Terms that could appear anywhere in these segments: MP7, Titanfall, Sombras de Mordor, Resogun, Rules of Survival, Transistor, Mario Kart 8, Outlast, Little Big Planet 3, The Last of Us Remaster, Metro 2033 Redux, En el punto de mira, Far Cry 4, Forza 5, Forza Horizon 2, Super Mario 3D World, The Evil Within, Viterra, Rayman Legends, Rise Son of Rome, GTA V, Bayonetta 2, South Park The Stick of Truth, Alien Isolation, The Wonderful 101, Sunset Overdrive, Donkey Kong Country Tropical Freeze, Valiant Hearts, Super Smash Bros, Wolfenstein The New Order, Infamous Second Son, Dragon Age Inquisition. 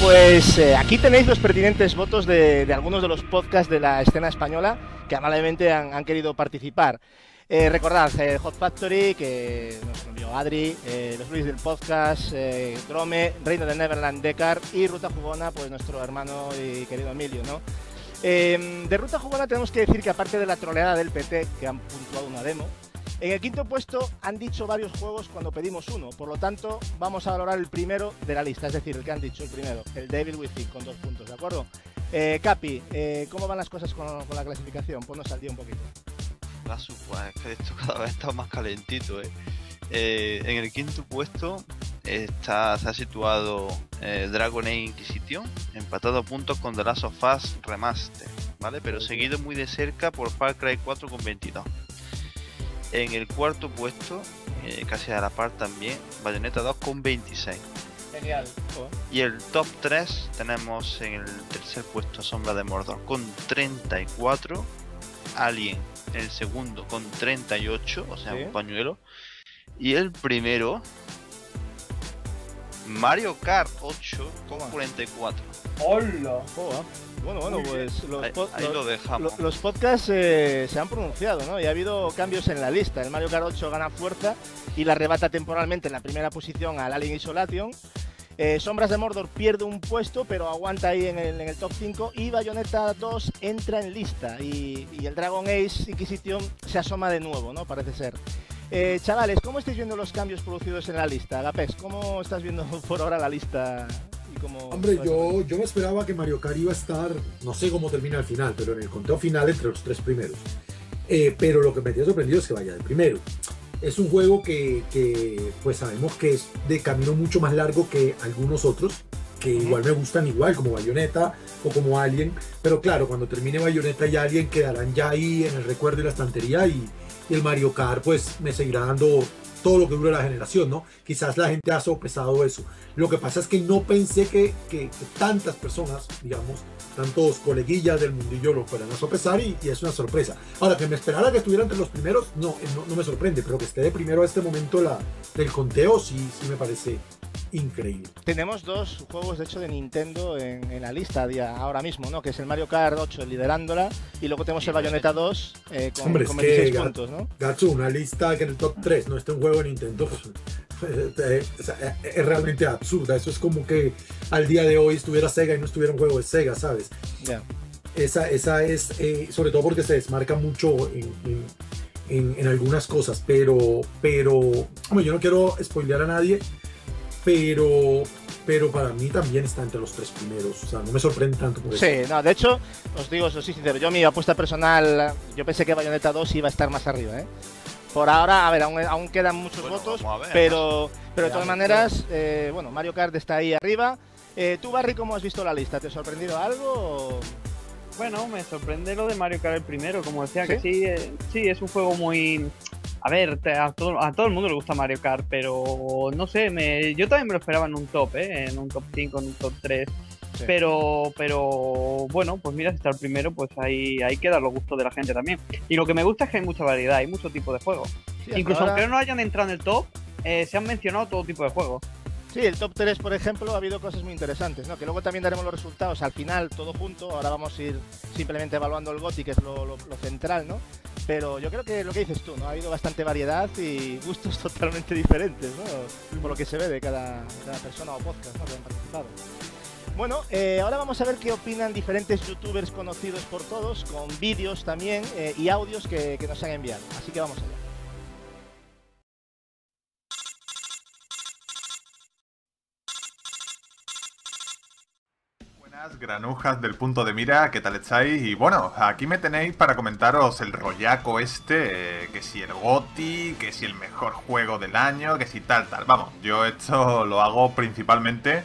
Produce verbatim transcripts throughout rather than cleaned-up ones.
pues eh, aquí tenéis los pertinentes votos de, de algunos de los podcasts de la escena española que amablemente han, han querido participar. Eh, recordad, eh, Hot Factory, que nos envió Adri, eh, los Luis del Podcast, eh, Drome, Reino de Neverland, Decar y Ruta Jugona, pues nuestro hermano y querido Emilio, ¿no? Eh, de Ruta Jugona tenemos que decir que aparte de la troleada del P T, que han puntuado una demo, en el quinto puesto han dicho varios juegos cuando pedimos uno, por lo tanto vamos a valorar el primero de la lista, es decir, el que han dicho el primero, el The Evil Within, con dos puntos, ¿de acuerdo? Eh, Capi, eh, ¿cómo van las cosas con, con la clasificación? Ponnos al día un poquito. La supa, es que esto cada vez está más calentito, ¿eh? Eh, en el quinto puesto está, se ha situado eh, Dragon Age Inquisition, empatado a puntos con The Last of Us Remaster, ¿vale? Pero seguido muy de cerca por Far Cry cuatro con veintidós. En el cuarto puesto, eh, casi a la par también, Bayonetta dos con veintiséis. Genial. Oh. Y el top tres tenemos en el tercer puesto Sombras de Mordor con treinta y cuatro, Alien el segundo con treinta y ocho, o sea, ¿sí? Un pañuelo. Y el primero, Mario Kart ocho con cuarenta y cuatro. ¡Hola! Oh, bueno, bueno, pues los, ahí, ahí los, lo dejamos. Los, los podcasts eh, se han pronunciado, ¿no? Y ha habido cambios en la lista. El Mario Kart ocho gana fuerza y la arrebata temporalmente en la primera posición al Alien Isolation. Eh, Sombras de Mordor pierde un puesto, pero aguanta ahí en el, en el top cinco. Y Bayonetta dos entra en lista. Y, y el Dragon Age Inquisition se asoma de nuevo, ¿no? Parece ser. Eh, chavales, ¿cómo estáis viendo los cambios producidos en la lista? Agapés, ¿cómo estás viendo por ahora la lista? Y cómo... Hombre, yo, yo me esperaba que Mario Kart iba a estar, no sé cómo termina el final, pero en el conteo final entre los tres primeros. Eh, pero lo que me tiene sorprendido es que vaya de primero. Es un juego que, que pues sabemos que es de camino mucho más largo que algunos otros, que igual me gustan igual, como Bayonetta o como Alien, pero claro, cuando termine Bayonetta y Alien quedarán ya ahí en el recuerdo y la estantería, y, y el Mario Kart pues me seguirá dando todo lo que dura la generación, ¿no? Quizás la gente ha sopesado eso. Lo que pasa es que no pensé que, que, que tantas personas, digamos, tantos coleguillas del mundillo lo fueran a sopesar, y, y es una sorpresa. Ahora, que me esperara que estuviera entre los primeros, no, no, no me sorprende, pero que esté de primero a este momento la, del conteo, sí, sí me parece increíble. Tenemos dos juegos, de hecho, de Nintendo en, en la lista ahora mismo, ¿no? Que es el Mario Kart ocho liderándola, y luego tenemos el Bayonetta dos eh, con, Hombre, con veintiséis que, puntos, ¿no? Gacho, una lista que en el top tres no está un juego de Nintendo. O sea, es realmente absurda. Eso es como que al día de hoy estuviera Sega y no estuviera un juego de Sega, ¿sabes? Yeah. Esa, esa es, eh, sobre todo porque se desmarca mucho en, en, en, en algunas cosas, pero, pero bueno, yo no quiero spoilear a nadie, pero... pero para mí también está entre los tres primeros, o sea, no me sorprende tanto por eso. Sí, no, de hecho, os digo, os soy sincero, yo mi apuesta personal, yo pensé que Bayonetta dos iba a estar más arriba, ¿eh? Por ahora, a ver, aún, aún quedan muchos bueno, votos, ver, pero, pero de todas maneras, eh, bueno, Mario Kart está ahí arriba. Eh, tú, Barry, ¿cómo has visto la lista? ¿Te ha sorprendido algo? O... Bueno, me sorprende lo de Mario Kart el primero, como decía, ¿sí? Que sí, eh, sí, es un juego muy... A ver, a todo, a todo el mundo le gusta Mario Kart, pero no sé, me, yo también me lo esperaba en un top, ¿eh? En un top cinco, en un top tres, sí. pero pero bueno, pues mira, si está el primero, pues hay, hay que dar los gustos de la gente también. Y lo que me gusta es que hay mucha variedad, hay mucho tipo de juegos. Sí, incluso ahora... aunque no hayan entrado en el top, eh, se han mencionado todo tipo de juegos. Sí, el top tres, por ejemplo, ha habido cosas muy interesantes, ¿no? Que luego también daremos los resultados al final, todo junto. Ahora vamos a ir simplemente evaluando el GOTY, que es lo, lo, lo central, ¿no? Pero yo creo que lo que dices tú, ¿no? Ha habido bastante variedad y gustos totalmente diferentes, ¿no? Por lo que se ve de cada, cada persona o podcast, ¿no? Que han participado. Bueno, eh, ahora vamos a ver qué opinan diferentes youtubers conocidos por todos, con vídeos también eh, y audios que, que nos han enviado. Así que vamos allá. Granujas del punto de mira, ¿qué tal estáis? Y bueno, aquí me tenéis para comentaros el rollaco este, eh, que si el GOTY, que si el mejor juego del año, que si tal, tal. Vamos, yo esto lo hago principalmente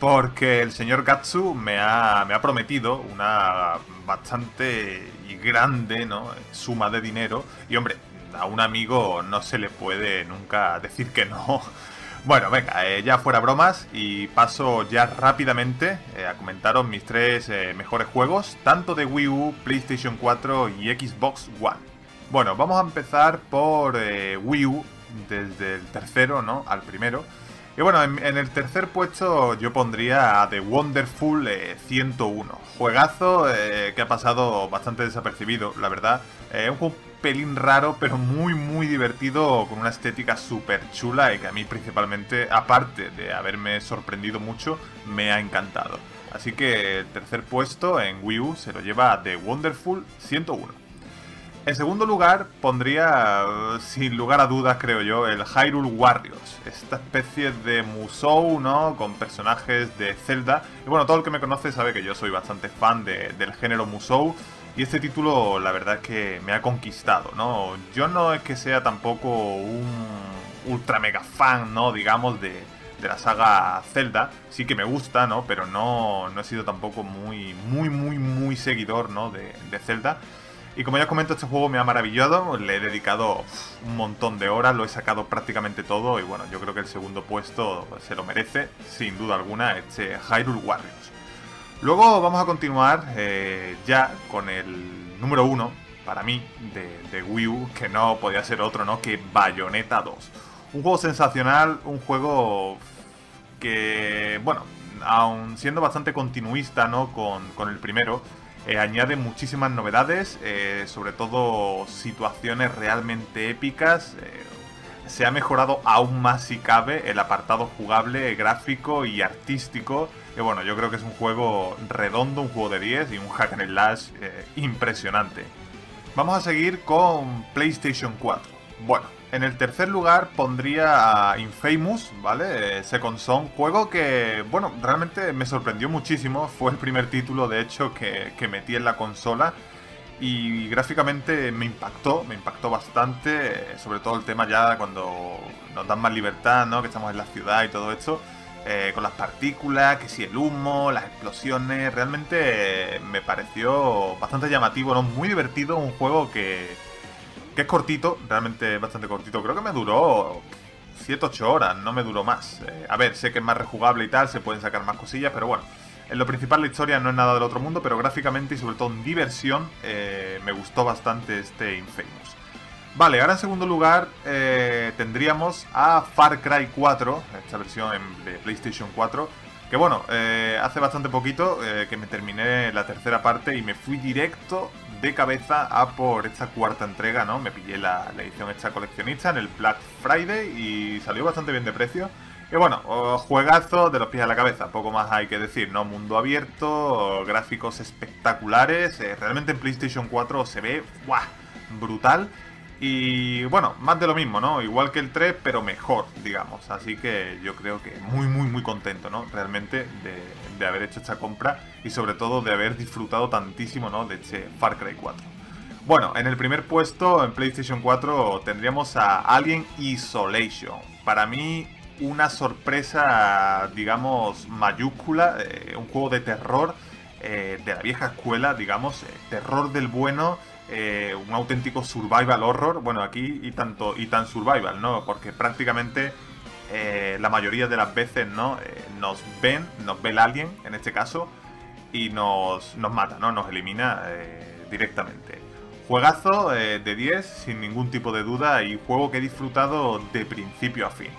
porque el señor Gatsu me ha, me ha prometido una bastante y grande, ¿no?, suma de dinero. Y hombre, a un amigo no se le puede nunca decir que no. Bueno, venga, eh, ya fuera bromas y paso ya rápidamente eh, a comentaros mis tres eh, mejores juegos, tanto de Wii U, PlayStation cuatro y Xbox One. Bueno, vamos a empezar por eh, Wii U, desde el tercero, ¿no?, al primero. Y bueno, en, en el tercer puesto yo pondría a The Wonderful eh, ciento uno. Juegazo eh, que ha pasado bastante desapercibido, la verdad. Eh, un juego un pelín raro, pero muy muy divertido, con una estética súper chula y que a mí principalmente, aparte de haberme sorprendido mucho, me ha encantado. Así que el tercer puesto en Wii U se lo lleva The Wonderful ciento uno. En segundo lugar pondría, sin lugar a dudas creo yo, el Hyrule Warriors. Esta especie de Musou, ¿no? Con personajes de Zelda. Y bueno, todo el que me conoce sabe que yo soy bastante fan de, del género Musou. Y este título la verdad es que me ha conquistado, ¿no? Yo no es que sea tampoco un ultra mega fan, ¿no? Digamos, de, de la saga Zelda. Sí que me gusta, ¿no? Pero no, no he sido tampoco muy, muy, muy, muy seguidor, ¿no? De, de Zelda. Y como ya os comento, este juego me ha maravillado, le he dedicado un montón de horas, lo he sacado prácticamente todo y bueno, yo creo que el segundo puesto se lo merece, sin duda alguna, este Hyrule Warriors. Luego vamos a continuar eh, ya con el número uno, para mí, de, de Wii U, que no podía ser otro, ¿no? Que Bayonetta dos. Un juego sensacional, un juego que, bueno, aun siendo bastante continuista, ¿no? Con, con el primero. Eh, añade muchísimas novedades, eh, sobre todo situaciones realmente épicas. Eh, se ha mejorado aún más si cabe el apartado jugable, gráfico y artístico. Y eh, bueno, yo creo que es un juego redondo, un juego de diez y un hack and slash eh, impresionante. Vamos a seguir con PlayStation cuatro. Bueno, en el tercer lugar pondría a Infamous, ¿vale? Eh, Second Son, juego que, bueno, realmente me sorprendió muchísimo. Fue el primer título, de hecho, que, que metí en la consola. Y gráficamente me impactó, me impactó bastante. Eh, sobre todo el tema ya cuando nos dan más libertad, ¿no? Que estamos en la ciudad y todo esto. Eh, con las partículas, que si el humo, las explosiones. Realmente eh, me pareció bastante llamativo, ¿no? Muy divertido, un juego que... que es cortito, realmente bastante cortito. Creo que me duró siete u ocho horas, no me duró más. Eh, a ver, sé que es más rejugable y tal, se pueden sacar más cosillas, pero bueno. En lo principal la historia no es nada del otro mundo, pero gráficamente y sobre todo en diversión eh, me gustó bastante este Infamous. Vale, ahora en segundo lugar eh, tendríamos a Far Cry cuatro, esta versión en, de PlayStation cuatro. Que bueno, eh, hace bastante poquito eh, que me terminé la tercera parte y me fui directo de cabeza a por esta cuarta entrega, ¿no? Me pillé la, la edición esta coleccionista en el Black Friday y salió bastante bien de precio. Y bueno, juegazo de los pies a la cabeza, poco más hay que decir, ¿no? Mundo abierto, gráficos espectaculares, eh, realmente en PlayStation cuatro se ve ¡buah! Brutal. Y bueno, más de lo mismo, ¿no? Igual que el tres, pero mejor, digamos. Así que yo creo que muy, muy, muy contento, ¿no? Realmente de, de haber hecho esta compra y sobre todo de haber disfrutado tantísimo, ¿no? De este Far Cry cuatro. Bueno, en el primer puesto en PlayStation cuatro tendríamos a Alien Isolation. Para mí, una sorpresa, digamos, mayúscula. Eh, un juego de terror eh, de la vieja escuela, digamos. Eh, terror del bueno. Eh, un auténtico survival horror, bueno, aquí y tanto y tan survival, ¿no? Porque prácticamente eh, la mayoría de las veces, ¿no? Eh, nos ven, nos ve el alien, en este caso, y nos, nos mata, ¿no? Nos elimina eh, directamente. Juegazo eh, de diez, sin ningún tipo de duda, y juego que he disfrutado de principio a fin.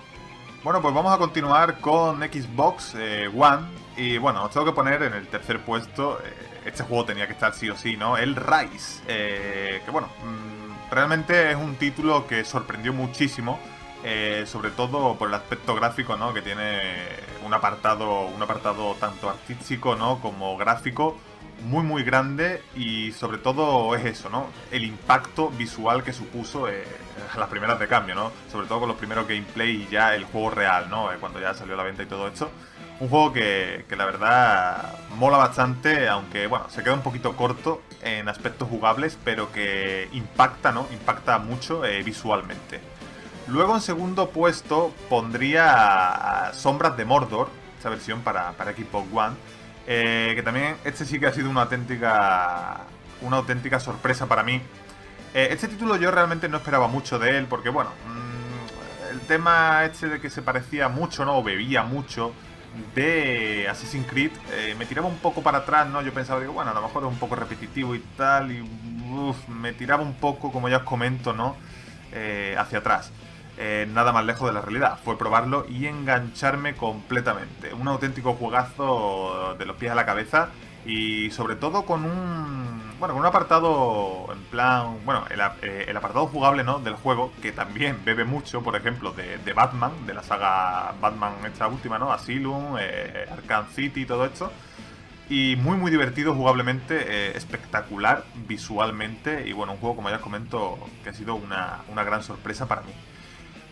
Bueno, pues vamos a continuar con Xbox eh, One, y bueno, os tengo que poner en el tercer puesto... Eh, Este juego tenía que estar sí o sí, ¿no? El Rise, eh, que bueno, realmente es un título que sorprendió muchísimo, eh, sobre todo por el aspecto gráfico, ¿no? Que tiene un apartado, un apartado tanto artístico, ¿no? Como gráfico muy muy grande y sobre todo es eso, ¿no? El impacto visual que supuso eh, a las primeras de cambio, ¿no? Sobre todo con los primeros gameplay y ya el juego real, ¿no? Eh, cuando ya salió a la venta y todo esto. Un juego que, que la verdad mola bastante, aunque bueno, se queda un poquito corto en aspectos jugables, pero que impacta, ¿no? Impacta mucho eh, visualmente. Luego en segundo puesto pondría a Sombras de Mordor, esta versión para, para Xbox One, eh, que también este sí que ha sido una auténtica, una auténtica sorpresa para mí. Eh, este título yo realmente no esperaba mucho de él, porque bueno, mmm, el tema este de que se parecía mucho, ¿no? O bebía mucho de Assassin's Creed, eh, me tiraba un poco para atrás, ¿no? Yo pensaba, digo, bueno, a lo mejor es un poco repetitivo y tal, y uf, me tiraba un poco, como ya os comento, ¿no? Eh, hacia atrás. eh, nada más lejos de la realidad. Fue probarlo y engancharme completamente. Un auténtico juegazo de los pies a la cabeza y sobre todo con un, bueno, con un apartado en plan, bueno, el, eh, el apartado jugable, ¿no?, del juego, que también bebe mucho, por ejemplo, de, de Batman, de la saga Batman esta última, ¿no?, Asylum, eh, Arkham City y todo esto. Y muy muy divertido jugablemente, eh, espectacular visualmente y bueno, un juego, como ya os comento, que ha sido una, una gran sorpresa para mí.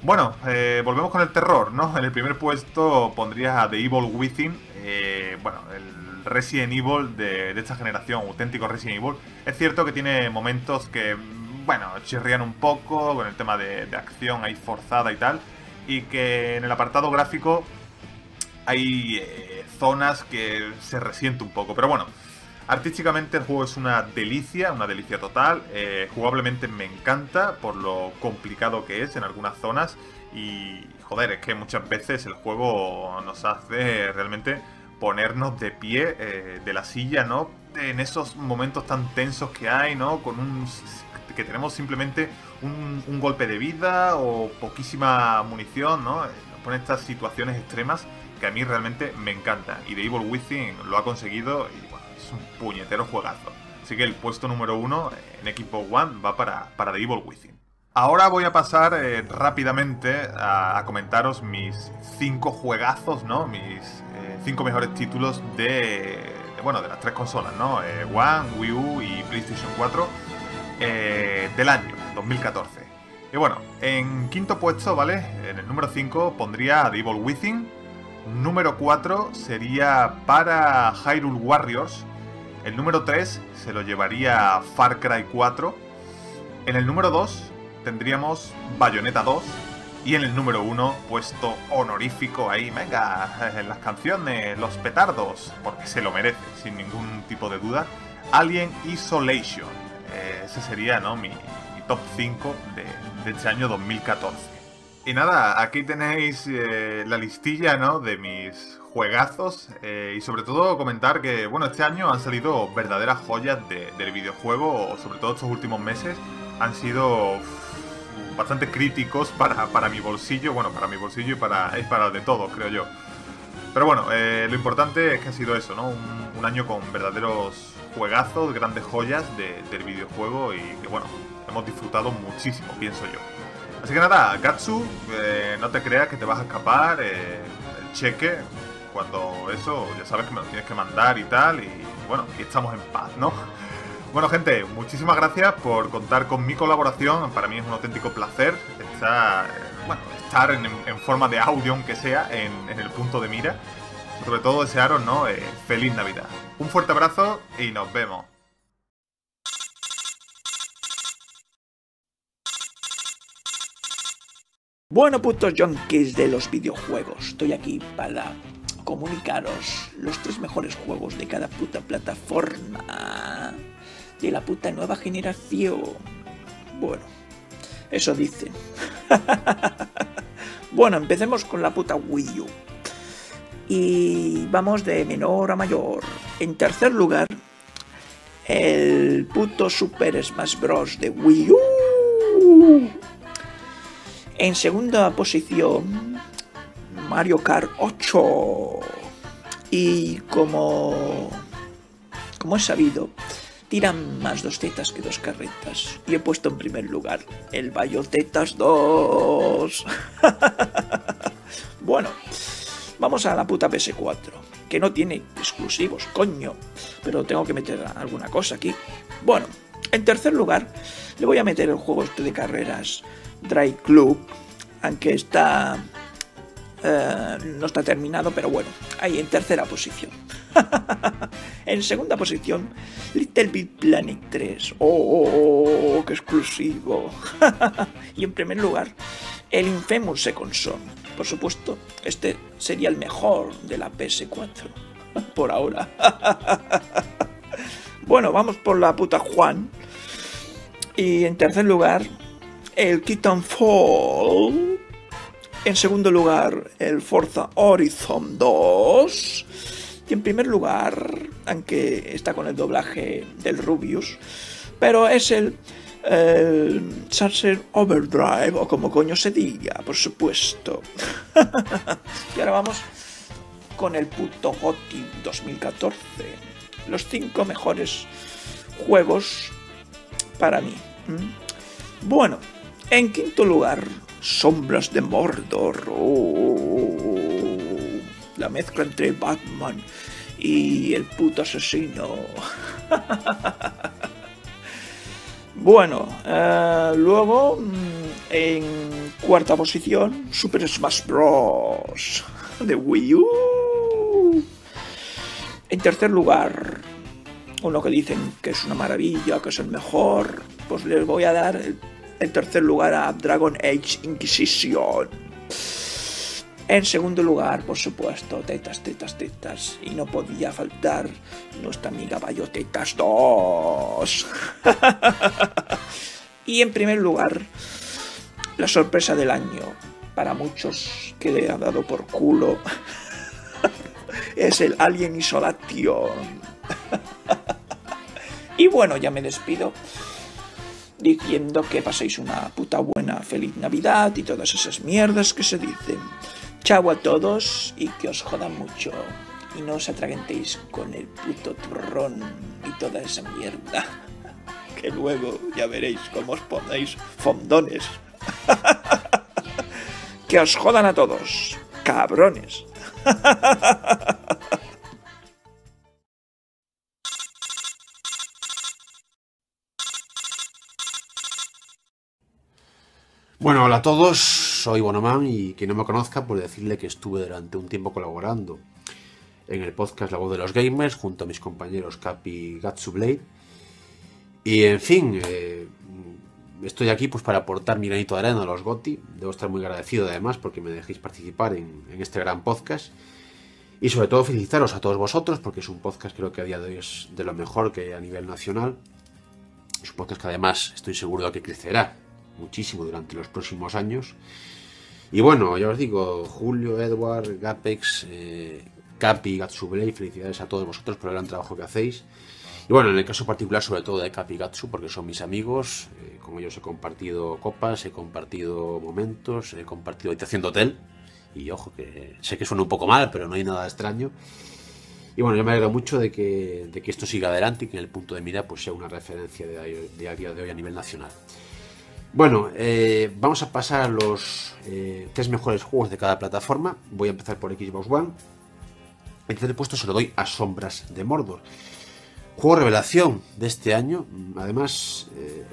Bueno, eh, volvemos con el terror, ¿no? En el primer puesto pondría a The Evil Within, eh, bueno, el Resident Evil de, de esta generación, auténtico Resident Evil. Es cierto que tiene momentos que, bueno, chirrían un poco con el tema de, de acción ahí forzada y tal, y que en el apartado gráfico hay eh, zonas que se resiente un poco, pero bueno, artísticamente el juego es una delicia, una delicia total, eh, jugablemente me encanta por lo complicado que es en algunas zonas y joder, es que muchas veces el juego nos hace realmente ponernos de pie eh, de la silla, ¿no?, en esos momentos tan tensos que hay, ¿no?, con un... que tenemos simplemente un, un golpe de vida o poquísima munición, ¿no?, nos pone estas situaciones extremas que a mí realmente me encanta, y The Evil Within lo ha conseguido y bueno, es un puñetero juegazo. Así que el puesto número uno en Xbox One va para, para The Evil Within. Ahora voy a pasar eh, rápidamente a, a comentaros mis cinco juegazos, ¿no?, mis eh, cinco mejores títulos de, de, bueno, de las tres consolas, ¿no?, eh, One, Wii U y PlayStation cuatro eh, del año dos mil catorce. Y bueno, en quinto puesto, ¿vale?, en el número cinco pondría The Evil Within. Número cuatro sería para Hyrule Warriors. El número tres se lo llevaría Far Cry cuatro. En el número dos tendríamos Bayonetta dos. Y en el número uno, puesto honorífico ahí, venga, en las canciones, los petardos, porque se lo merece, sin ningún tipo de duda, Alien Isolation. Eh, ese sería, ¿no?, mi, mi top cinco de, de este año dos mil catorce. Y nada, aquí tenéis eh, la listilla, ¿no?, de mis juegazos eh, y sobre todo comentar que, bueno, este año han salido verdaderas joyas de, del videojuego, o sobre todo estos últimos meses han sido uff, bastante críticos para, para mi bolsillo, bueno, para mi bolsillo y para, es para de todos, creo yo. Pero bueno, eh, lo importante es que ha sido eso, ¿no?, un, un año con verdaderos juegazos, grandes joyas de, del videojuego y que, bueno, hemos disfrutado muchísimo, pienso yo. Así que nada, Gatsu, eh, no te creas que te vas a escapar, eh, el cheque, cuando eso, ya sabes que me lo tienes que mandar y tal, y bueno, y estamos en paz, ¿no? Bueno, gente, muchísimas gracias por contar con mi colaboración, para mí es un auténtico placer estar, eh, bueno, estar en, en forma de audio, aunque sea, en, en el punto de mira. Sobre todo desearos, ¿no?, eh, feliz Navidad. Un fuerte abrazo y nos vemos. Bueno, putos yonkis de los videojuegos, estoy aquí para comunicaros los tres mejores juegos de cada puta plataforma de la puta nueva generación. Bueno, eso dicen. Bueno, empecemos con la puta Wii U. Y vamos de menor a mayor. En tercer lugar, el puto Super Smash Bros. De Wii U. En segunda posición, Mario Kart ocho. Y como, como es sabido, tiran más dos tetas que dos carretas. Y he puesto en primer lugar el Bayonetas dos. Bueno, vamos a la puta P S cuatro, que no tiene exclusivos, coño. Pero tengo que meter alguna cosa aquí. Bueno, en tercer lugar, le voy a meter el juego este de carreras, Driveclub, aunque está eh, no está terminado, pero bueno, ahí en tercera posición. En segunda posición, Little Big Planet tres. ¡Oh, oh, oh, qué exclusivo! Y en primer lugar, el Infamous Second Son. Por supuesto, este sería el mejor de la P S cuatro, por ahora. Bueno, vamos por la puta Juan. Y en tercer lugar, el Titanfall. En segundo lugar, el Forza Horizon dos. Y en primer lugar, aunque está con el doblaje del Rubius, pero es el El Sunset Overdrive, o como coño se diga, por supuesto. Y ahora vamos con el puto GOTY dos mil catorce. Los cinco mejores juegos para mí. Bueno, en quinto lugar, Sombras de Mordor. Oh, la mezcla entre Batman y el puto asesino. Bueno, eh, luego en cuarta posición, Super Smash Bros. De Wii U. En tercer lugar, uno que dicen que es una maravilla, que es el mejor, pues les voy a dar en tercer lugar a Dragon Age Inquisition. En segundo lugar, por supuesto, tetas, tetas, tetas. Y no podía faltar nuestra amiga Bayotetas dos. Y en primer lugar, la sorpresa del año, para muchos que le ha dado por culo, es el Alien Isolation. Y bueno, ya me despido diciendo que paséis una puta buena feliz Navidad y todas esas mierdas que se dicen. Chao a todos y que os jodan mucho. Y no os atragantéis con el puto turrón y toda esa mierda. Que luego ya veréis cómo os ponéis fondones. Que os jodan a todos, cabrones. Bueno, hola a todos, soy Bonoman y quien no me conozca, pues decirle que estuve durante un tiempo colaborando en el podcast La Voz de los Gamers junto a mis compañeros Capi y Gatsublade. Y en fin, eh, estoy aquí pues para aportar mi granito de arena a los GOTY. Debo estar muy agradecido además porque me dejéis participar en, en este gran podcast. Y sobre todo felicitaros a todos vosotros porque es un podcast, creo que a día de hoy es de lo mejor que hay a nivel nacional. Es un podcast que además estoy seguro de que crecerá muchísimo durante los próximos años. Y bueno, ya os digo, Julio, Edward, Gapex, eh, Capi, Gatsu Blade, felicidades a todos vosotros por el gran trabajo que hacéis. Y bueno, en el caso particular sobre todo de Capi y Gatsu, porque son mis amigos, eh, con ellos he compartido copas, he compartido momentos, he compartido habitación de hotel. Y ojo, que sé que suena un poco mal, pero no hay nada extraño. Y bueno, yo me alegro mucho de que, de que esto siga adelante y que En el punto de mira pues sea una referencia de, de a día de hoy a nivel nacional. Bueno, eh, vamos a pasar a los eh, tres mejores juegos de cada plataforma. Voy a empezar por Xbox One. El tercer puesto se lo doy a Sombras de Mordor. Juego revelación de este año. Además, eh,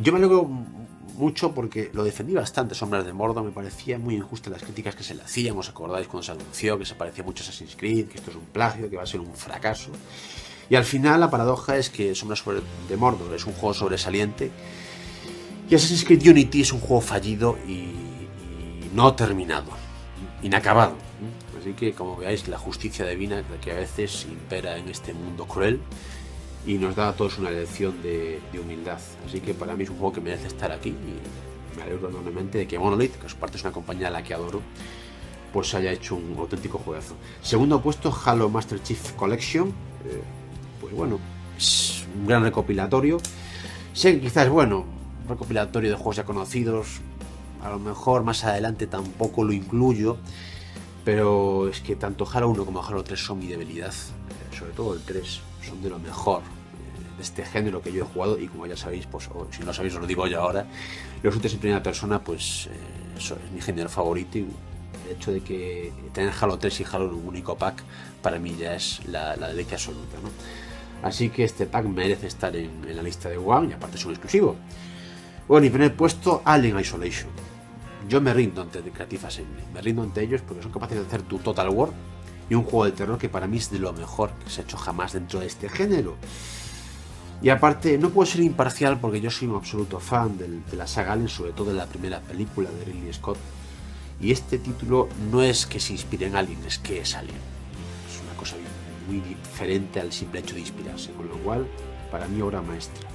yo me alegro mucho porque lo defendí bastante, Sombras de Mordor. Me parecía muy injusta las críticas que se le hacían. ¿Os acordáis cuando se anunció que se parecía mucho a Assassin's Creed? Que esto es un plagio, que va a ser un fracaso. Y al final la paradoja es que Sombras de Mordor es un juego sobresaliente. Y Assassin's Creed Unity es un juego fallido y, y no terminado, inacabado. Así que, como veáis, la justicia divina que a veces impera en este mundo cruel y nos da a todos una lección de, de humildad. Así que para mí es un juego que merece estar aquí y me alegro enormemente de que Monolith, que es parte de una compañía a la que adoro, pues haya hecho un auténtico juegazo. Segundo puesto, Halo Master Chief Collection. Eh, pues bueno, es un gran recopilatorio. Sé que quizás, bueno, recopilatorio de juegos ya conocidos, a lo mejor más adelante tampoco lo incluyo, pero es que tanto Halo uno como Halo tres son mi debilidad, eh, sobre todo el tres, son de lo mejor eh, de este género que yo he jugado y como ya sabéis, pues o, si no lo sabéis os lo digo yo ahora, los shooters en primera persona pues eh, eso es mi género favorito y el hecho de que tener Halo tres y Halo en un único pack para mí ya es la, la delicia absoluta, ¿no? Así que este pack merece estar en, en la lista de One y aparte es un exclusivo. Bueno, y primer puesto, Alien Isolation. Yo me rindo ante Creative Assembly, me rindo ante ellos porque son capaces de hacer tu Total War y un juego de terror que para mí es de lo mejor que se ha hecho jamás dentro de este género. Y aparte, no puedo ser imparcial porque yo soy un absoluto fan del, de la saga Alien, sobre todo de la primera película de Ridley Scott. Y este título no es que se inspire en Alien, es que es Alien. Es una cosa muy diferente al simple hecho de inspirarse, con lo cual, para mí, obra maestra.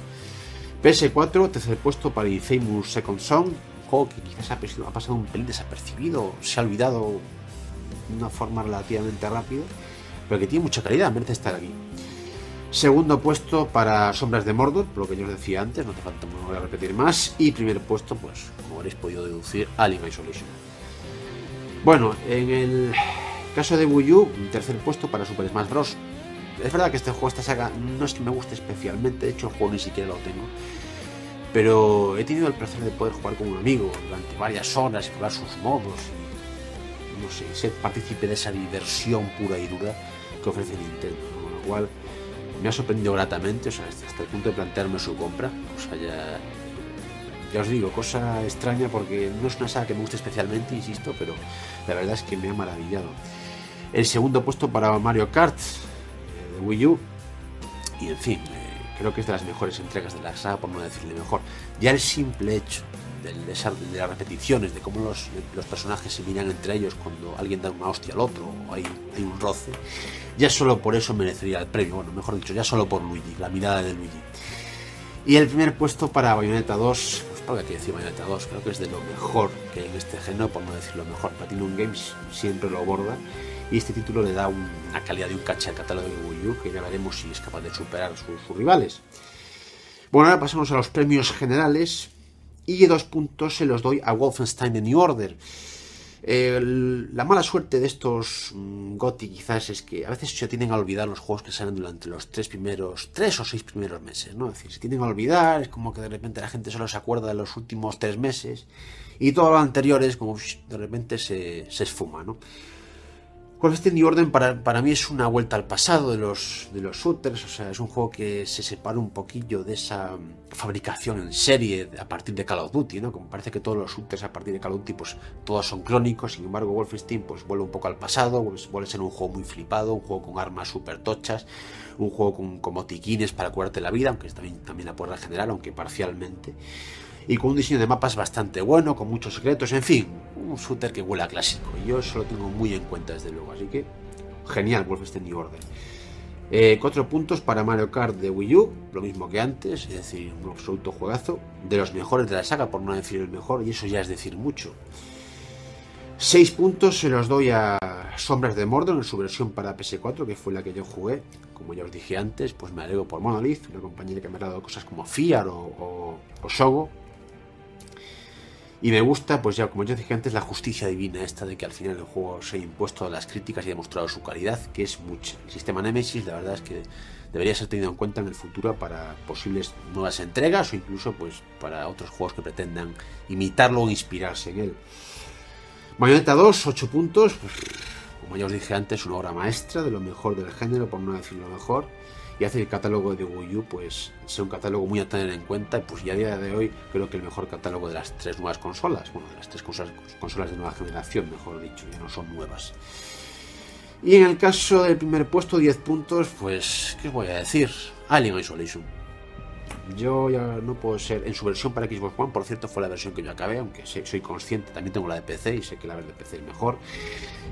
P S cuatro, tercer puesto para Infamous Second Son, un juego que quizás ha pasado un pelín desapercibido, se ha olvidado de una forma relativamente rápida, pero que tiene mucha calidad, merece estar aquí. Segundo puesto para Sombras de Mordor, por lo que yo os decía antes, no hace falta, no voy a repetir más. Y primer puesto, pues, como habréis podido deducir, Alien Isolation. Bueno, en el caso de Wii U, tercer puesto para Super Smash Bros. Es verdad que este juego, esta saga, no es que me guste especialmente, de hecho el juego ni siquiera lo tengo. Pero he tenido el placer de poder jugar con un amigo durante varias horas, explorar sus modos, y, no sé, ser partícipe de esa diversión pura y dura que ofrece Nintendo, ¿no? Con lo cual me ha sorprendido gratamente, o sea, hasta el punto de plantearme su compra. O sea, ya, ya os digo, cosa extraña porque no es una saga que me guste especialmente, insisto, pero la verdad es que me ha maravillado. El segundo puesto para Mario Kart eh, de Wii U, y en fin, eh, creo que es de las mejores entregas de la saga, por no decirle mejor. Ya el simple hecho del desarme, de las repeticiones, de cómo los, los personajes se miran entre ellos cuando alguien da una hostia al otro o hay, hay un roce, ya solo por eso merecería el premio. Bueno, mejor dicho, ya solo por Luigi, la mirada de Luigi. Y el primer puesto para Bayonetta dos, pues para que decir Bayonetta dos, creo que es de lo mejor que hay en este género, por no decir lo mejor. Platinum Games siempre lo aborda y este título le da un, una calidad de un caché al catálogo de Wii U, que ya veremos si es capaz de superar sus, sus rivales. Bueno, ahora pasamos a los premios generales. Y dos puntos se los doy a Wolfenstein The New Order. El, la mala suerte de estos mmm, GOTY quizás es que a veces se tienden a olvidar los juegos que salen durante los tres primeros, tres o seis primeros meses, ¿no? Es decir, se tienden a olvidar, es como que de repente la gente solo se acuerda de los últimos tres meses y todo lo anterior es como de repente se, se esfuma, ¿no? Wolfenstein The New Order para, para mí es una vuelta al pasado de los, de los shooters, o sea, es un juego que se separa un poquillo de esa fabricación en serie a partir de Call of Duty, ¿no? Como parece que todos los shooters a partir de Call of Duty, pues todos son clónicos, sin embargo Wolfenstein pues vuelve un poco al pasado, pues, vuelve a ser un juego muy flipado, un juego con armas súper tochas, un juego con, con botiquines para curarte la vida, aunque también, también la puedes regenerar, aunque parcialmente, y con un diseño de mapas bastante bueno, con muchos secretos, en fin, un shooter que huele a clásico, y yo eso lo tengo muy en cuenta desde luego, así que genial Wolfenstein New Order. Eh, cuatro puntos para Mario Kart de Wii U, lo mismo que antes, es decir, un absoluto juegazo, de los mejores de la saga, por no decir el mejor, y eso ya es decir mucho. Seis puntos se los doy a Sombras de Mordor en su versión para P S cuatro, que fue la que yo jugué. Como ya os dije antes, pues me alegro por Monolith, una compañera que me ha dado cosas como F I A R o, o, o Sogo. Y me gusta, pues ya como yo dije antes, la justicia divina esta de que al final el juego se ha impuesto a las críticas y ha demostrado su calidad, que es mucha. El sistema Nemesis, la verdad es que debería ser tenido en cuenta en el futuro para posibles nuevas entregas o incluso pues para otros juegos que pretendan imitarlo o inspirarse en él. Bayonetta dos, ocho puntos. Como ya os dije antes, una obra maestra de lo mejor del género, por no decir lo mejor. Y hace el catálogo de Wii U, pues, sea un catálogo muy a tener en cuenta. Y pues, ya a día de hoy, creo que el mejor catálogo de las tres nuevas consolas. Bueno, de las tres consolas, consolas de nueva generación, mejor dicho, ya no son nuevas. Y en el caso del primer puesto, diez puntos, pues, ¿qué os voy a decir? Alien Isolation. Yo ya no puedo ser. En su versión para Xbox One, por cierto, fue la versión que yo acabé, aunque sé, soy consciente. También tengo la de P C y sé que la de P C es mejor.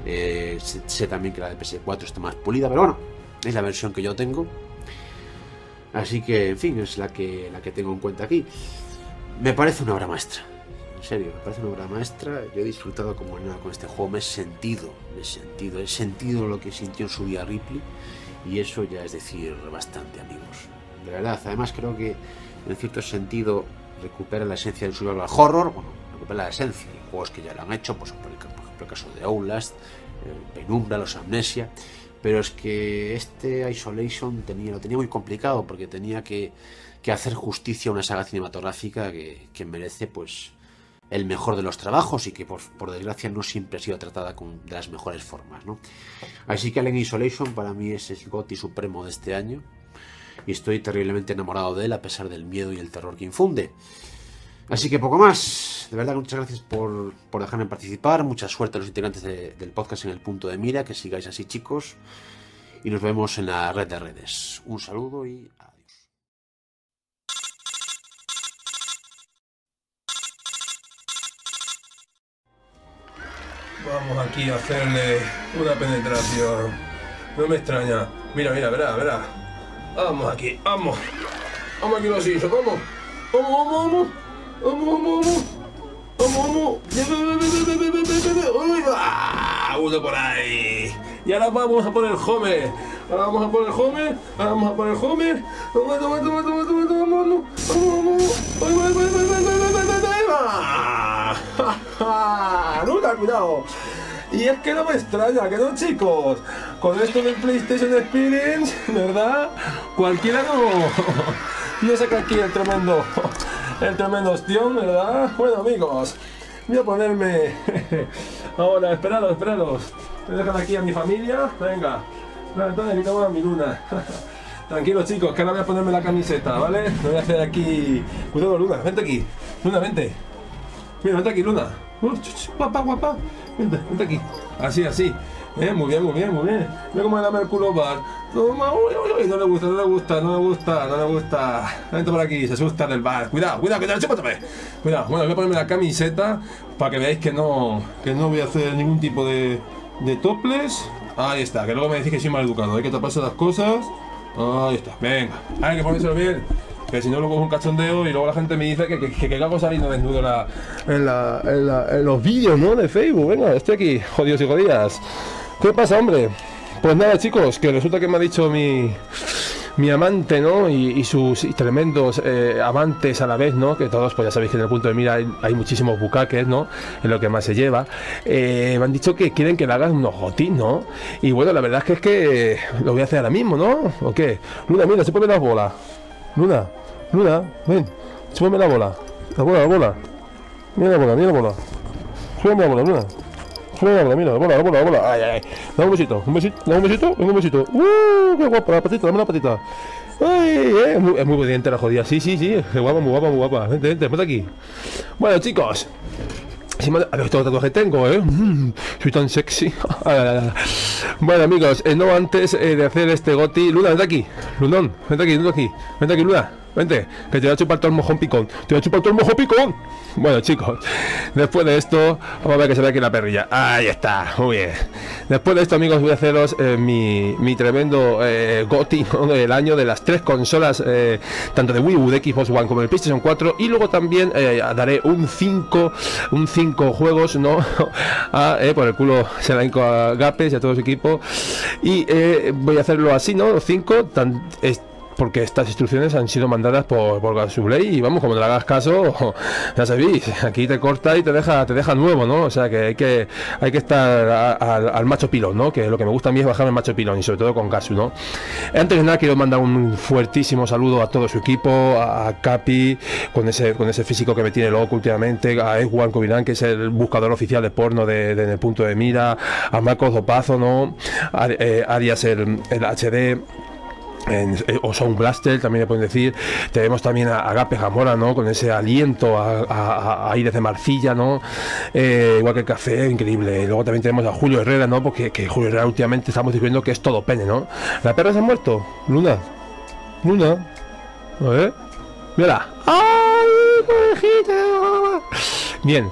Eh, sé, sé también que la de P S cuatro está más pulida, pero bueno, es la versión que yo tengo. Así que, en fin, es la que, la que tengo en cuenta aquí. Me parece una obra maestra. En serio, me parece una obra maestra. Yo he disfrutado como nada con este juego. Me he sentido, me he sentido. He sentido lo que sintió en su día Ripley. Y eso ya es decir bastante, amigos. De verdad, además creo que en cierto sentido recupera la esencia del survival horror. Bueno, recupera la esencia. Hay juegos que ya lo han hecho, pues, por ejemplo el caso de Outlast, Penumbra, los Amnesia. Pero es que este Isolation tenía, lo tenía muy complicado porque tenía que, que hacer justicia a una saga cinematográfica que, que merece pues el mejor de los trabajos y que por, por desgracia no siempre ha sido tratada con, de las mejores formas, ¿no? Así que Alien Isolation para mí es el GOTY supremo de este año y estoy terriblemente enamorado de él a pesar del miedo y el terror que infunde. Así que poco más, de verdad muchas gracias por, por dejarme participar, mucha suerte a los integrantes de, del podcast En el Punto de Mira, que sigáis así chicos, y nos vemos en la red de redes. Un saludo y adiós. Vamos aquí a hacerle una penetración, no me extraña, mira, mira, verá, verá, vamos aquí, vamos, vamos aquí los hijos, vamos, vamos, vamos, vamos. ¡Vamos, vamos, vamos! ¡Vamos, vamos! ¡Uno por ahí! Y ahora vamos a por el home. ahora vamos a por el Homer, ahora vamos a por el Homer. Toma, toma, toma, toma, toma, toma, vamos, vamos, vamos, vamos, vamos, vamos, vamos, vamos, y es que no me extraña, que no, chicos, con esto del PlayStation Experience, ¿verdad? Cualquiera no, no saca aquí el tremendo, el tremendo ostión, ¿verdad? Bueno, amigos, voy a ponerme, ahora, esperados, esperados, voy a dejar aquí a mi familia, venga, la ventana que toma mi luna. Tranquilos, chicos, que ahora voy a ponerme la camiseta, ¿vale? Me voy a hacer aquí, cuidado, Luna, vente aquí, Luna, vente, mira, vente aquí, Luna. Uh, chuchu, guapa, guapa, vente, vente aquí, así, así, eh, muy bien, muy bien, muy bien, mira cómo le dame el culo bar, toma, uy, uy, uy, no le gusta, no le gusta, no le gusta, no le gusta, vente por aquí, se asusta del bar, cuidado, cuidado, cuidado, chúpate, cuidado, bueno, voy a ponerme la camiseta para que veáis que no, que no voy a hacer ningún tipo de, de toples, ahí está, que luego me decís que soy mal educado, hay que taparse las cosas, ahí está, venga, hay que ponérselo bien. Que si no, luego es un cachondeo y luego la gente me dice que, que, que, que hago saliendo desnudo la, en, la, en, la, en los vídeos, ¿no? De Facebook. Venga, estoy aquí, jodidos y jodidas. ¿Qué pasa, hombre? Pues nada, chicos, que resulta que me ha dicho mi, mi amante, ¿no? Y, y sus y tremendos eh, amantes a la vez, ¿no? Que todos, pues ya sabéis que en el punto de mira hay, hay muchísimos bucaques, ¿no? En lo que más se lleva. Eh, me han dicho que quieren que le hagan unos gotis, ¿no? Y bueno, la verdad es que es que eh, lo voy a hacer ahora mismo, ¿no? ¿O qué? Luna, mira, se ponen las bolas. Luna. Luna, ven, súbeme la bola, la bola, la bola, mira la bola, mira la bola, súbeme la bola, Luna, súbeme la bola, mira la bola, la bola, la bola, ay, ay, dame un besito, un besito, dame un besito, dame un besito, uh, qué guapa, la patita, dame la patita, ay, eh, es muy, muy obediente la jodida, sí, sí, sí, qué guapa, muy guapa, muy guapa, vente, vente, ponte aquí, bueno, chicos, si me... A ver, todo el tatuaje tengo, ¿eh? Mm, soy tan sexy. Bueno, amigos, eh, no antes eh, de hacer este goti... Luna, vente aquí. Lunón, vente aquí, Luna, aquí. Vente aquí, Luna. Vente, que te voy a chupar todo el mojón picón. Te voy a chupar todo el mojón picón. Bueno, chicos, después de esto... Vamos a ver que se ve aquí la perrilla. Ahí está, muy bien. Después de esto, amigos, voy a haceros eh, mi, mi tremendo eh, goti, ¿no? Del año de las tres consolas, eh, tanto de Wii U, de Xbox One como de PlayStation cuatro. Y luego también eh, daré un cinco, un cinco juegos, no a, eh, por el culo se la hinco a Gapes y a todo su equipo, y eh, voy a hacerlo así, no los cinco tan es, porque estas instrucciones han sido mandadas por, por Gasubley, y vamos, como no le hagas caso, ya sabéis, aquí te corta y te deja te deja nuevo, ¿no? O sea que hay que hay que estar a, a, al macho pilón, ¿no? Que lo que me gusta a mí es bajarme el macho pilón, y sobre todo con Gasu, ¿no? Antes de nada, quiero mandar un fuertísimo saludo a todo su equipo, a, a Capi, con ese con ese físico que me tiene loco últimamente, a Edwin Covirán, que es el buscador oficial de porno de, de, de el punto de mira, a Marcos Dopazo, ¿no? A, eh, Arias el, el H D, En, en, o Sound Blaster, también le pueden decir. Tenemos también a Agape Jamora, ¿no? Con ese aliento a, a, a aires de marcilla, ¿no? Eh, igual que el café, increíble. Luego también tenemos a Julio Herrera, ¿no? Porque que Julio Herrera últimamente estamos diciendo que es todo pene, ¿no? ¿La perra se ha muerto? Luna. Luna. A ver. Mírala. ¡Ay, conejita! Bien.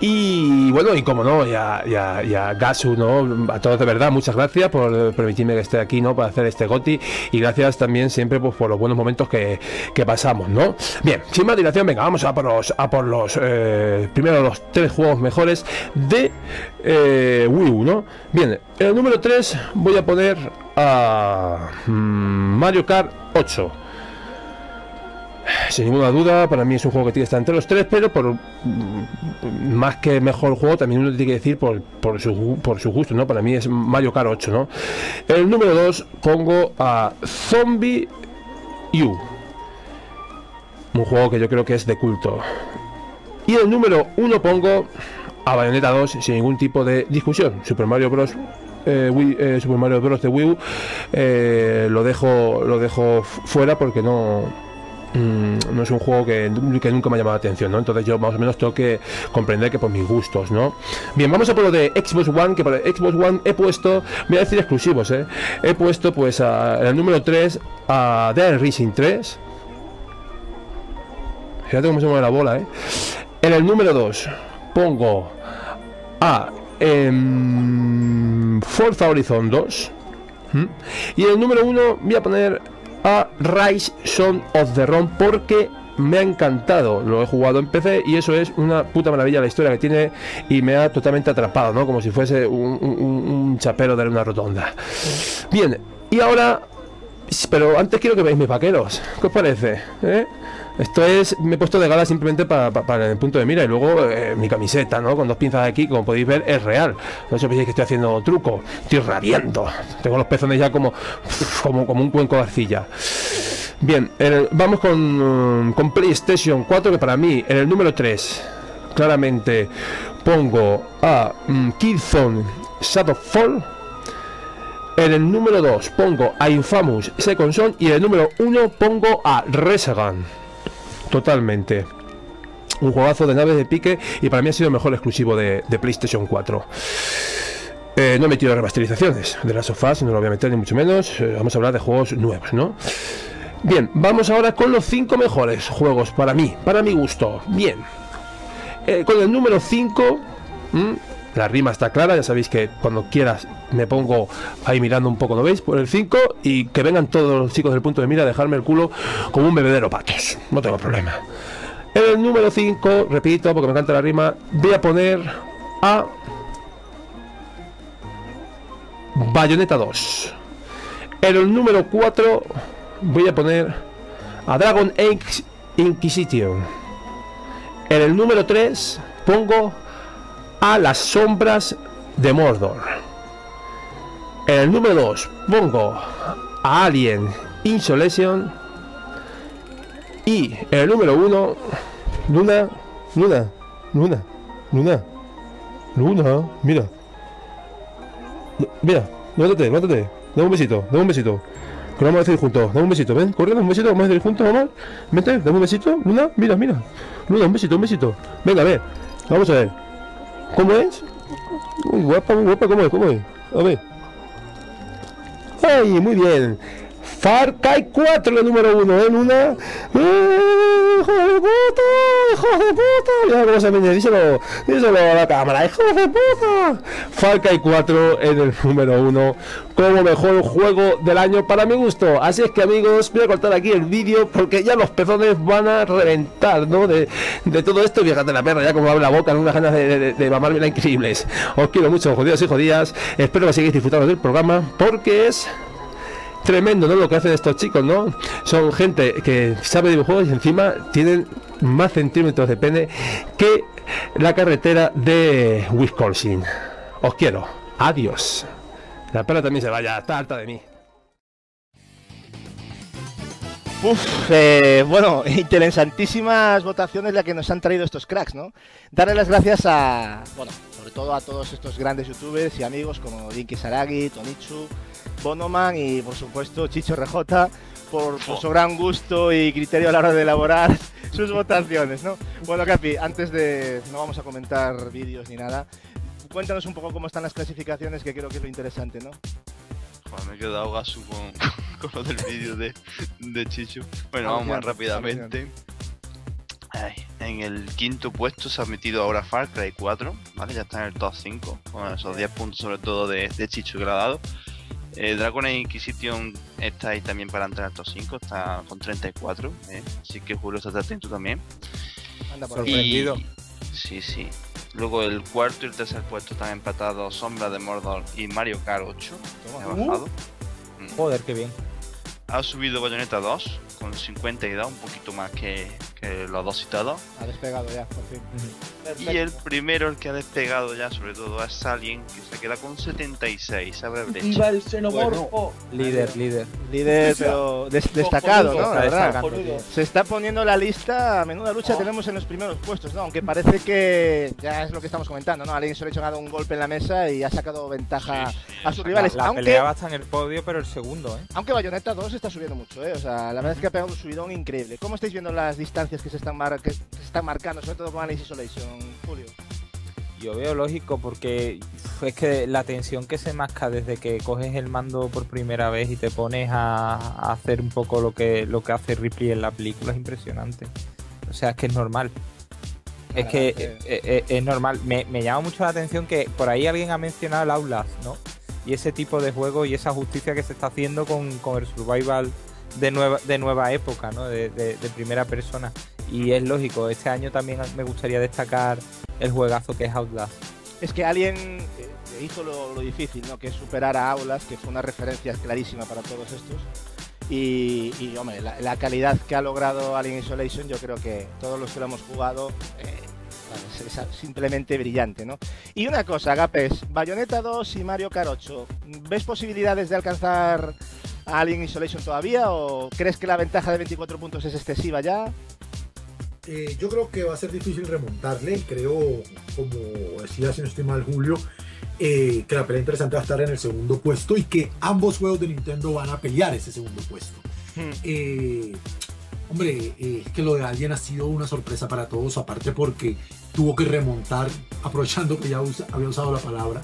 Y bueno, y como no, ya, ya, ya Gasu, ¿no? A todos de verdad, muchas gracias por permitirme que esté aquí, ¿no? Para hacer este goti, y gracias también siempre pues, por los buenos momentos que, que pasamos, ¿no? Bien, sin más dilación, venga, vamos a por los, a por los eh, primero los tres juegos mejores de eh, Wii U, ¿no? Bien, en el número tres voy a poner a mmm, Mario Kart ocho. Sin ninguna duda, para mí es un juego que tiene que estar entre los tres, pero por más que mejor juego, también uno tiene que decir por, por, su, por su gusto, ¿no? Para mí es Mario Kart ocho, ¿no? El número dos pongo a Zombie U, un juego que yo creo que es de culto. Y el número uno pongo a Bayonetta dos, sin ningún tipo de discusión. Super Mario Bros. Eh, Wii, eh, Super Mario Bros. De Wii U eh, lo, dejo, lo dejo fuera porque no... no es un juego que, que nunca me ha llamado la atención, ¿no? Entonces yo más o menos tengo que comprender que por mis gustos, ¿no? Bien, vamos a por lo de Xbox One, que para Xbox One he puesto, voy a decir exclusivos, ¿eh? He puesto pues a, en el número tres a Dead Rising tres. Fíjate cómo se mueve la bola, ¿eh? En el número dos pongo a em, Forza Horizon dos. ¿Mm? Y en el número uno voy a poner a Rise Son of Rome, porque me ha encantado, lo he jugado en P C y eso es una puta maravilla la historia que tiene, y me ha totalmente atrapado, ¿no? Como si fuese un, un, un chapero de una rotonda. Bien, Y ahora... Pero antes quiero que veáis mis vaqueros. ¿Qué os parece? ¿Eh? Esto es... Me he puesto de gala simplemente para pa, pa el punto de mira. Y luego eh, mi camiseta, ¿no? Con dos pinzas de aquí, como podéis ver, es real. No sé, penséis que estoy haciendo truco. Estoy rabiando. Tengo los pezones ya como... Como, como un cuenco de arcilla. Bien, el, vamos con, con PlayStation cuatro, que para mí, en el número tres, claramente pongo a um, Killzone Shadowfall. En el número dos pongo a Infamous Second Son. Y en el número uno pongo a Resogun. Totalmente. Un juegazo de naves de pique. Y para mí ha sido el mejor exclusivo de, de PlayStation cuatro. Eh, no he metido remasterizaciones. De Last of Us no lo voy a meter ni mucho menos. Eh, vamos a hablar de juegos nuevos, ¿no? Bien, vamos ahora con los cinco mejores juegos para mí, para mi gusto. Bien. Eh, con el número cinco... La rima está clara, ya sabéis que cuando quieras me pongo ahí mirando un poco, ¿no veis? Por el cinco, y que vengan todos los chicos del punto de mira a dejarme el culo como un bebedero patos. No tengo problema. En el número cinco, repito, porque me encanta la rima, voy a poner a... Bayonetta dos. En el número cuatro voy a poner a Dragon Age Inquisition. En el número tres pongo... a las sombras de Mordor. En el número dos pongo a Alien Isolation. Y en el número uno, Luna, Luna, Luna, Luna, Luna, mira, mira, levántate, levántate, dame un besito, dame un besito, que vamos a decir juntos, dame un besito, ven, corre, dame un besito, vamos a decir juntos, mamá, vente, dame un besito, Luna, mira, mira, Luna, un besito, un besito, venga, a ver, vamos a ver. ¿Cómo es? Muy guapa, muy guapa, ¿cómo es? ¿Cómo es? A ver. ¡Ay, muy bien! Far Cry cuatro, el número uno, en una... ¡Hijo de puta! ¡Hijo de puta! Mira cómo se me... Díselo, díselo a la cámara. ¡Hijo de puta! Far Cry cuatro en el número uno como mejor juego del año para mi gusto. Así es que, amigos, voy a cortar aquí el vídeo porque ya los pezones van a reventar, ¿no? De, de todo esto. Fíjate la perra, ya como abre la boca, en unas ganas de, de, de mamarme las increíbles. Os quiero mucho, jodidos y jodidas. Espero que sigáis disfrutando del programa porque es... tremendo, ¿no? Lo que hacen estos chicos, ¿no? Son gente que sabe de videojuegos y encima tienen más centímetros de pene que la carretera de Wisconsin. Os quiero. Adiós. La perra también se vaya. Está harta de mí. Uf, eh, bueno, interesantísimas votaciones las que nos han traído estos cracks, ¿no? Darle las gracias a, bueno, sobre todo a todos estos grandes youtubers y amigos como Dinky Saragi, Tonichu, Bonoman y por supuesto Chicho Rejota por, por su gran gusto y criterio a la hora de elaborar sus votaciones, ¿no? Bueno, Capi, antes de... no vamos a comentar vídeos ni nada. Cuéntanos un poco cómo están las clasificaciones, que creo que es lo interesante, ¿no? Me he quedado gasu con, con lo del vídeo de, de Chicho. Bueno, vamos más rápidamente. Ay, en el quinto puesto se ha metido ahora Far Cry cuatro, ¿vale? Ya está en el top cinco, con esos diez puntos sobre todo de, de Chicho que le ha dado. Eh, Dragon Age Inquisition está ahí también para entrar al top cinco, está con treinta y cuatro, ¿eh? Así que Julio está atento también. Anda, por sorprendido. Y... sí, sí. Luego el cuarto y el tercer puesto están empatados Sombras de Mordor y Mario Kart ocho. Ha bajado. Uh, mm. Joder, qué bien. Ha subido Bayonetta dos con cincuenta y dos, un poquito más que, que los dos citados. Ha despegado ya, por fin. Y el primero, el que ha despegado ya, sobre todo, es Alien, que se queda con setenta y seis. Abre brecha. ¡Viva el xenomorfo! Bueno, líder, líder. Líder, pero des destacado, ¿no? La verdad. Se está poniendo la lista, a menuda lucha oh. tenemos en los primeros puestos, ¿no? Aunque parece que ya es lo que estamos comentando, ¿no? Alien solo ha dado un golpe en la mesa y ha sacado ventaja sí, sí, a sus rivales. La, la aunque peleaba hasta en el podio, pero el segundo, ¿eh? Aunque Bayonetta dos está subiendo mucho, ¿eh? O sea, la verdad es que ha pegado un subidón increíble. ¿Cómo estáis viendo las distancias que se están, mar que se están marcando, sobre todo con Alien Isolation, Julio? Yo veo lógico, porque es que la tensión que se masca desde que coges el mando por primera vez y te pones a, a hacer un poco lo que, lo que hace Ripley en la película es impresionante. O sea, es que es normal. Es ah, que sí. es, es, es normal. Me, me llama mucho la atención que por ahí alguien ha mencionado el Outlast, ¿no? Y ese tipo de juego y esa justicia que se está haciendo con, con el survival de nueva, de nueva época, ¿no? De, de, de primera persona. Y es lógico, este año también me gustaría destacar el juegazo que es Outlast. Es que Alien que hizo lo, lo difícil, ¿no? Que es superar a Outlast, que fue una referencia clarísima para todos estos. Y, y hombre, la, la calidad que ha logrado Alien Isolation, yo creo que todos los que lo hemos jugado, eh, es, es simplemente brillante, ¿no? Y una cosa, Gapes, Bayonetta dos y Mario Kart ocho, ¿ves posibilidades de alcanzar a Alien Isolation todavía o crees que la ventaja de veinticuatro puntos es excesiva ya? Eh, yo creo que va a ser difícil remontarle. Creo, como decía, si no estoy mal, Julio, eh, que la pelea interesante va a estar en el segundo puesto y que ambos juegos de Nintendo van a pelear ese segundo puesto. Hmm. Eh, hombre, eh, que lo de Alien ha sido una sorpresa para todos, aparte porque tuvo que remontar, aprovechando que ya usa, había usado la palabra,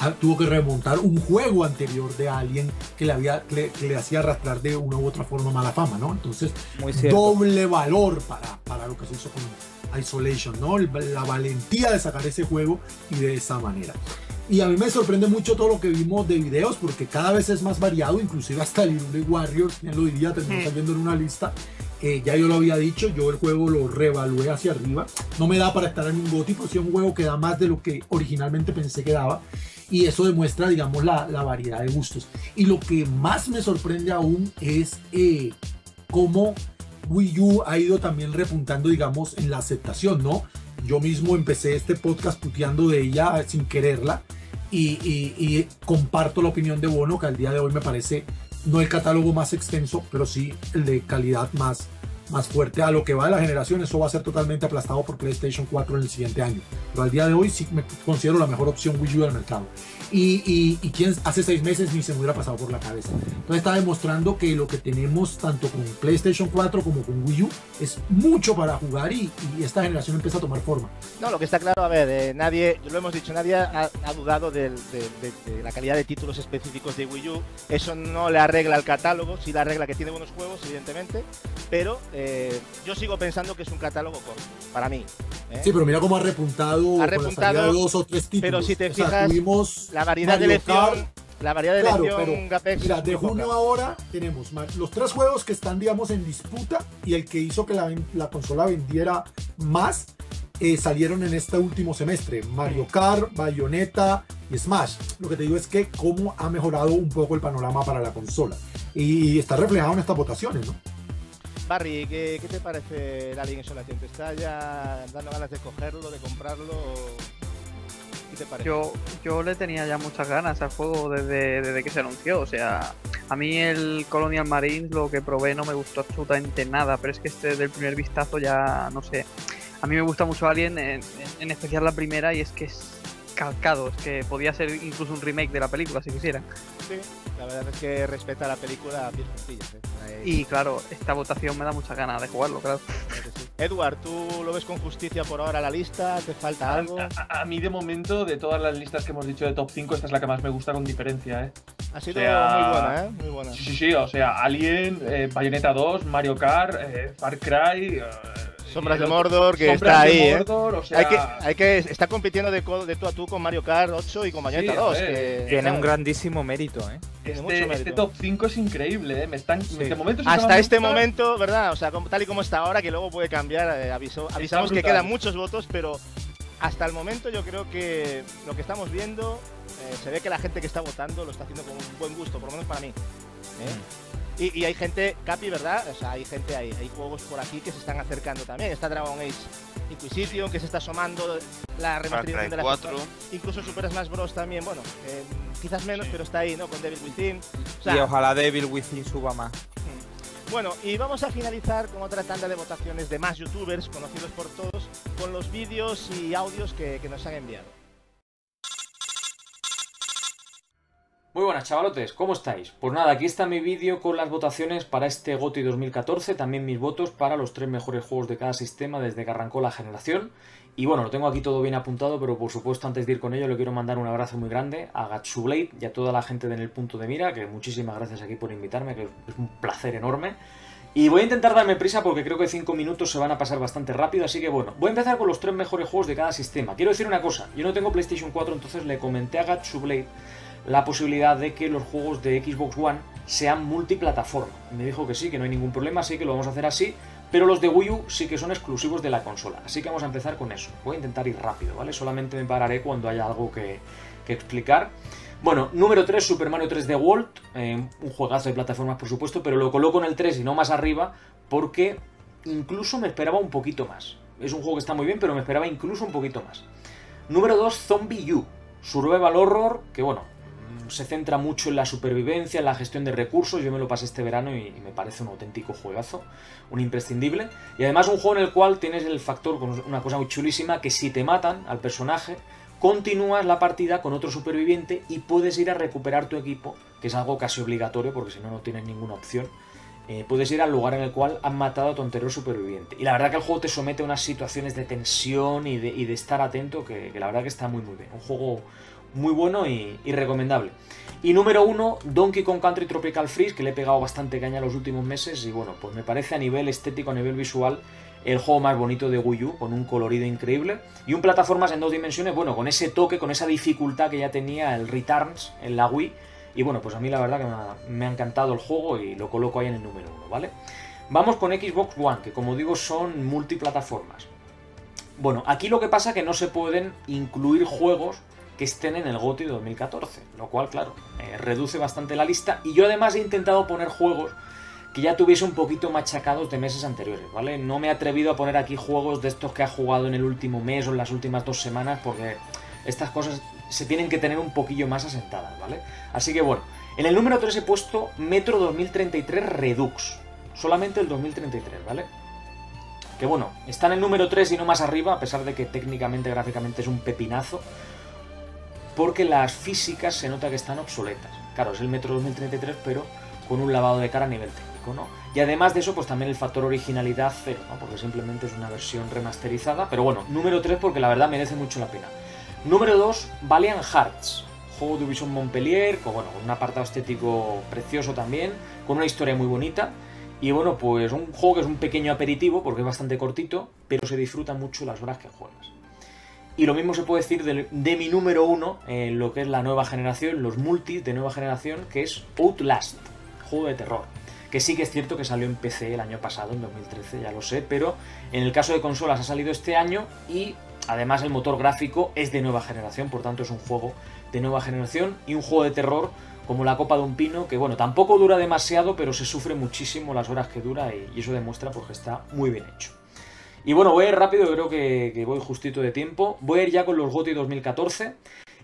a, tuvo que remontar un juego anterior de Alien que le, había, que, que le hacía arrastrar de una u otra forma mala fama, ¿no? Entonces, doble valor para, para lo que se hizo con Isolation, ¿no? La valentía de sacar ese juego y de esa manera. Y a mí me sorprende mucho todo lo que vimos de videos, porque cada vez es más variado, inclusive hasta el Hyrule Warriors, ya lo diría, terminó saliendo en una lista. Eh, ya yo lo había dicho, yo el juego lo reevalué hacia arriba. No me da para estar en un GOTY, pero sí es un juego que da más de lo que originalmente pensé que daba. Y eso demuestra, digamos, la, la variedad de gustos. Y lo que más me sorprende aún es eh, cómo Wii U ha ido también repuntando, digamos, en la aceptación, ¿no? Yo mismo empecé este podcast puteando de ella sin quererla. Y, y, y comparto la opinión de Bono, que al día de hoy me parece... no el catálogo más extenso, pero sí el de calidad más, más fuerte. A lo que va de la generación, eso va a ser totalmente aplastado por PlayStation cuatro en el siguiente año. Pero al día de hoy sí me considero la mejor opción Wii U del mercado. Y, y, y quien hace seis meses ni se me hubiera pasado por la cabeza. Entonces está demostrando que lo que tenemos tanto con PlayStation cuatro como con Wii U es mucho para jugar y, y esta generación empieza a tomar forma. No, lo que está claro, a ver, eh, nadie, lo hemos dicho, nadie ha, ha dudado de, de, de, de la calidad de títulos específicos de Wii U. Eso no le arregla el catálogo, sí le arregla que tiene buenos juegos, evidentemente, pero eh, yo sigo pensando que es un catálogo corto, para mí. ¿eh? Sí, pero mira cómo ha repuntado, ha repuntado con dos o tres títulos. Pero si te fijas, o sea, tuvimos... La variedad, de elección, la variedad de claro, elección, Gapex, mira, de junio poca. Ahora tenemos los tres juegos que están, digamos, en disputa y el que hizo que la, la consola vendiera más eh, salieron en este último semestre. Mario Kart, Bayonetta y Smash. Lo que te digo es que cómo ha mejorado un poco el panorama para la consola y, y está reflejado en estas votaciones, ¿no? Barry, ¿qué, qué te parece el Alien Isolation? ¿Te está ya dando ganas de cogerlo, de comprarlo? Yo, yo le tenía ya muchas ganas al juego desde, desde que se anunció. O sea, a mí el Colonial Marines, lo que probé, no me gustó absolutamente nada, pero es que este del primer vistazo ya, no sé, a mí me gusta mucho Alien, en, en especial la primera, y es que es calcado, es que podía ser incluso un remake de la película si quisieran. Sí, la verdad es que respeta la película a pies juntillas, ¿eh? Y claro, esta votación me da muchas ganas de jugarlo, claro. Edward, ¿tú lo ves con justicia por ahora la lista? ¿Te falta algo? A, a, a mí, de momento, de todas las listas que hemos dicho de top cinco, esta es la que más me gusta con diferencia, ¿eh? Ha sido, o sea, muy buena, ¿eh? Muy buena. Sí, sí, sí, o sea, Alien, eh, Bayonetta dos, Mario Kart, eh, Far Cry... Eh, Sombras de Mordor, que Sombras está ahí, Mordor, ¿eh? O sea... hay, que, hay que... Está compitiendo de, de tú a tú con Mario Kart ocho y con Bayonetta sí, dos. Que... Tiene ¿sabes? un grandísimo mmérito, ¿eh? Este, mucho mérito. Este top cinco es increíble, ¿eh? Me están... Sí. De momento, si hasta este gusta... momento, ¿verdad? O sea, tal y como está ahora, que luego puede cambiar. Eh, aviso, avisamos que quedan muchos votos, pero hasta el momento yo creo que lo que estamos viendo, eh, se ve que la gente que está votando lo está haciendo con un buen gusto, por lo menos para mí. ¿eh? Mm. Y, y hay gente, Capi, ¿verdad? O sea, hay gente ahí, hay juegos por aquí que se están acercando también. Está Dragon Age Inquisition, que se está asomando, la remasterización de la cuatro. Incluso Super Smash Bros también, bueno, eh, quizás menos, sí, pero está ahí, ¿no? Con Devil Within. O sea, y ojalá Devil Within suba más. Bueno, y vamos a finalizar con otra tanda de votaciones de más youtubers conocidos por todos, con los vídeos y audios que, que nos han enviado. Muy buenas, chavalotes, ¿cómo estáis? Pues nada, aquí está mi vídeo con las votaciones para este GOTY dos mil catorce, también mis votos para los tres mejores juegos de cada sistema desde que arrancó la generación. Y bueno, lo tengo aquí todo bien apuntado, pero por supuesto antes de ir con ello le quiero mandar un abrazo muy grande a Gatsublade y a toda la gente de En el Punto de Mira, que muchísimas gracias aquí por invitarme, que es un placer enorme. Y voy a intentar darme prisa porque creo que cinco minutos se van a pasar bastante rápido, así que bueno, voy a empezar con los tres mejores juegos de cada sistema. Quiero decir una cosa, yo no tengo PlayStation cuatro, entonces le comenté a Gatsublade la posibilidad de que los juegos de Xbox one sean multiplataforma. Me dijo que sí, que no hay ningún problema, así que lo vamos a hacer así, pero los de Wii U sí que son exclusivos de la consola, así que vamos a empezar con eso. Voy a intentar ir rápido, ¿vale? Solamente me pararé cuando haya algo que, que explicar. Bueno, número tres, Super Mario tres D World, eh, un juegazo de plataformas por supuesto, pero lo coloco en el tres y no más arriba porque incluso me esperaba un poquito más. Es un juego que está muy bien, pero me esperaba incluso un poquito más. Número dos, Zombie U, survival horror, que bueno, se centra mucho en la supervivencia, en la gestión de recursos. Yo me lo pasé este verano y, y me parece un auténtico juegazo, un imprescindible. Y además un juego en el cual tienes el factor, una cosa muy chulísima, que si te matan al personaje, continúas la partida con otro superviviente y puedes ir a recuperar tu equipo, que es algo casi obligatorio porque si no, no tienes ninguna opción. Eh, puedes ir al lugar en el cual han matado a tu anterior superviviente. Y la verdad que el juego te somete a unas situaciones de tensión y de, y de estar atento, que, que la verdad que está muy muy bien. Un juego muy bueno y, y recomendable. Y número uno, Donkey Kong Country Tropical Freeze, que le he pegado bastante caña los últimos meses y bueno, pues me parece a nivel estético, a nivel visual, el juego más bonito de Wii U, con un colorido increíble. Y un plataformas en dos dimensiones, bueno, con ese toque, con esa dificultad que ya tenía el Returns en la Wii. Y bueno, pues a mí la verdad que me ha, me ha encantado el juego y lo coloco ahí en el número uno, ¿vale? Vamos con Xbox One, que como digo son multiplataformas. Bueno, aquí lo que pasa es que no se pueden incluir juegos que estén en el GOTY dos mil catorce, lo cual, claro, eh, reduce bastante la lista. Y yo además he intentado poner juegos que ya tuviese un poquito machacados de meses anteriores, ¿vale? No me he atrevido a poner aquí juegos de estos que ha jugado en el último mes o en las últimas dos semanas porque estas cosas se tienen que tener un poquillo más asentadas, ¿vale? Así que bueno, en el número tres he puesto Metro dos mil treinta y tres Redux, solamente el dos mil treinta y tres, ¿vale? Que bueno, está en el número tres y no más arriba, a pesar de que técnicamente, gráficamente es un pepinazo, porque las físicas se nota que están obsoletas. Claro, es el Metro dos mil treinta y tres, pero con un lavado de cara a nivel técnico, ¿no? Y además de eso, pues también el factor originalidad cero, ¿no? Porque simplemente es una versión remasterizada, pero bueno, número tres porque la verdad merece mucho la pena. Número dos, Valiant Hearts, juego de Ubisoft Montpellier, con, bueno, con un apartado estético precioso también, con una historia muy bonita, y bueno, pues un juego que es un pequeño aperitivo, porque es bastante cortito, pero se disfruta mucho las horas que juegas. Y lo mismo se puede decir de, de mi número uno, eh, lo que es la nueva generación, los multis de nueva generación, que es Outlast, juego de terror. Que sí que es cierto que salió en P C el año pasado, en dos mil trece, ya lo sé, pero en el caso de consolas ha salido este año y además el motor gráfico es de nueva generación, por tanto es un juego de nueva generación y un juego de terror como la copa de un pino, que bueno, tampoco dura demasiado, pero se sufre muchísimo las horas que dura y, y eso demuestra porque está muy bien hecho. Y bueno, voy a ir rápido, creo que, que voy justito de tiempo. Voy a ir ya con los GOTY dos mil catorce.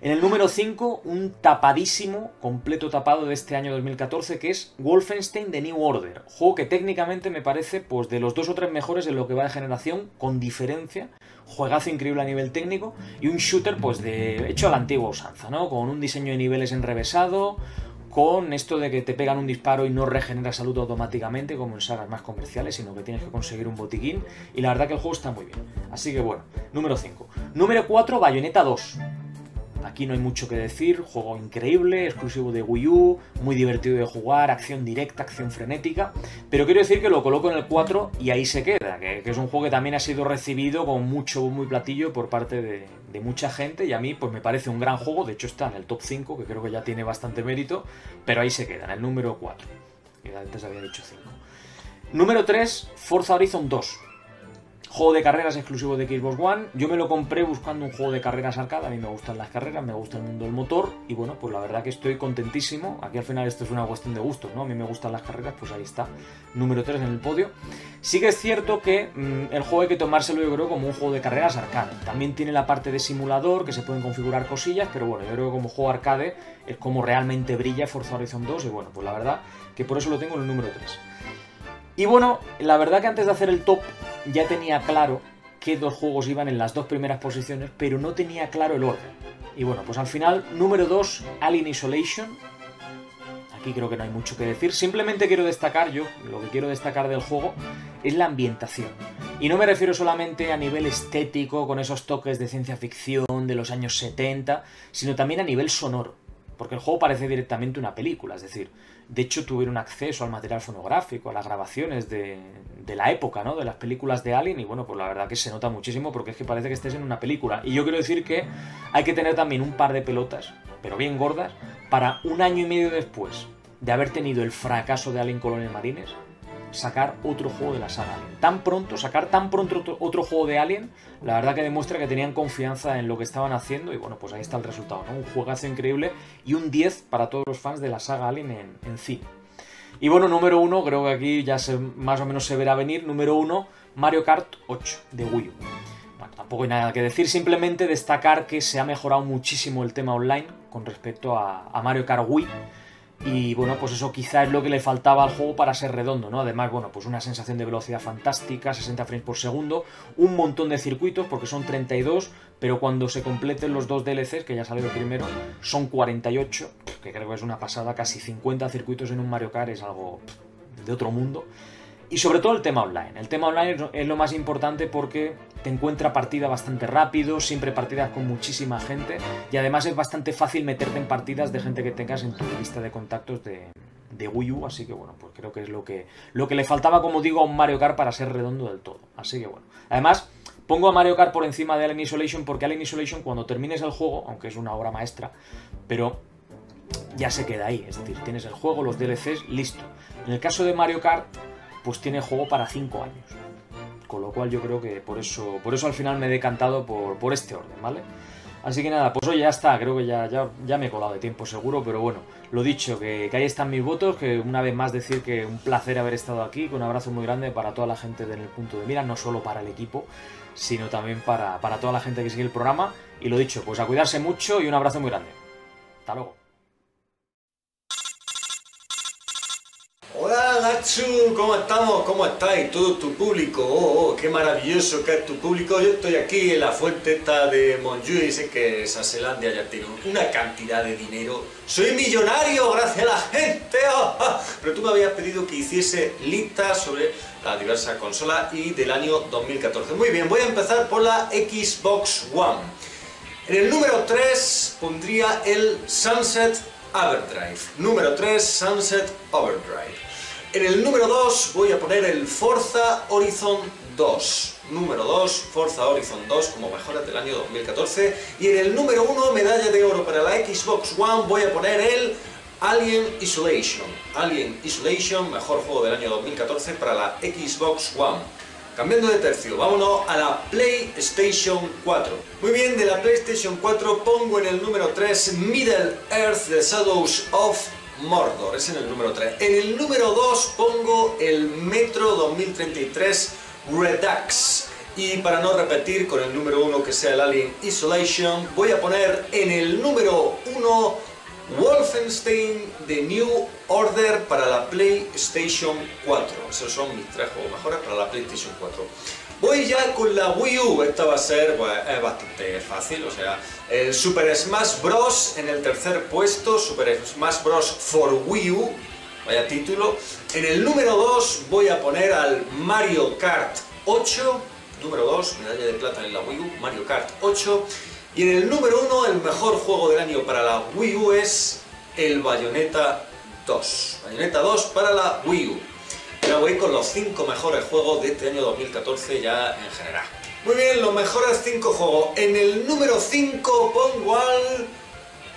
En el número cinco, un tapadísimo, completo tapado de este año dos mil catorce, que es Wolfenstein The New Order. Juego que técnicamente me parece pues de los dos o tres mejores en lo que va de generación, con diferencia. Juegazo increíble a nivel técnico y un shooter pues de hecho a la antigua usanza, ¿no? Con un diseño de niveles enrevesado, con esto de que te pegan un disparo y no regenera salud automáticamente como en sagas más comerciales, sino que tienes que conseguir un botiquín, y la verdad que el juego está muy bien. Así que bueno, número cinco. Número cuatro, Bayonetta dos. Aquí no hay mucho que decir, juego increíble, exclusivo de Wii U, muy divertido de jugar, acción directa, acción frenética, pero quiero decir que lo coloco en el cuatro y ahí se queda, que, que es un juego que también ha sido recibido con mucho bombo y platillo por parte de, de mucha gente y a mí pues me parece un gran juego, de hecho está en el top cinco, que creo que ya tiene bastante mérito, pero ahí se queda, en el número cuatro, que antes había dicho cinco. Número tres, Forza Horizon dos. Juego de carreras exclusivo de Xbox One. Yo me lo compré buscando un juego de carreras arcade. A mí me gustan las carreras, me gusta el mundo del motor. Y bueno, pues la verdad que estoy contentísimo. Aquí al final esto es una cuestión de gustos, ¿no? A mí me gustan las carreras, pues ahí está. Número tres en el podio. Sí que es cierto que mmm, el juego hay que tomárselo yo creo como un juego de carreras arcade. También tiene la parte de simulador, que se pueden configurar cosillas. Pero bueno, yo creo que como juego arcade es como realmente brilla Forza Horizon dos. Y bueno, pues la verdad que por eso lo tengo en el número tres. Y bueno, la verdad que antes de hacer el top ya tenía claro que dos juegos iban en las dos primeras posiciones, pero no tenía claro el orden. Y bueno, pues al final, número dos, Alien Isolation. Aquí creo que no hay mucho que decir. Simplemente quiero destacar, yo lo que quiero destacar del juego es la ambientación. Y no me refiero solamente a nivel estético, con esos toques de ciencia ficción de los años setenta, sino también a nivel sonoro. Porque el juego parece directamente una película, es decir, de hecho tuvieron acceso al material fonográfico, a las grabaciones de, de la época, ¿no? De las películas de Alien, y bueno, pues la verdad que se nota muchísimo porque es que parece que estés en una película. Y yo quiero decir que hay que tener también un par de pelotas, pero bien gordas, para un año y medio después de haber tenido el fracaso de Alien Colonial Marines, sacar otro juego de la saga Alien. Tan pronto, sacar tan pronto otro, otro juego de Alien, la verdad que demuestra que tenían confianza en lo que estaban haciendo y bueno, pues ahí está el resultado, ¿no? Un juegazo increíble y un diez para todos los fans de la saga Alien en, en cine. Y bueno, número uno, creo que aquí ya se, más o menos se verá venir, número uno, Mario Kart ocho de Wii U. Bueno, tampoco hay nada que decir, simplemente destacar que se ha mejorado muchísimo el tema online con respecto a, a Mario Kart Wii. Y bueno, pues eso quizá es lo que le faltaba al juego para ser redondo, ¿no? Además, bueno, pues una sensación de velocidad fantástica, sesenta frames por segundo, un montón de circuitos, porque son treinta y dos, pero cuando se completen los dos D L Cs, que ya salió primero, son cuarenta y ocho, que creo que es una pasada, casi cincuenta circuitos en un Mario Kart, es algo de otro mundo. Y sobre todo el tema online. El tema online es lo más importante porque te encuentra partida bastante rápido, siempre partidas con muchísima gente y además es bastante fácil meterte en partidas de gente que tengas en tu lista de contactos de, de Wii U. Así que bueno, pues creo que es lo que, lo que le faltaba, como digo, a un Mario Kart para ser redondo del todo. Así que bueno. Además, pongo a Mario Kart por encima de Alien Isolation porque Alien Isolation, cuando termines el juego, aunque es una obra maestra, pero ya se queda ahí. Es decir, tienes el juego, los D L Cs, listo. En el caso de Mario Kart, pues tiene juego para cinco años. Con lo cual yo creo que por eso por eso al final me he decantado por, por este orden, ¿vale? Así que nada, pues hoy ya está, creo que ya, ya, ya me he colado de tiempo seguro, pero bueno, lo dicho, que, que ahí están mis votos, que una vez más decir que un placer haber estado aquí, que un abrazo muy grande para toda la gente de En el punto de mira, no solo para el equipo, sino también para, para toda la gente que sigue el programa, y lo dicho, pues a cuidarse mucho y un abrazo muy grande. Hasta luego. Hola Gatsu, ¿cómo estamos? ¿Cómo estáis? Todo tu público, oh, oh, qué maravilloso que es tu público. Yo estoy aquí en la fuente esta de Montjuïc, sé que San Zelandia ya tiene una cantidad de dinero. ¡Soy millonario gracias a la gente! Oh, oh. Pero tú me habías pedido que hiciese listas sobre las diversas consolas y del año dos mil catorce. Muy bien, voy a empezar por la Xbox One. En el número tres pondría el Sunset Overdrive. Número tres, Sunset Overdrive. En el número dos voy a poner el Forza Horizon dos. Número dos, Forza Horizon dos como mejoras del año dos mil catorce. Y en el número uno, medalla de oro para la Xbox One, voy a poner el Alien Isolation. Alien Isolation, mejor juego del año dos mil catorce para la Xbox One. Cambiando de tercio, vámonos a la PlayStation cuatro. Muy bien, de la PlayStation cuatro pongo en el número tres Middle Earth The Shadows of Mordor, es en el número tres. En el número dos pongo el Metro dos mil treinta y tres Redux. Y para no repetir con el número uno que sea el Alien Isolation, voy a poner en el número uno Wolfenstein The New Order para la PlayStation cuatro. Esos son mis tres juegos mejores para la PlayStation cuatro. Voy ya con la Wii U. Esta va a ser pues, es bastante fácil, o sea, el Super Smash Bros en el tercer puesto, Super Smash Bros for Wii U, vaya título. En el número dos voy a poner al Mario Kart ocho, número dos, medalla de plata en la Wii U, Mario Kart ocho. Y en el número uno, el mejor juego del año para la Wii U es el Bayonetta dos. Bayonetta dos para la Wii U. Ya voy con los cinco mejores juegos de este año dos mil catorce ya en general. Muy bien, los mejores cinco juegos. En el número cinco pongo al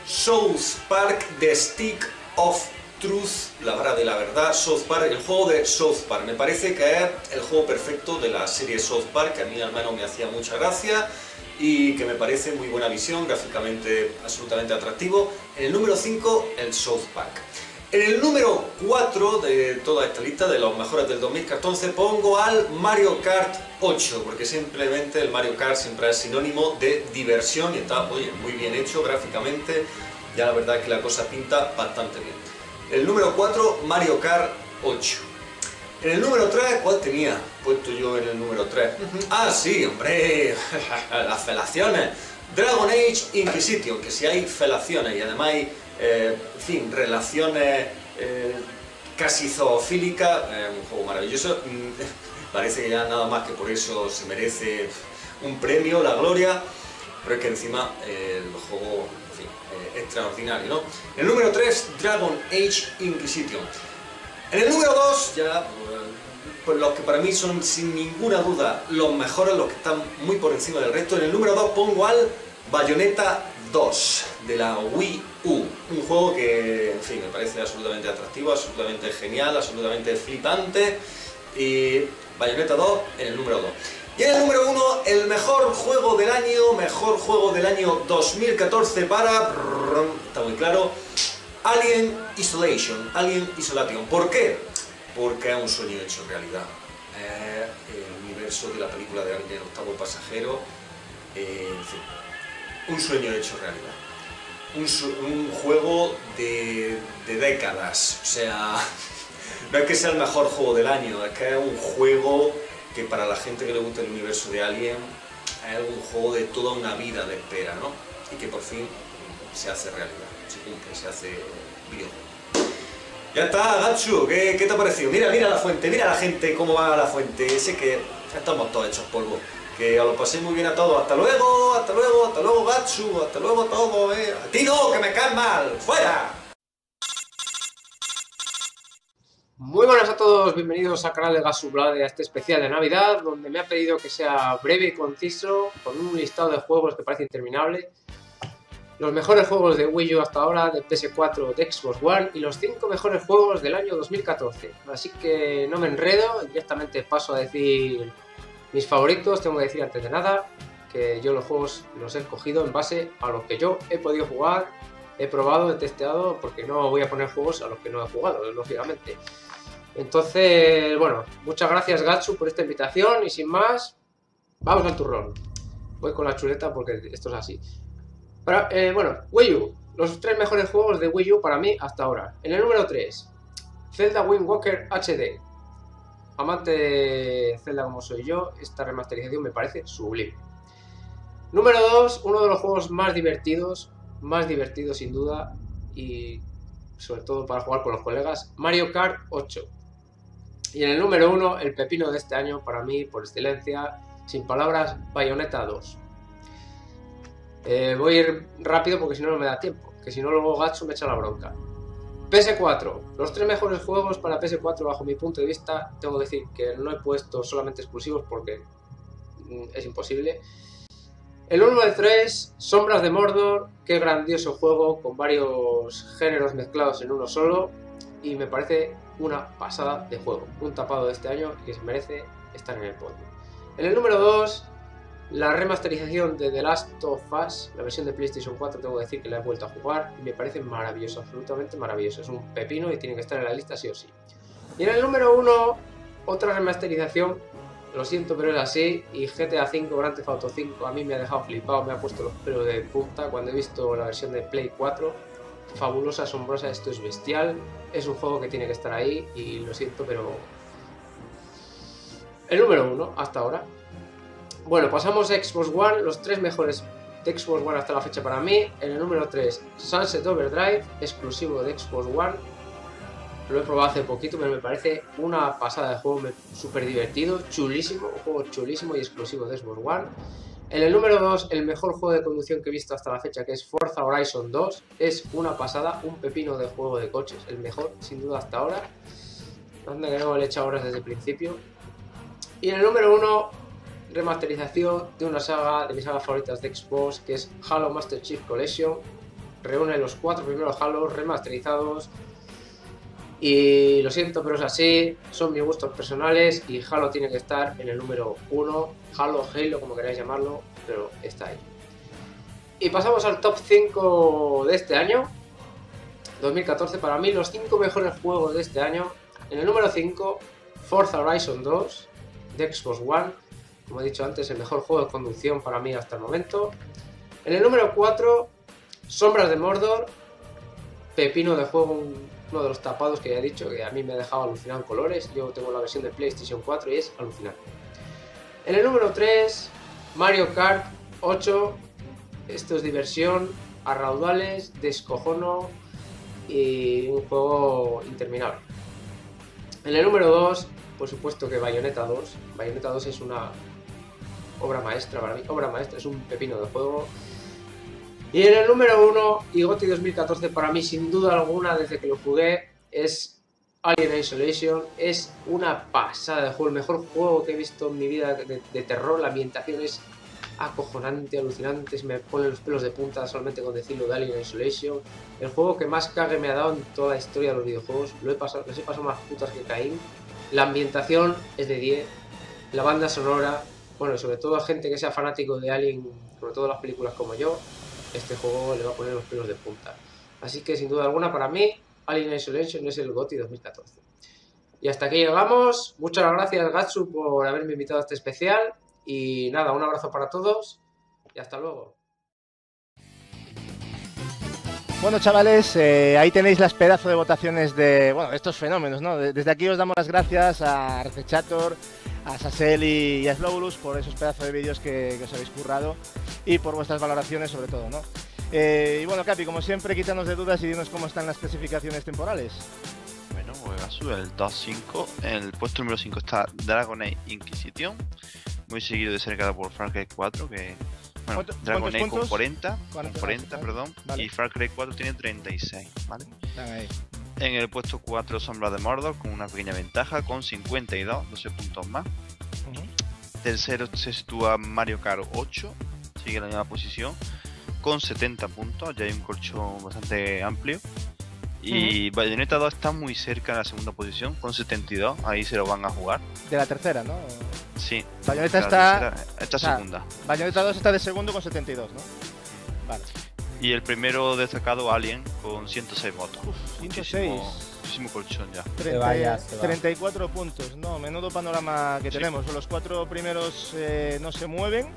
South Park The Stick of Truth, la vara de la verdad, South Park, el juego de South Park. Me parece que es el juego perfecto de la serie South Park, que a mí al menos me hacía mucha gracia y que me parece muy buena visión, gráficamente absolutamente atractivo. En el número cinco, el South Park. En el número cuatro de toda esta lista de los mejores del dos mil catorce pongo al Mario Kart ocho, porque simplemente el Mario Kart siempre es sinónimo de diversión y está, oye, muy bien hecho gráficamente, ya la verdad es que la cosa pinta bastante bien. En el número cuatro, Mario Kart ocho. En el número tres, ¿cuál tenía puesto yo en el número tres? Ah, sí, hombre, las felaciones. Dragon Age Inquisition, que si hay felaciones y además hay, eh, en fin, relaciones eh, casi zoofílicas, eh, un juego maravilloso, parece que ya nada más que por eso se merece un premio, la gloria, pero es que encima eh, el juego, en fin, eh, extraordinario, ¿no? En el número tres, Dragon Age Inquisition. En el número dos, ya pues los que para mí son sin ninguna duda los mejores, los que están muy por encima del resto, en el número dos pongo al Bayonetta dos de la Wii U. Un juego que, en fin, me parece absolutamente atractivo, absolutamente genial, absolutamente flipante. Y Bayonetta dos en el número dos. Y en el número uno, el mejor juego del año, mejor juego del año dos mil catorce para... Está muy claro. Alien Isolation, Alien Isolation. ¿Por qué? Porque es un sueño hecho realidad. Eh, el universo de la película de Alien, el octavo pasajero, eh, en fin. Un sueño hecho realidad. Un, su un juego de, de décadas. O sea, no es que sea el mejor juego del año, es que es un juego que para la gente que le gusta el universo de Alien es un juego de toda una vida de espera, ¿no? Y que por fin se hace realidad, se cumple, se hace videojuego. Ya está, Gatsu, ¿qué, ¿qué te ha parecido? Mira, mira la fuente, mira la gente, cómo va la fuente. Sé que ya estamos todos hechos polvo. Que os lo paséis muy bien a todos. Hasta luego, hasta luego, hasta luego, Gatsu, hasta luego a todos, eh. A ti no, que me caes mal. ¡Fuera! Muy buenas a todos, bienvenidos al canal de Gatsublade, a este especial de Navidad, donde me ha pedido que sea breve y conciso, con un listado de juegos que parece interminable. Los mejores juegos de Wii U hasta ahora, de P S cuatro, de Xbox One y los cinco mejores juegos del año dos mil catorce. Así que no me enredo, directamente paso a decir mis favoritos. Tengo que decir antes de nada que yo los juegos los he escogido en base a los que yo he podido jugar, he probado, he testeado, porque no voy a poner juegos a los que no he jugado, lógicamente. Entonces, bueno, muchas gracias Gatsu por esta invitación y sin más, vamos al turrón. Voy con la chuleta porque esto es así. Para, eh, bueno, Wii U, los tres mejores juegos de Wii U para mí hasta ahora. En el número tres, Zelda Wind Waker H D. Amante de Zelda como soy yo, esta remasterización me parece sublime. Número dos, uno de los juegos más divertidos, más divertido sin duda, y sobre todo para jugar con los colegas, Mario Kart ocho. Y en el número uno, el pepino de este año para mí, por excelencia, sin palabras, Bayonetta dos. Eh, voy a ir rápido porque si no no me da tiempo, que si no luego Gatsu me echa la bronca. P S cuatro, los tres mejores juegos para P S cuatro bajo mi punto de vista, tengo que decir que no he puesto solamente exclusivos porque es imposible. El uno al tres, Sombras de Mordor, qué grandioso juego con varios géneros mezclados en uno solo y me parece una pasada de juego, un tapado de este año que se merece estar en el podio. En el número dos, la remasterización de The Last of Us, la versión de PlayStation cuatro, tengo que decir que la he vuelto a jugar y me parece maravilloso, absolutamente maravilloso. Es un pepino y tiene que estar en la lista sí o sí. Y en el número uno, otra remasterización, lo siento pero es así, y G T A cinco, Grand Theft Auto cinco, a mí me ha dejado flipado, me ha puesto los pelos de punta cuando he visto la versión de Play cuatro. Fabulosa, asombrosa, esto es bestial, es un juego que tiene que estar ahí y lo siento pero... el número uno hasta ahora. Bueno, pasamos a Xbox One, los tres mejores de Xbox One hasta la fecha para mí. En el número tres, Sunset Overdrive, exclusivo de Xbox One. Lo he probado hace poquito, pero me parece una pasada de juego, súper divertido, chulísimo, un juego chulísimo y exclusivo de Xbox One. En el número dos, el mejor juego de conducción que he visto hasta la fecha, que es Forza Horizon dos. Es una pasada, un pepino de juego de coches, el mejor sin duda hasta ahora. Anda que no le he echado horas desde el principio. Y en el número uno... remasterización de una saga, de mis sagas favoritas de Xbox, que es Halo Master Chief Collection. Reúne los cuatro primeros Halos remasterizados y lo siento pero es así, son mis gustos personales y Halo tiene que estar en el número uno, Halo, Halo, como queráis llamarlo, pero está ahí. Y pasamos al top cinco de este año, dos mil catorce, para mí los cinco mejores juegos de este año. En el número cinco, Forza Horizon dos de Xbox One. Como he dicho antes, el mejor juego de conducción para mí hasta el momento. En el número cuatro, Sombras de Mordor. Pepino de juego, uno de los tapados que ya he dicho, que a mí me ha dejado alucinado en colores. Yo tengo la versión de PlayStation cuatro y es alucinante. En el número tres, Mario Kart ocho. Esto es diversión a raudales, descojono y un juego interminable. En el número dos, por supuesto que Bayonetta dos. Bayonetta dos es una obra maestra para mí, obra maestra, es un pepino de juego. Y en el número uno, y GOTY dos mil catorce para mí sin duda alguna desde que lo jugué, es Alien Isolation. Es una pasada de juego, el mejor juego que he visto en mi vida de, de terror, la ambientación es acojonante, alucinante, se me ponen los pelos de punta solamente con decirlo de Alien Isolation. El juego que más cague me ha dado en toda la historia de los videojuegos, lo he pasado, les he pasado más putas que Caín. La ambientación es de diez, la banda sonora, bueno, sobre todo a gente que sea fanático de Alien, sobre todo las películas como yo, este juego le va a poner los pelos de punta. Así que sin duda alguna para mí, Alien Isolation es el GOTY dos mil catorce. Y hasta aquí llegamos, muchas gracias Gatsu por haberme invitado a este especial y nada, un abrazo para todos y hasta luego. Bueno chavales, eh, ahí tenéis las pedazos de votaciones de, bueno, de estos fenómenos, ¿no? Desde aquí os damos las gracias a Arcechator, a Sasel y a Slowlus por esos pedazos de vídeos que, que os habéis currado y por vuestras valoraciones sobre todo, ¿no? Eh, y bueno Capi, como siempre, quítanos de dudas y dinos cómo están las clasificaciones temporales. Bueno, Uegasu, el top cinco. En el puesto número cinco está Dragon Age Inquisition, muy seguido de cerca por Far Cry cuatro, que... Bueno, Dragon Age con cuarenta, cuarenta, cuarenta, perdón, vale. Y Far Cry cuatro tiene treinta y seis, ¿vale? Están ahí. En el puesto cuatro, Sombras de Mordor, con una pequeña ventaja, con cincuenta y dos, doce puntos más. Uh-huh. Tercero se sitúa Mario Kart ocho, sigue en la misma posición, con setenta puntos, ya hay un colchón bastante amplio. Y uh-huh. Bayonetta dos está muy cerca en la segunda posición, con setenta y dos, ahí se lo van a jugar. De la tercera, ¿no? Sí. Bayonetta está... Tercera, esta o sea, segunda. Bayonetta dos está de segundo con setenta y dos, ¿no? Vale. Y el primero destacado, Alien, con ciento seis votos. Uf, ciento seis. Muchísimo, muchísimo colchón ya. treinta, vaya, treinta y cuatro puntos, no, menudo panorama que sí tenemos. Los cuatro primeros eh, no se mueven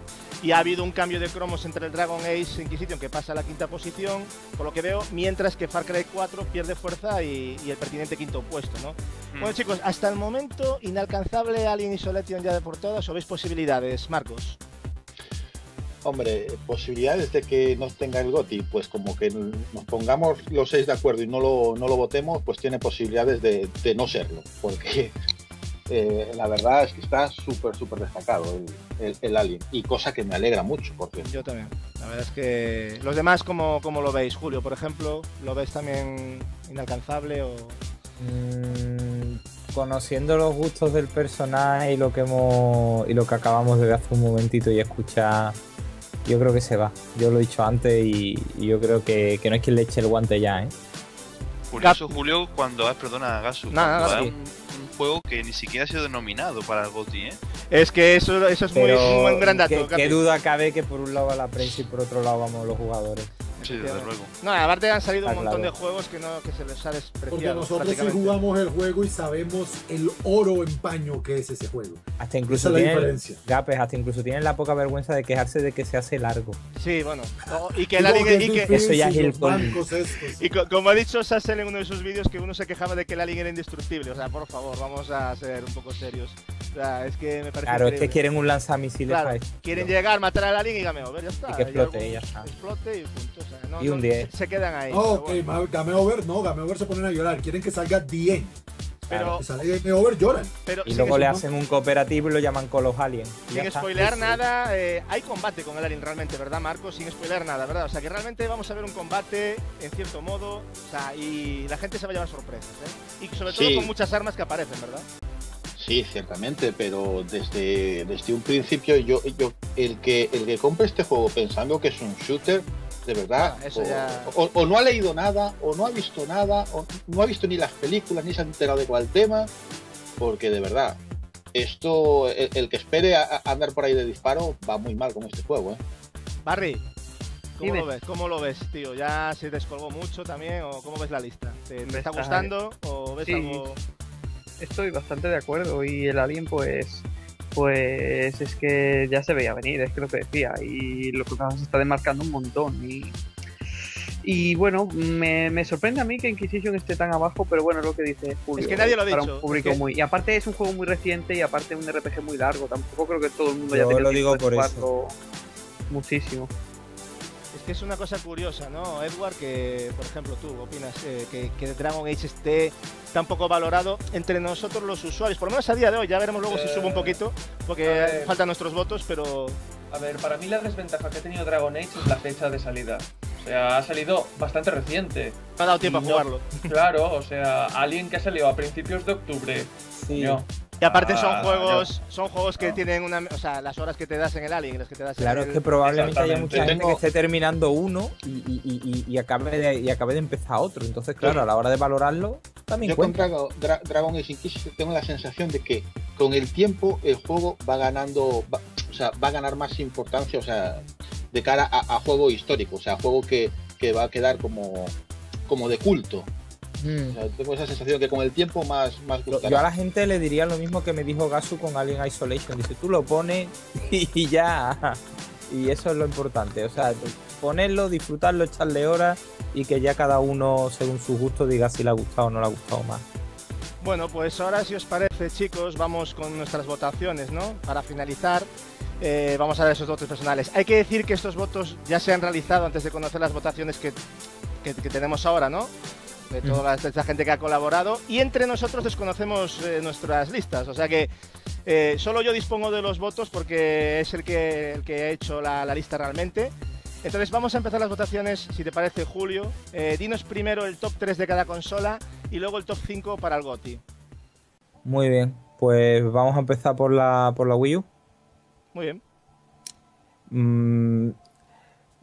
y ha habido un cambio de cromos entre el Dragon Age Inquisition, que pasa a la quinta posición, por lo que veo, mientras que Far Cry cuatro pierde fuerza y, y el pertinente quinto puesto, ¿no? Mm. Bueno chicos, hasta el momento, inalcanzable Alien Isolation ya de por todas, ¿o veis posibilidades, Marcos? Hombre, posibilidades de que nos tenga el GOTY, pues como que nos pongamos los seis de acuerdo y no lo, no lo votemos, pues tiene posibilidades de, de no serlo, porque eh, la verdad es que está súper, súper destacado el, el, el Alien, y cosa que me alegra mucho, porque... Yo también, la verdad es que... ¿Los demás cómo, cómo lo veis? Julio, por ejemplo, ¿lo veis también inalcanzable o...? Mm, conociendo los gustos del personaje y lo que hemos y lo que acabamos de ver hace un momentito y escuchar... Yo creo que se va, yo lo he dicho antes y yo creo que, que no es quien le eche el guante ya, ¿eh? Curioso, Julio, cuando... Perdona, Gasu, nah, cuando un, un juego que ni siquiera ha sido denominado para el GOTY, ¿eh? Es que eso, eso es muy, muy buen gran dato. Qué duda cabe que por un lado a la prensa y por otro lado vamos los jugadores. Sí, desde luego. No, aparte han salido ah, un montón claro. de juegos que, no, que se les ha despreciado. Porque nosotros sí jugamos el juego y sabemos el oro en paño que es ese juego. Hasta incluso tienen, Gapes, hasta incluso tienen la poca vergüenza de quejarse de que se hace largo. Sí, bueno. Oh, y que, Alien, que, es y que eso ya es el Y co como ha dicho Sassel en uno de sus vídeos, que uno se quejaba de que el Alien era indestructible. O sea, por favor, vamos a ser un poco serios. O sea, es que me parece Claro, increíble. Es que quieren un lanzamisiles. Claro, quieren no. llegar, matar al Alien y gameover, ya está. Y que explote y, algún, y ya está. Explote y punto. No, y un diez. Se quedan ahí. Oh, ok, bueno. Game Over no, Game Over se ponen a llorar. Quieren que salga diez. Pero que salga Game Over, lloran. Pero, y luego le supongo... hacen un cooperativo y lo llaman con los aliens. Sin spoilear sí, nada, eh, hay combate con el alien realmente, ¿verdad, Marco? Sin spoilear nada, ¿verdad? O sea, que realmente vamos a ver un combate, en cierto modo, o sea, y la gente se va a llevar sorpresas, ¿eh? Y sobre todo sí. con muchas armas que aparecen, ¿verdad? Sí, ciertamente, pero desde, desde un principio, yo, yo el que, el que compre este juego pensando que es un shooter... De verdad, ah, eso o, ya... o, o no ha leído nada, o no ha visto nada, o no ha visto ni las películas, ni se ha enterado de cuál tema, porque de verdad, esto, el, el que espere a, a andar por ahí de disparo va muy mal con este juego, ¿eh? Barry, ¿cómo lo ves? ¿Cómo lo ves, tío? ¿Ya se descolgó mucho también? ¿O cómo ves la lista? ¿Te, te está gustando? ¿O ves sí, algo...? Estoy bastante de acuerdo, y el Alien, pues... Pues es que ya se veía venir, es que lo que decía, y lo que se está demarcando un montón. Y, y bueno, me, me sorprende a mí que Inquisition esté tan abajo, pero bueno, es lo que dice Julio. Es que nadie lo ha dicho. Para un público es que... muy, y aparte es un juego muy reciente y aparte un R P G muy largo, tampoco creo que todo el mundo Yo haya tenido tiempo de jugarlo muchísimo. Es que es una cosa curiosa, ¿no, Edward? Que, por ejemplo, tú opinas eh, que, que Dragon Age esté tan poco valorado entre nosotros los usuarios, por lo menos a día de hoy, ya veremos luego eh, si sube un poquito, porque faltan nuestros votos, pero... A ver, para mí la desventaja que ha tenido Dragon Age es la fecha de salida. O sea, ha salido bastante reciente. No ha dado tiempo no, a jugarlo. Claro, o sea, Alien que ha salido a principios de octubre. Sí. No. Y aparte son ah, juegos no. son juegos que no. tienen una... O sea, las horas que te das en el Alien, las que te das Claro, en el... es que probablemente haya mucha gente que esté terminando uno y, y, y, y, acabe de, y acabe de empezar otro. Entonces, claro, sí. a la hora de valorarlo también Yo cuenta. Yo con Dra Dragon Age Inquisition tengo la sensación de que con el tiempo el juego va ganando... Va, o sea, va a ganar más importancia, o sea, de cara a, a juego histórico. O sea, juego que, que va a quedar como, como de culto. Mm. O sea, tengo esa sensación que con el tiempo más, más gustará. Yo a la gente le diría lo mismo que me dijo Gasu con Alien Isolation. Dice, tú lo pones y ya. Y eso es lo importante. O sea, ponerlo, disfrutarlo, echarle horas y que ya cada uno, según su gusto, diga si le ha gustado o no le ha gustado más. Bueno, pues ahora, si os parece, chicos, vamos con nuestras votaciones, ¿no? Para finalizar, eh, vamos a ver esos votos personales. Hay que decir que estos votos ya se han realizado antes de conocer las votaciones que, que, que tenemos ahora, ¿no? De toda esta gente que ha colaborado, y entre nosotros desconocemos eh, nuestras listas, o sea que eh, solo yo dispongo de los votos porque es el que, el que he hecho la, la lista realmente. Entonces vamos a empezar las votaciones, si te parece, Julio. Eh, dinos primero el top tres de cada consola y luego el top cinco para el GOTY. Muy bien, pues vamos a empezar por la, por la Wii U. Muy bien. Mm...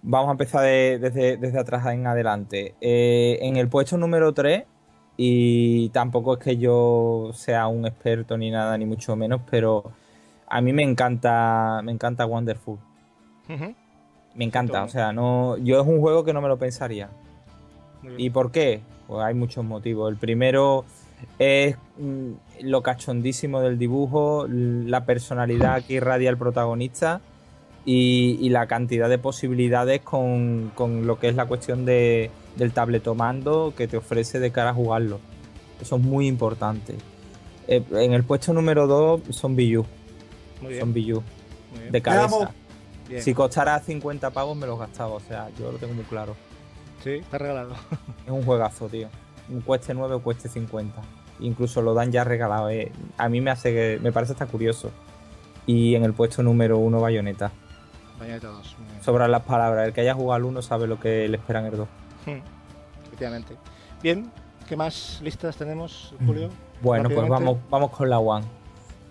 Vamos a empezar de, desde, desde atrás en adelante. Eh, en el puesto número tres, y tampoco es que yo sea un experto ni nada, ni mucho menos, pero a mí me encanta me encanta Wonderful. Uh-huh. Me encanta, o sea, no yo es un juego que no me lo pensaría. ¿Y por qué? Pues hay muchos motivos. El primero es lo cachondísimo del dibujo, la personalidad que irradia el protagonista. Y, y la cantidad de posibilidades con, con lo que es la cuestión de, del tabletomando que te ofrece de cara a jugarlo. Eso es muy importante. Eh, en el puesto número dos, Zombie U. Zombie U. De cabeza. Bien. Si costara cincuenta pavos me los gastaba, o sea, yo lo tengo muy claro. Sí, está regalado. Es un juegazo, tío. Cueste nueve o cueste cincuenta. Incluso lo dan ya regalado. Eh. A mí me hace que, me parece hasta curioso. Y en el puesto número uno, Bayonetta. Bayonetta dos. Sobran las palabras. El que haya jugado al uno sabe lo que le esperan el dos. Efectivamente. Bien, ¿qué más listas tenemos, Julio? Bueno, pues vamos, vamos con la One.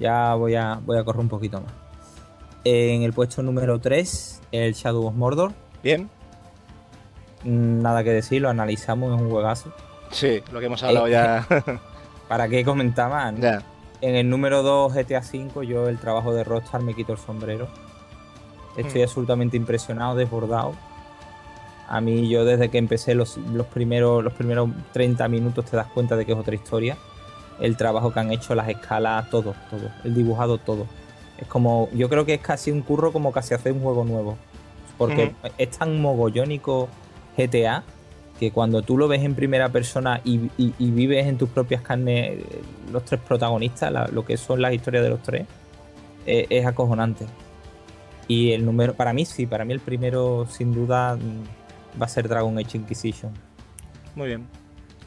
Ya voy a, voy a correr un poquito más. En el puesto número tres, el Shadow of Mordor. Bien. Nada que decir, lo analizamos, es un juegazo. Sí, lo que hemos hablado eh, ya. ¿Para qué comentar más? ¿No? Ya. En el número dos, G T A cinco, yo el trabajo de Rockstar me quito el sombrero. Estoy absolutamente impresionado, desbordado. A mí, yo desde que empecé los, los, primeros, los primeros treinta minutos te das cuenta de que es otra historia. El trabajo que han hecho, las escalas, todo, todo. El dibujado, todo. Es como, yo creo que es casi un curro como casi hacer un juego nuevo. Porque uh-huh. es tan mogollónico G T A que cuando tú lo ves en primera persona y, y, y vives en tus propias carnes los tres protagonistas, la, lo que son las historias de los tres, eh, es acojonante. Y el número, para mí sí, para mí el primero sin duda va a ser Dragon Age Inquisition. Muy bien.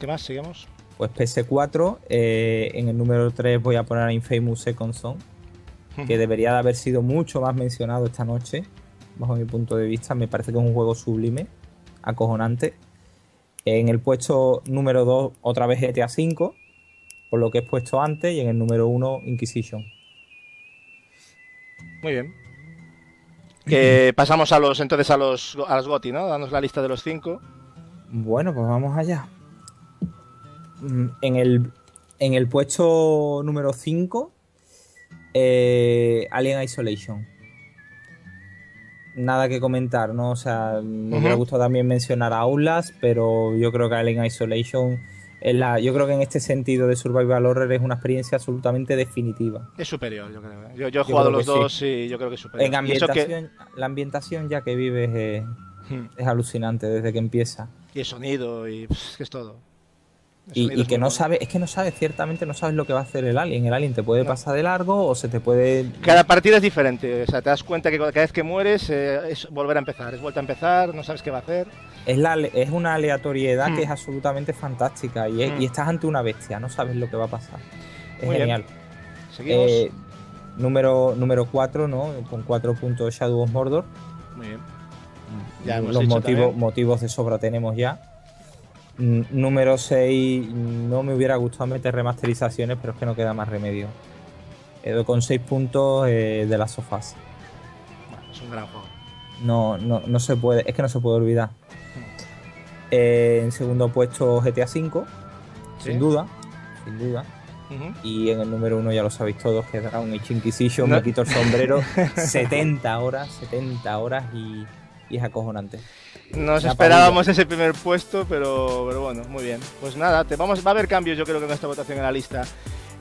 ¿Qué más? ¿Seguimos? Pues P S cuatro, eh, en el número tres voy a poner a Infamous Second Son, que debería de haber sido mucho más mencionado esta noche, bajo mi punto de vista. Me parece que es un juego sublime, acojonante. En el puesto número dos, otra vez G T A cinco, por lo que he puesto antes, y en el número uno, Inquisition. Muy bien. Que pasamos a los entonces a los a los GOTY, ¿no? Danos la lista de los cinco. Bueno, pues vamos allá. En el, en el puesto número cinco, eh, Alien Isolation. Nada que comentar, ¿no? O sea, me hubiera uh-huh. gustado también mencionar a Outlast, pero yo creo que Alien Isolation es la, yo creo que en este sentido de survival horror es una experiencia absolutamente definitiva. Es superior, yo creo. Yo, yo he yo jugado los dos sí. y yo creo que es superior. En ambientación, que... la ambientación ya que vives es, hmm. es alucinante desde que empieza. Y el sonido y pff, que es todo. Y, y que no sabes, es que no sabes, ciertamente no sabes lo que va a hacer el alien. El alien te puede pasar de largo o se te puede... Cada partida es diferente, o sea, te das cuenta que cada vez que mueres eh, es volver a empezar, es vuelta a empezar, no sabes qué va a hacer. Es, la, es una aleatoriedad mm. que es absolutamente fantástica y, es, mm. y estás ante una bestia, no sabes lo que va a pasar. Es Muy genial. Seguimos. Eh, número, número cuatro, ¿no? Con cuatro puntos, Shadow of Mordor. Muy bien. Ya hemos Los motivos, motivos de sobra tenemos ya. Número seis, no me hubiera gustado meter remasterizaciones, pero es que no queda más remedio. eh, con seis puntos eh, de las sofás. Bueno, es un gran juego. No, no, no se puede, es que no se puede olvidar. Eh, en segundo puesto G T A cinco, ¿sí? sin duda, sin duda. Uh-huh. Y en el número uno ya lo sabéis todos, que es Dragon Age Inquisition, ¿no? Me quito el sombrero, setenta horas, setenta horas y, y es acojonante. Nos la esperábamos parida. Ese primer puesto, pero, pero bueno, muy bien. Pues nada, te vamos, va a haber cambios yo creo que en esta votación en la lista.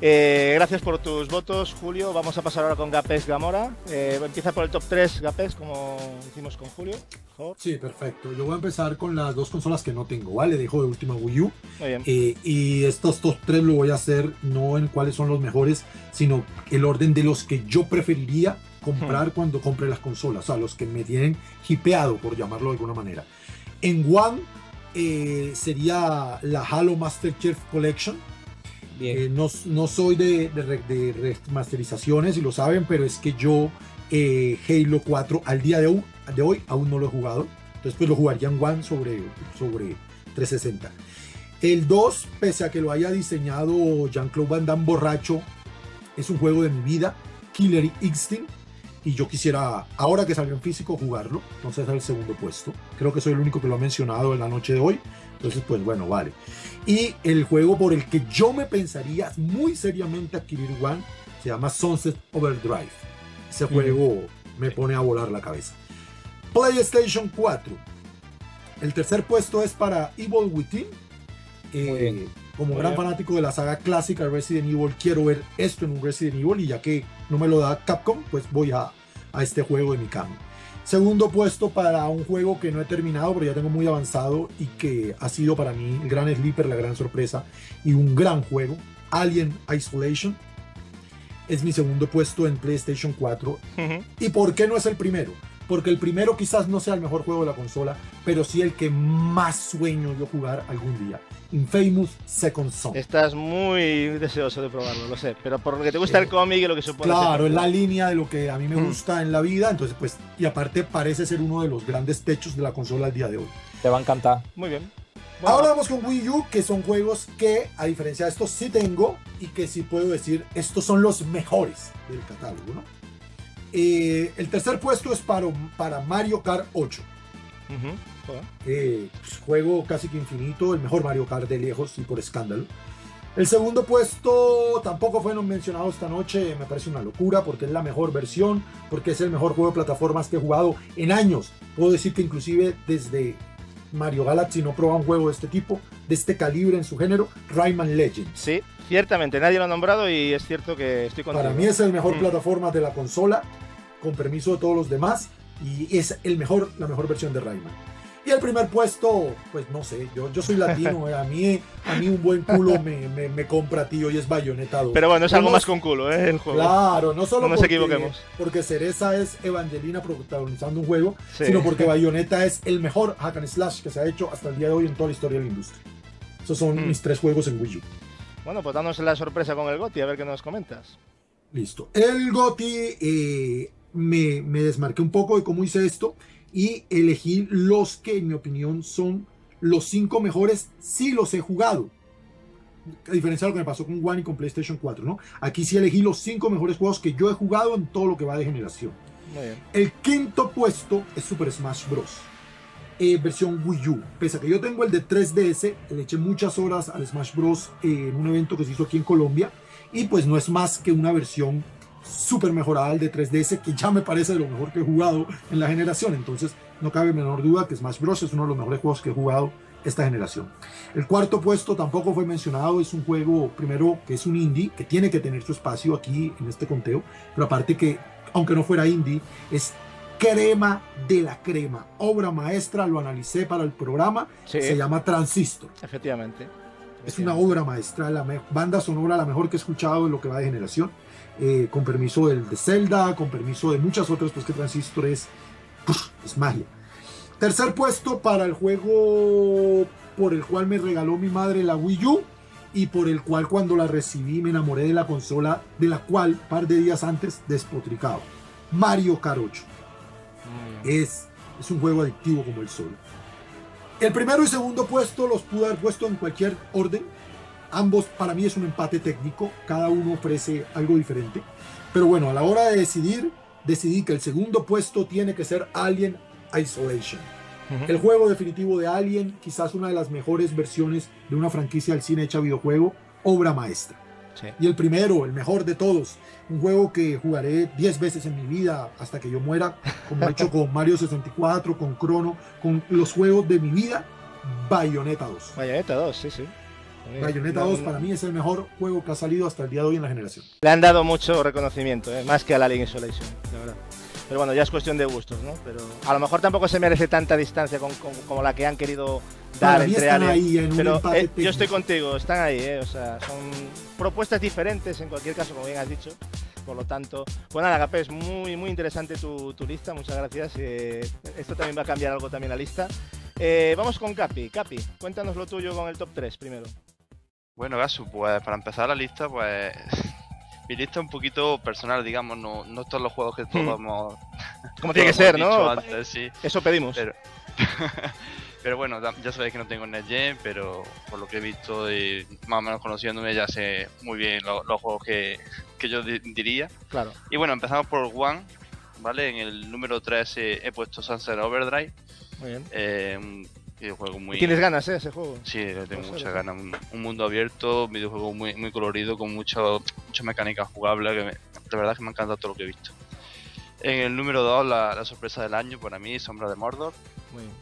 Eh, gracias por tus votos, Julio. Vamos a pasar ahora con Gapés Gamora. Eh, empieza por el top tres, Gapés, como hicimos con Julio. Por favor. Sí, perfecto. Yo voy a empezar con las dos consolas que no tengo, ¿vale? Dejo de última Wii U. Muy bien. Eh, y estos top tres lo voy a hacer no en cuáles son los mejores, sino el orden de los que yo preferiría comprar hmm. cuando compre las consolas. O sea, los que me tienen hipeado, por llamarlo de alguna manera. En One eh, sería la Halo Master Chief Collection. Eh, no, no soy de, de, de remasterizaciones, y lo saben, pero es que yo eh, Halo cuatro al día de hoy, de hoy aún no lo he jugado. Entonces pues lo jugaría en One sobre, sobre trescientos sesenta. El dos, pese a que lo haya diseñado Jean-Claude Van Damme borracho, es un juego de mi vida, Killer Instinct, y yo quisiera, ahora que salió en físico, jugarlo. Entonces es el segundo puesto. Creo que soy el único que lo ha mencionado en la noche de hoy. Entonces, pues bueno, vale. Y el juego por el que yo me pensaría muy seriamente adquirir One se llama Sunset Overdrive. Ese juego me pone a volar la cabeza. PlayStation cuatro. El tercer puesto es para Evil Within. Eh, como muy gran bien. fanático de la saga clásica Resident Evil, quiero ver esto en un Resident Evil, y ya que no me lo da Capcom, pues voy a, a este juego de mi cama. Segundo puesto para un juego que no he terminado, pero ya tengo muy avanzado y que ha sido para mí el gran sleeper, la gran sorpresa y un gran juego. Alien Isolation es mi segundo puesto en PlayStation cuatro. Uh-huh. ¿Y por qué no es el primero? Porque el primero quizás no sea el mejor juego de la consola, pero sí el que más sueño yo jugar algún día. Infamous Second Son. Estás muy deseoso de probarlo, lo sé, pero por lo que te gusta eh, el cómic y lo que supone... Claro, es la línea de lo que a mí me gusta mm. en la vida, entonces pues, y aparte parece ser uno de los grandes techos de la consola al día de hoy. Te va a encantar. Muy bien. Bueno. Ahora vamos con Wii U, que son juegos que, a diferencia de estos, sí tengo, y que sí puedo decir, estos son los mejores del catálogo, ¿no? Eh, el tercer puesto es para, para Mario Kart ocho. Uh-huh. Eh, pues, juego casi que infinito, el mejor Mario Kart de lejos y por escándalo. El segundo puesto tampoco fue mencionado esta noche, me parece una locura porque es la mejor versión, porque es el mejor juego de plataformas que he jugado en años. Puedo decir que inclusive desde Mario Galaxy no probaba un juego de este tipo, de este calibre en su género, Rayman Legends. Sí, ciertamente, nadie lo ha nombrado y es cierto que estoy contento. Para mí es el mejor mm. plataforma de la consola, con permiso de todos los demás, y es el mejor, la mejor versión de Rayman. Y el primer puesto, pues no sé, yo, yo soy latino, a mí, a mí un buen culo me, me, me compra, tío, y es Bayonetta dos. Pero bueno, es algo más con culo, ¿eh? El juego. Claro, no solo no nos porque, equivoquemos. porque Cereza es Evangelina protagonizando un juego, sí. sino porque Bayonetta es el mejor hack and slash que se ha hecho hasta el día de hoy en toda la historia de la industria. Esos son mm. mis tres juegos en Wii U. Bueno, pues danos la sorpresa con el GOTY, a ver qué nos comentas. Listo. El GOTY, eh, me, me desmarqué un poco de cómo hice esto, y elegí los que en mi opinión son los cinco mejores si los he jugado, a diferencia de lo que me pasó con One y con PlayStation cuatro, ¿no? Aquí sí elegí los cinco mejores juegos que yo he jugado en todo lo que va de generación. Muy bien. El quinto puesto es Super Smash Bros, eh, versión Wii U. Pese a que yo tengo el de tres D S, le eché muchas horas al Smash Bros eh, en un evento que se hizo aquí en Colombia, y pues no es más que una versión súper mejorada al de tres D S, que ya me parece de lo mejor que he jugado en la generación. Entonces no cabe menor duda que Smash Bros es uno de los mejores juegos que he jugado esta generación. El cuarto puesto tampoco fue mencionado, es un juego primero que es un indie, que tiene que tener su espacio aquí en este conteo, pero aparte que aunque no fuera indie es crema de la crema, obra maestra, lo analicé para el programa, sí. se llama Transistor. Efectivamente. Es una obra maestra, la banda sonora la mejor que he escuchado de lo que va de generación. Eh, con permiso del de Zelda, con permiso de muchas otras, pues que Transistor es, es magia. Tercer puesto para el juego por el cual me regaló mi madre la Wii U, y por el cual cuando la recibí me enamoré de la consola, de la cual par de días antes despotricaba, Mario Kart ocho. Es, es un juego adictivo como el sol. El primero y segundo puesto los pude haber puesto en cualquier orden. Ambos para mí es un empate técnico, cada uno ofrece algo diferente. Pero bueno, a la hora de decidir, decidí que el segundo puesto tiene que ser Alien Isolation. Uh-huh. El juego definitivo de Alien, quizás una de las mejores versiones de una franquicia del cine hecha videojuego, obra maestra. Sí. Y el primero, el mejor de todos, un juego que jugaré diez veces en mi vida hasta que yo muera, como he hecho con Mario sesenta y cuatro, con Chrono, con los juegos de mi vida, Bayonetta dos. Bayonetta dos, sí, sí. Bayonetta dos para mí es el mejor juego que ha salido hasta el día de hoy en la generación. Le han dado mucho reconocimiento, ¿eh? Más que al Alien Isolation, la verdad. Pero bueno, ya es cuestión de gustos, ¿no? Pero a lo mejor tampoco se merece tanta distancia con, con, como la que han querido dar entre áreas. En pero eh, yo estoy contigo, están ahí, ¿eh? O sea, son propuestas diferentes en cualquier caso, como bien has dicho. Por lo tanto, bueno, Agape, es muy, muy interesante tu, tu lista, muchas gracias. Eh, esto también va a cambiar algo también la lista. Eh, vamos con Capi. Capi, cuéntanos lo tuyo con el top tres primero. Bueno, Gasu, pues para empezar la lista, pues mi lista es un poquito personal, digamos, no, no todos los juegos que todos hmm. hemos... Como tiene que ser, ¿no? Antes, sí. Eso pedimos. Pero, pero bueno, ya sabéis que no tengo Next Gen, pero por lo que he visto y más o menos conociéndome ya sé muy bien lo, los juegos que, que yo di diría. Claro. Y bueno, empezamos por One, ¿vale? En el número tres he, he puesto Sunset Overdrive. Muy bien. Eh, Videojuego muy... ¿Tienes ganas, eh, ese juego? Sí, le tengo muchas ser? ganas. Un, un mundo abierto, un videojuego muy, muy colorido, con mucho, mucha mecánica jugable. Que me, de verdad que me ha encantado todo lo que he visto. En el número dos, la, la sorpresa del año para mí, Sombras de Mordor. Muy bien.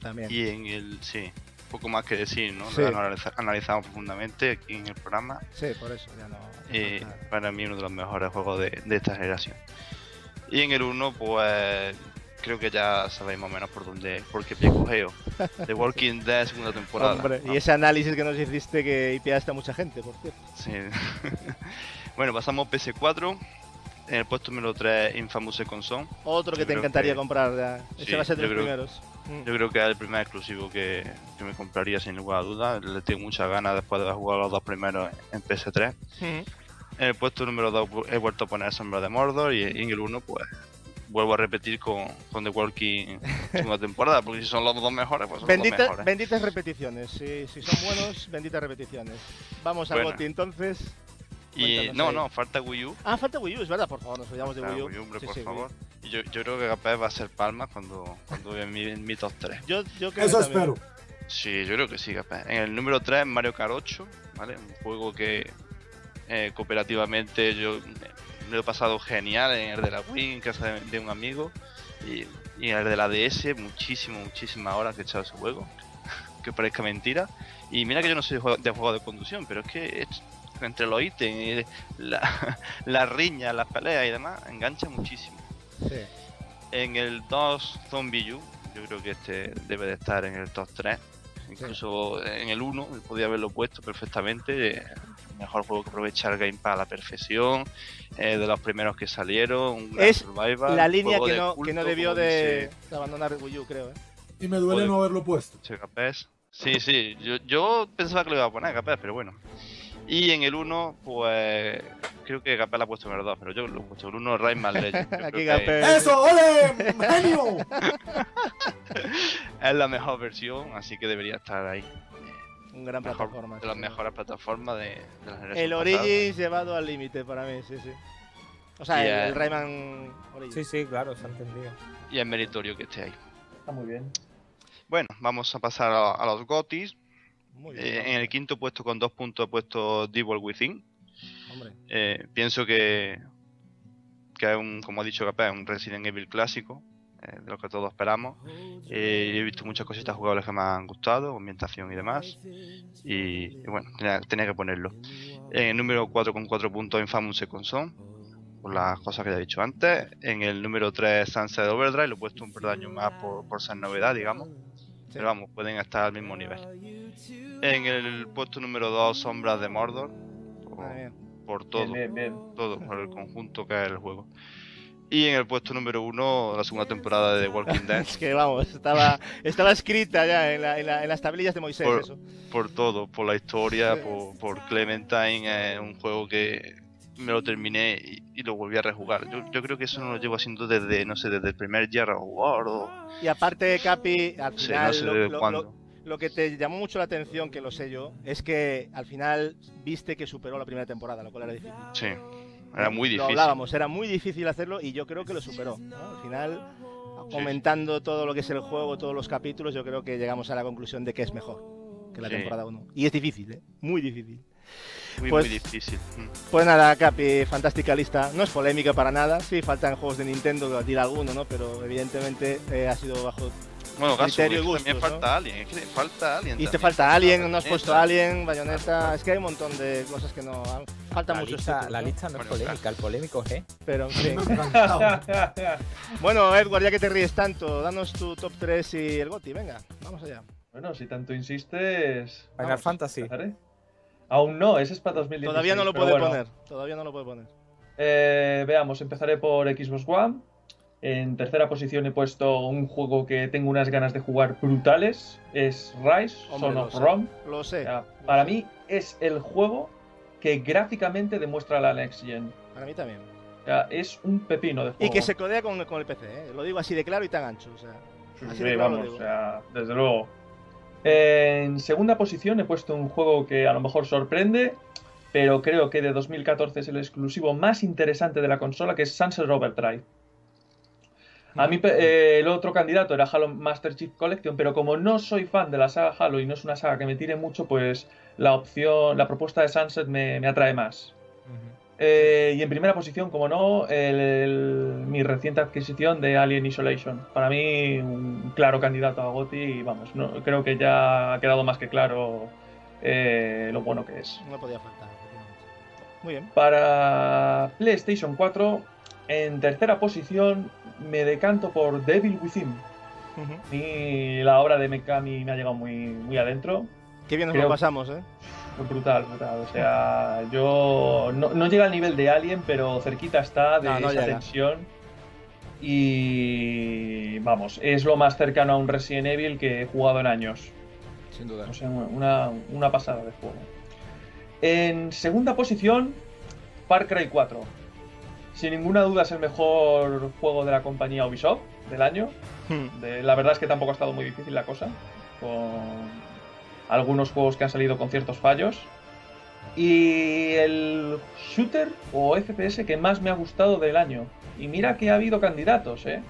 También. Y en el... sí, poco más que decir, ¿no? Sí. Lo analizamos profundamente aquí en el programa. Sí, por eso ya no... Eh, no para mí uno de los mejores juegos de, de esta generación. Y en el uno, pues... creo que ya sabéis más o menos por dónde, por qué pie cogeo. The Walking Dead segunda temporada. Hombre, ah. Y ese análisis que nos hiciste que hipeaste a mucha gente, por cierto. Sí. Bueno, pasamos P S cuatro. En el puesto número tres, Infamous Second Son. Otro que yo te encantaría que... comprar. Ese sí, va a ser de los creo, primeros. Yo creo que es el primer exclusivo que, que me compraría sin lugar a dudas. Le tengo muchas ganas después de haber jugado los dos primeros en P S tres. Mm. En el puesto número dos he vuelto a poner Sombra de Mordor y en el uno, pues... vuelvo a repetir con, con The Walking segunda temporada, porque si son los dos mejores, pues son Bendita, los mejores. Benditas repeticiones, si, si son buenos, benditas repeticiones. Vamos al bote, bueno. Entonces... Y no, ahí. no, falta Wii U. Ah, falta Wii U, es verdad, por favor, nos olvidamos falta de Wii U. Wii U hombre, sí, por sí, favor. Y yo, yo creo que capaz va a ser Palma cuando, cuando en, mi, en mi top tres. Yo, yo creo Eso que espero. Sí, yo creo que sí, capaz. En el número tres, Mario Kart ocho, ¿vale? Un juego que eh, cooperativamente yo... me lo he pasado genial en el de la Wii, en casa de, de un amigo, y, y en el de la D S, muchísimo, muchísimas horas que he echado ese juego, que parezca mentira. Y mira que yo no soy de juego de, juego de conducción, pero es que es, entre los ítems, la, la riña, las peleas y demás, engancha muchísimo. Sí. En el dos, Zombie U, yo creo que este debe de estar en el top tres, incluso sí. En el uno, podía haberlo puesto perfectamente. Mejor juego que aprovecha el Game Pass a la perfección, eh, de los primeros que salieron, un gran survival, la línea que no, culto, que no debió de, de abandonar Wii U, creo, ¿eh? Y me duele de... no haberlo puesto. Sí, capaz. Sí, sí, yo, yo pensaba que lo iba a poner, capaz, pero bueno. Y en el uno, pues... creo que Gapé la ha puesto en el dos, pero yo lo he puesto en el uno, Rayman Legends. Aquí Gapé. Que... ¡Eso, ole! ¡Genio! Es la mejor versión, así que debería estar ahí. Un gran Mejor, plataforma. De las sí. mejores plataformas de, de la generación. El Origins llevado al límite para mí, sí, sí. O sea, el, el, el Rayman Origins. Sí, sí, claro, se ha entendido. Y es meritorio que esté ahí. Está muy bien. Bueno, vamos a pasar a, a los GOTIS. Muy bien, eh, en el quinto puesto, con dos puntos, he puesto The Evil Within. Hombre. Eh, pienso que, que es un, como ha dicho Gapé, un Resident Evil clásico. De lo que todos esperamos. Eh, he visto muchas cositas jugables que me han gustado, ambientación y demás. Y, y bueno, tenía, tenía que ponerlo. En el número cuatro, con cuatro puntos, Infamous Second Son, por las cosas que ya he dicho antes. En el número tres, Sunset Overdrive, lo he puesto un peldaño más por, por ser novedad, digamos. Pero vamos, pueden estar al mismo nivel. En el puesto número dos, Sombras de Mordor, por, por todo, bien, bien, bien. todo, por el conjunto que es el juego. Y en el puesto número uno, la segunda temporada de The Walking Dead. Es que vamos, estaba, estaba escrita ya en, la, en, la, en las tablillas de Moisés. Por, eso. por todo, por la historia, sí. por, por Clementine, eh, un juego que me lo terminé y, y lo volví a rejugar. Yo, yo creo que eso no lo llevo haciendo desde, no sé, desde el primer Gears of War o... Y aparte, Capi, al final, sí, no sé lo, lo, lo, lo que te llamó mucho la atención, que lo sé yo, es que al final viste que superó la primera temporada, lo cual era difícil. Sí. Era muy difícil. Lo hablábamos, era muy difícil hacerlo y yo creo que lo superó, ¿no? Al final, comentando todo lo que es el juego, todos los capítulos, yo creo que llegamos a la conclusión de que es mejor que la sí. temporada uno. Y es difícil, ¿eh? Muy difícil. Muy, pues, muy difícil. Pues nada, Capi, fantástica lista. No es polémica para nada. Sí, faltan juegos de Nintendo, dirá alguno, ¿no? Pero evidentemente eh, ha sido bajo... Bueno, Gasu, criterio y gustos, también falta, ¿no? Alien, falta Alien. Y te también. falta Alien, no has puesto Alien, Bayonetta, es que hay un montón de cosas que no... Falta mucho. La, la lista no es polémica, el polémico, ¿eh? Pero en fin. Bueno, Edward, ya que te ríes tanto, danos tu top tres y el GOTY, venga, vamos allá. Bueno, si tanto insistes... Final vamos, Fantasy. ¿eh? Aún no, ese es para dos mil dieciséis. Todavía no lo puedo bueno. poner, todavía no lo puedo poner. Eh, veamos, empezaré por Xbox One. En tercera posición he puesto un juego que tengo unas ganas de jugar brutales, es Rise Son of Rome. Lo sé. O sea, lo para sé. mí es el juego que gráficamente demuestra la Next Gen. Para mí también. O sea, es un pepino de juego. Y que se codea con, con el P C, ¿eh? Lo digo así de claro y tan ancho. O sea, así sí, de claro vamos, o sea, desde luego. En segunda posición he puesto un juego que a lo mejor sorprende, pero creo que de dos mil catorce es el exclusivo más interesante de la consola, que es Sunset Overdrive. A mí eh, el otro candidato era Halo Master Chief Collection, pero como no soy fan de la saga Halo y no es una saga que me tire mucho, pues la opción, la propuesta de Sunset me, me atrae más. Uh-huh. eh, y en primera posición, como no, el, el, mi reciente adquisición de Alien Isolation. Para mí, un claro candidato a GOTY y vamos, no, creo que ya ha quedado más que claro eh, lo bueno que es. No podía faltar, efectivamente. Muy bien. Para PlayStation cuatro, en tercera posición... me decanto por The Evil Within. Uh-huh. Y la obra de Mikami me ha llegado muy, muy adentro. Qué bien nos Creo... lo pasamos, ¿eh? Brutal, brutal. O sea, yo... No, no llega al nivel de Alien, pero cerquita está de no, no esa tensión. Y... vamos, es lo más cercano a un Resident Evil que he jugado en años. Sin duda. O sea, una, una pasada de juego. En segunda posición, Far Cry cuatro. Sin ninguna duda es el mejor juego de la compañía Ubisoft del año. Hmm. De, la verdad es que tampoco ha estado muy difícil la cosa, con algunos juegos que han salido con ciertos fallos. Y el shooter o F P S que más me ha gustado del año. Y mira que ha habido candidatos, ¿eh?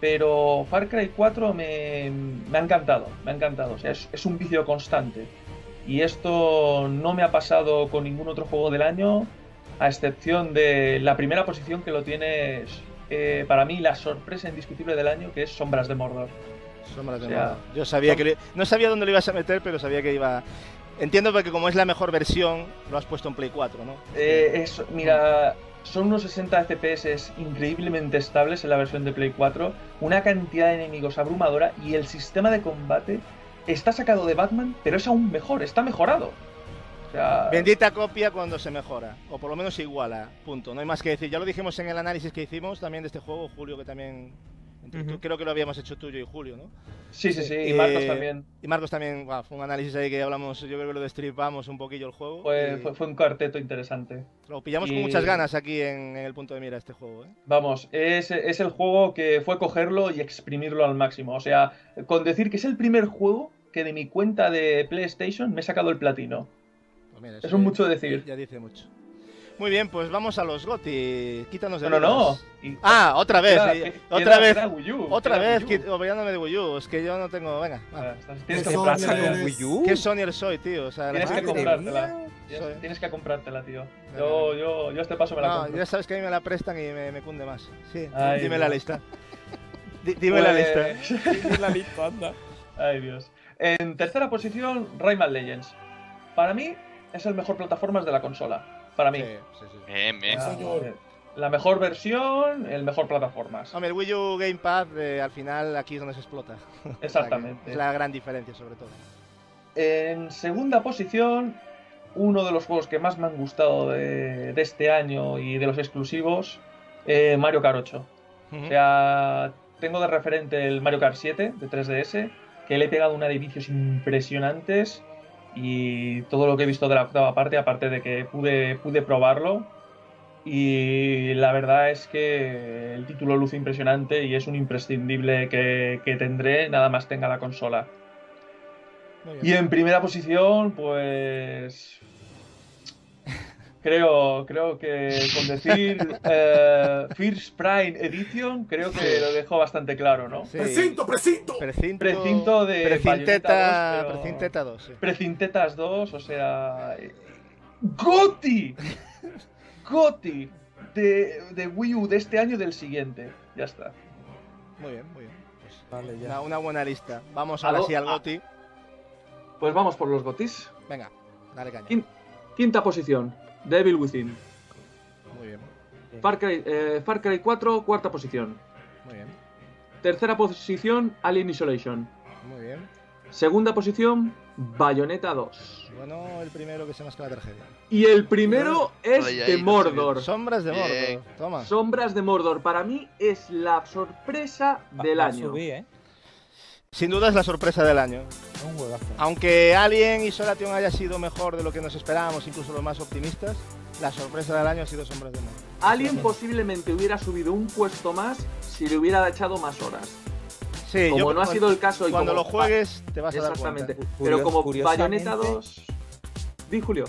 Pero Far Cry cuatro me, me ha encantado, me ha encantado. O sea, es, es un vicio constante. Y esto no me ha pasado con ningún otro juego del año... a excepción de la primera posición que lo tiene, eh, para mí, la sorpresa indiscutible del año, que es Sombras de Mordor. Sombras de o sea, Mordor. Yo sabía que... Lo... No sabía dónde lo ibas a meter, pero sabía que iba... Entiendo porque como es la mejor versión, lo has puesto en Play cuatro, ¿no? Eh, es, mira, son unos sesenta F P S increíblemente estables en la versión de Play cuatro, una cantidad de enemigos abrumadora y el sistema de combate está sacado de Batman, pero es aún mejor, está mejorado. O sea... bendita copia cuando se mejora, o por lo menos se iguala, punto. No hay más que decir. Ya lo dijimos en el análisis que hicimos también de este juego, Julio, que también... Uh-huh. tú, creo que lo habíamos hecho tuyo y Julio, ¿no? Sí, sí, sí, y Marcos eh, también. Y Marcos también, wow, fue un análisis ahí que hablamos, yo creo que lo destripamos un poquillo el juego. Fue, y... fue, fue un cuarteto interesante. Lo pillamos y... con muchas ganas aquí en, en el punto de mira este juego, ¿eh? Vamos, es, es el juego que fue cogerlo y exprimirlo al máximo. O sea, con decir que es el primer juego que de mi cuenta de PlayStation me he sacado el platino. Mira, eso es un mucho decir. Ya dice mucho. Muy bien, pues vamos a los GOTY. Quítanos de... No, no, no. Ah, otra vez. Queda, eh, queda, otra vez. Wii U, otra vez, olvidándome de Wii U. Es que yo no tengo... Venga. Ah, estás, ¿Tienes ¿Qué que comprártela? ¿Qué Sonyer soy, tío? O sea, tienes que comprártela. Soy... Tienes que comprártela, tío. Yo, yo, yo a este paso me la no, compro. Ya sabes que a mí me la prestan y me, me cunde más. Sí, Ay, dime, la lista. dime la lista. Dime la lista, anda. Ay, Dios. En tercera posición, Rayman Legends. Para mí... es el mejor plataformas de la consola, para mí. Sí, sí, sí. Bien, bien. La mejor versión, el mejor plataformas. Hombre, el Wii U Gamepad, eh, al final, aquí es donde se explota. Exactamente. Es la gran diferencia, sobre todo. En segunda posición, uno de los juegos que más me han gustado de, de este año y de los exclusivos, eh, Mario Kart ocho. Uh-huh. O sea, tengo de referente el Mario Kart siete de tres D S, que le he pegado una de vicios impresionantes. Y todo lo que he visto de la octava parte, aparte de que pude, pude probarlo. Y la verdad es que el título luce impresionante y es un imprescindible que, que tendré, nada más tenga la consola. Y en primera posición, pues... Creo, creo que con decir eh, First Prime Edition, creo que sí. Lo dejo bastante claro, ¿no? Sí. Precinto, precinto. Precinto, precinto de Precinteta, dos, pero... Precinteta dos. Sí. Precintetas dos, o sea... ¡Goti! ¡Goti! De, de Wii U de este año y del siguiente. Ya está. Muy bien, muy bien. Pues vale, ya. Una, una buena lista. Vamos ahora sí al Goti. Pues vamos por los Gotis. Venga, dale caña. Quinta, quinta posición. The Evil Within. Muy bien. Far Cry, eh, Far Cry cuatro, cuarta posición. Muy bien. Tercera posición, Alien Isolation. Muy bien. Segunda posición, Bayonetta dos. Bueno, el primero que se masca la tragedia. Y el primero es ahí, de Mordor. Sombras de Mordor. Bien. Toma. Sombras de Mordor. Para mí es la sorpresa pa del año. Subí, ¿eh? Sin duda es la sorpresa del año. Un huevazo. Aunque Alien Isolation haya sido mejor de lo que nos esperábamos, incluso los más optimistas, la sorpresa del año ha sido Sombras de Mordor. Alien posiblemente hubiera subido un puesto más si le hubiera echado más horas. Sí, como yo, no ha sido el caso y cuando como, lo juegues te vas a dar cuenta. Exactamente. Pero como Bayonetta dos... Di, Julio.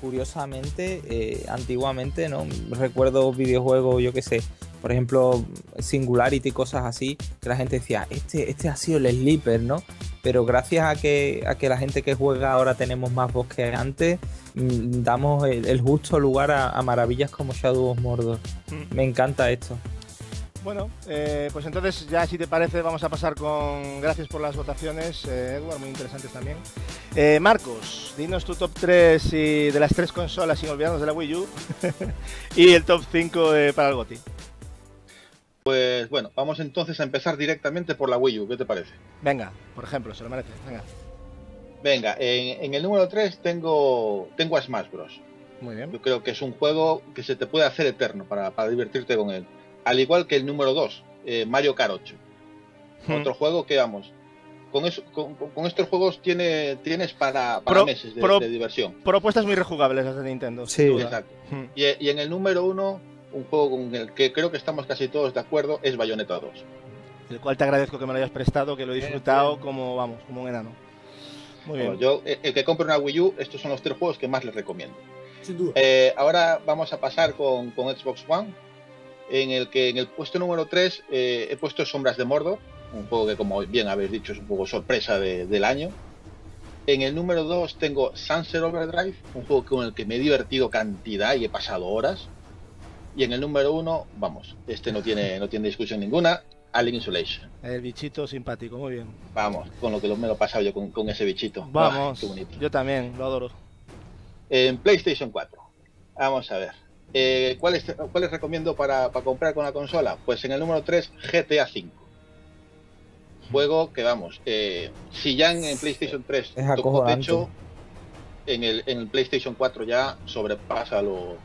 Curiosamente, eh, antiguamente, ¿no? Recuerdo videojuegos, yo qué sé, por ejemplo, Singularity, cosas así, que la gente decía, este, este ha sido el sleeper, ¿no? Pero gracias a que, a que la gente que juega ahora tenemos más voz que antes, mmm, damos el, el justo lugar a, a maravillas como Shadow of Mordor. Mm. Me encanta esto. Bueno, eh, pues entonces ya si te parece vamos a pasar con... Gracias por las votaciones, eh, Edward, muy interesantes también. Eh, Marcos, dinos tu top tres y de las tres consolas sin olvidarnos de la Wii U y el top cinco eh, para el GOTY. Pues bueno, vamos entonces a empezar directamente por la Wii U, ¿qué te parece? Venga, por ejemplo, se lo merece, venga. Venga, en, en el número tres tengo, tengo a Smash Bros. Muy bien. Yo creo que es un juego que se te puede hacer eterno para, para divertirte con él. Al igual que el número dos, eh, Mario Kart ocho. Hmm. Otro juego que vamos. Con, eso, con, con estos juegos tiene, tienes para, para pro, meses de, pro, de diversión. Propuestas muy rejugables las de Nintendo. Sí, exacto. Hmm. Y, y en el número uno, un juego con el que creo que estamos casi todos de acuerdo, es Bayonetta dos. El cual te agradezco que me lo hayas prestado, que lo he disfrutado eh, como, vamos, como un enano. Muy bueno, bien. Yo, el que compre una Wii U, estos son los tres juegos que más les recomiendo. Sin duda. Eh, ahora vamos a pasar con, con Xbox One. En el que en el puesto número tres eh, he puesto Sombras de Mordor, un juego que como bien habéis dicho es un juego sorpresa de, del año. En el número dos tengo Sunset Overdrive, un juego con el que me he divertido cantidad y he pasado horas. Y en el número uno, vamos, este no tiene, no tiene discusión ninguna, Alien Isolation. El bichito simpático, muy bien. Vamos, con lo que me lo he pasado yo con, con ese bichito. Vamos, ay, yo también, lo adoro. En PlayStation cuatro, vamos a ver. Eh, ¿cuáles, ¿Cuáles recomiendo para, para comprar con la consola? Pues en el número tres, G T A cinco. Juego que vamos, eh, si ya en el PlayStation tres tocó techo, en el, en el PlayStation cuatro ya sobrepasa lo,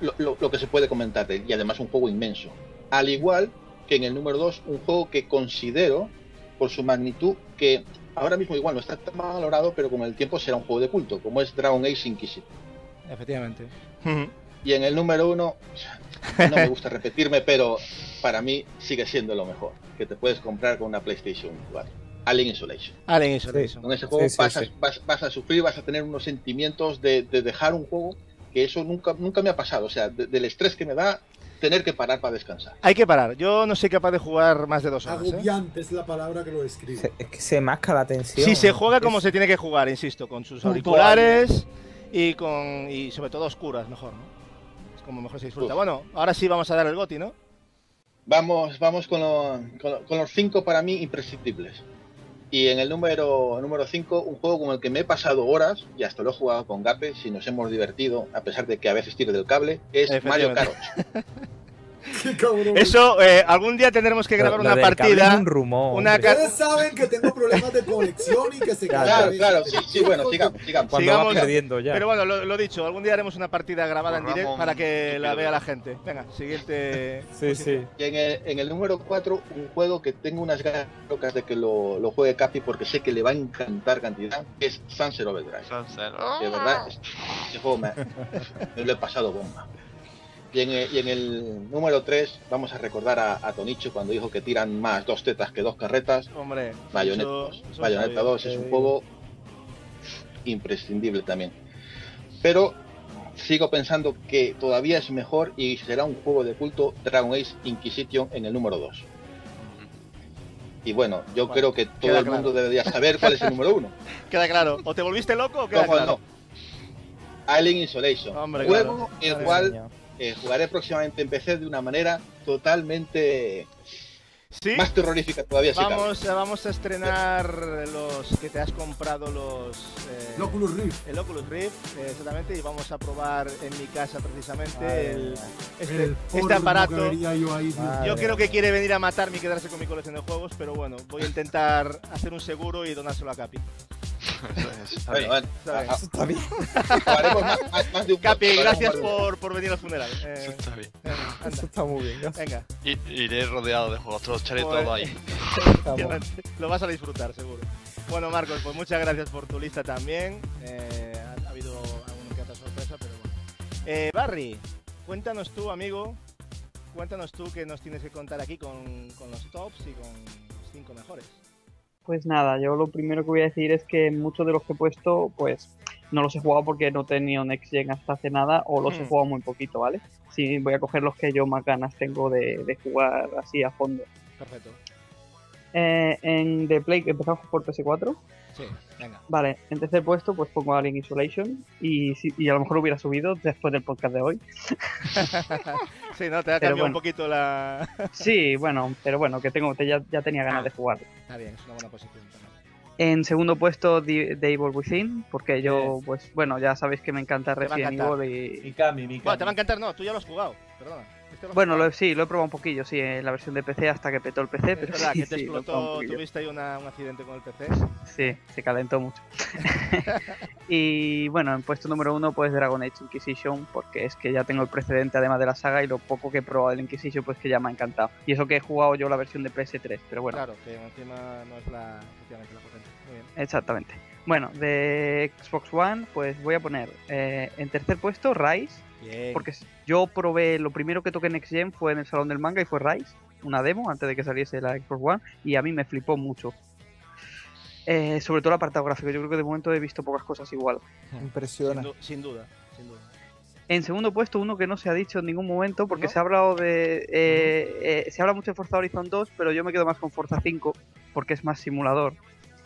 lo, lo, lo que se puede comentar de él, y además un juego inmenso. Al igual que en el número dos, un juego que considero, por su magnitud, que ahora mismo igual no está tan valorado, pero con el tiempo será un juego de culto, como es Dragon Age Inquisition. Efectivamente. Y en el número uno, no me gusta repetirme, pero para mí sigue siendo lo mejor que te puedes comprar con una PlayStation cuatro. Alien Isolation. Alien Isolation. Con ese juego sí, sí, vas, sí. Vas, vas a sufrir, vas a tener unos sentimientos de, de dejar un juego que eso nunca, nunca me ha pasado. O sea, de, del estrés que me da tener que parar para descansar. Hay que parar. Yo no soy capaz de jugar más de dos horas. Agobiante, ¿eh? Es la palabra que lo describe. Se, es que se masca la tensión. Si se juega como es... se tiene que jugar, insisto, con sus auriculares y, con, y sobre todo oscuras, mejor, ¿no? Como mejor se disfruta. Uf. Bueno, ahora sí vamos a dar el GOTY, ¿no? Vamos, vamos con, lo, con, lo, con los cinco para mí imprescindibles. Y en el número número cinco, un juego con el que me he pasado horas, y hasta lo he jugado con Gape, si nos hemos divertido, a pesar de que a veces tiro del cable, es Mario Kart ocho. Eso, eh, algún día tendremos que grabar una partida. Un rumor, una ustedes saben que tengo problemas de conexión y que se Claro, claro, sí, sí, bueno, sigamos, sigamos. Cuando sigamos perdiendo ya. Pero bueno, lo, lo dicho, algún día haremos una partida grabada Ramón, en directo para que la vea la gente. Venga, siguiente. Sí, sí. Y en el, en el número cuatro, un juego que tengo unas ganas locas de que lo, lo juegue Capi porque sé que le va a encantar cantidad, que es Sunset Overdrive. Sunset. De verdad, este juego me, me lo he pasado bomba. Y en, el, y en el número tres vamos a recordar a, a Tonicho cuando dijo que tiran más dos tetas que dos carretas. Hombre, Bayonetta dos es un juego imprescindible también. Pero sigo pensando que todavía es mejor y será un juego de culto Dragon Age Inquisition en el número dos. Y bueno, yo bueno, creo que todo el mundo claro. debería saber cuál es el número uno. Queda claro. ¿O te volviste loco o queda claro? No. Alien Isolation. Hombre, juego claro. el cual eh, jugaré próximamente en P C de una manera totalmente... ¿Sí? Más terrorífica todavía. Vamos, si vamos a estrenar los que te has comprado los... Eh, el Oculus Rift. El Oculus Rift, eh, exactamente, y vamos a probar en mi casa precisamente Ay, el, este, el este aparato. Yo, ahí, yo creo que quiere venir a matarme y quedarse con mi colección de juegos, pero bueno, voy a intentar hacer un seguro y donárselo a Capi. Bueno, bueno, está bien. Capi, gracias por, por venir al funeral. Eh, Eso está bien. Anda. Eso está muy bien. Venga. I, iré rodeado de juegos, te los echaré todo ahí. Lo vas a disfrutar, seguro. Bueno, Marcos, pues muchas gracias por tu lista también. Eh, ha, ha habido alguna que otra sorpresa, pero bueno. Eh, Barry, cuéntanos tú, amigo, cuéntanos tú que nos tienes que contar aquí con, con los tops y con los cinco mejores. Pues nada, yo lo primero que voy a decir es que muchos de los que he puesto, pues no los he jugado porque no he tenido Next Gen hasta hace nada, o los mm. he jugado muy poquito, ¿vale? Sí, voy a coger los que yo más ganas tengo de, de jugar así a fondo. Perfecto. Eh, en The Play, empezamos por P S cuatro. Sí, venga. Vale, en tercer puesto pues pongo Alien Isolation, y, y a lo mejor lo hubiera subido después del podcast de hoy. Sí, no, te ha cambiado bueno. un poquito la... Sí, bueno, pero bueno, que tengo ya, ya tenía ganas de jugar. Está bien, es una buena posición también. En segundo puesto, The, The Evil Within, porque yo, sí. pues, bueno, ya sabéis que me encanta Resident Evil y... Mikami, Mikami. Bueno, te va a encantar, no, tú ya lo has jugado, perdona. Este lo bueno, lo, sí, lo he probado un poquillo, sí, en la versión de P C hasta que petó el P C, es pero verdad, sí, que te sí, explotó, tuviste ahí una, un accidente con el P C. Sí, se calentó mucho. Y bueno, en puesto número uno, pues Dragon Age Inquisition, porque es que ya tengo el precedente además de la saga y lo poco que he probado del Inquisition, pues que ya me ha encantado. Y eso que he jugado yo la versión de P S tres, pero bueno. Claro, que encima no es la, efectivamente, la potente. Muy bien. Exactamente. Bueno, de Xbox One, pues voy a poner eh, en tercer puesto Rise. Bien. Porque yo probé, lo primero que toqué en Next Gen fue en el Salón del Manga y fue Rise, una demo antes de que saliese la Xbox One, y a mí me flipó mucho. Eh, sobre todo el apartado gráfico, yo creo que de momento he visto pocas cosas igual. Impresiona. Sin, du sin duda, sin duda. En segundo puesto, uno que no se ha dicho en ningún momento, porque ¿no? se ha hablado de... Eh, eh, se habla mucho de Forza Horizon dos, pero yo me quedo más con Forza cinco, porque es más simulador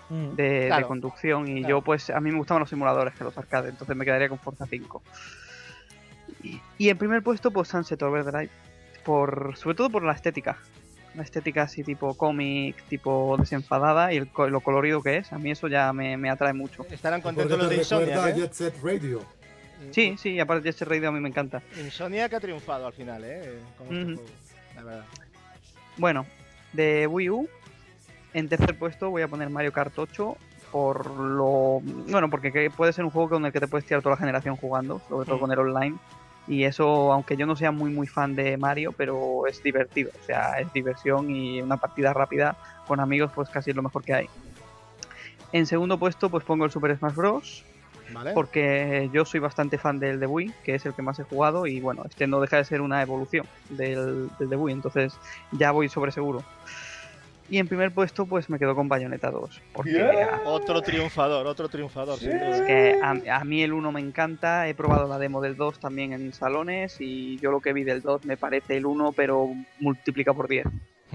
mm. de, claro. de conducción, y claro. yo pues a mí me gustaban los simuladores que los arcades, entonces me quedaría con Forza cinco. Y en primer puesto, pues Sunset Overdrive, por, sobre todo por la estética. La estética así tipo cómic, tipo desenfadada y el, lo colorido que es. A mí eso ya me, me atrae mucho. Estarán contentos los de Insomnia, ¿eh? Jet Set Radio. Sí, sí, aparte Jet Set Radio a mí me encanta. Insomnia que ha triunfado al final, ¿eh? Con este mm-hmm. juego, la verdad. Bueno, de Wii U, en tercer puesto voy a poner Mario Kart ocho. Por lo... Bueno, porque puede ser un juego con el que te puedes tirar toda la generación jugando, sobre todo mm. con el online. Y eso, aunque yo no sea muy muy fan de Mario, pero es divertido. O sea, es diversión y una partida rápida con amigos, pues casi es lo mejor que hay. En segundo puesto, pues pongo el Super Smash Bros. Vale. Porque yo soy bastante fan del de Wii, que es el que más he jugado. Y bueno, este no deja de ser una evolución del, del de Wii, entonces ya voy sobre seguro. Y en primer puesto, pues me quedo con Bayonetta dos. Porque, yeah. a... Otro triunfador, otro triunfador. Yeah. Sí, es que a, a mí el uno me encanta. He probado la demo del dos también en salones. Y yo lo que vi del dos me parece el uno, pero multiplica por diez.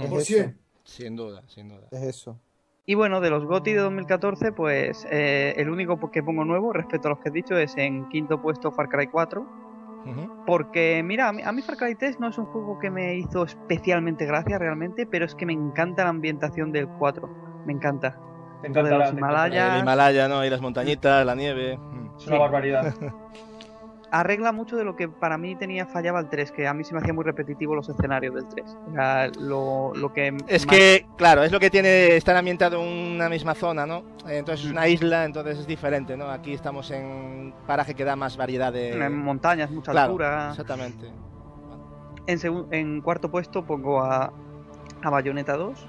¿Por cien? Sin duda, sin duda. Es eso. Y bueno, de los GOTY de dos mil catorce, pues eh, el único que pongo nuevo respecto a los que he dicho es en quinto puesto Far Cry cuatro. Porque, mira, a mí Far Cry tres no es un juego que me hizo especialmente gracia realmente, pero es que me encanta la ambientación del cuatro. Me encanta. Te encanta los Himalayas. El Himalaya, ¿no? Y las montañitas, la nieve. Es una sí. barbaridad. Arregla mucho de lo que para mí tenía fallaba el tres, que a mí se me hacía muy repetitivo los escenarios del tres. O sea, lo, lo que... Es más... que, claro, es lo que tiene estar ambientado en una misma zona, ¿no? Entonces es una isla, entonces es diferente, ¿no? Aquí estamos en un paraje que da más variedad de... En montañas, mucha claro, altura... exactamente. En, en cuarto puesto pongo a, a Bayonetta dos.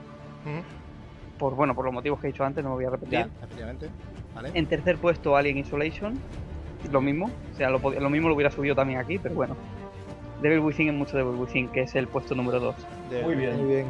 ¿Mm? Por, bueno, por los motivos que he dicho antes, no me voy a repetir. Ya, vale. En tercer puesto, Alien Isolation. Lo mismo, o sea, lo, lo mismo lo hubiera subido también aquí, pero bueno. Devil Within es mucho Devil Within, que es el puesto número dos. Muy bien, muy bien.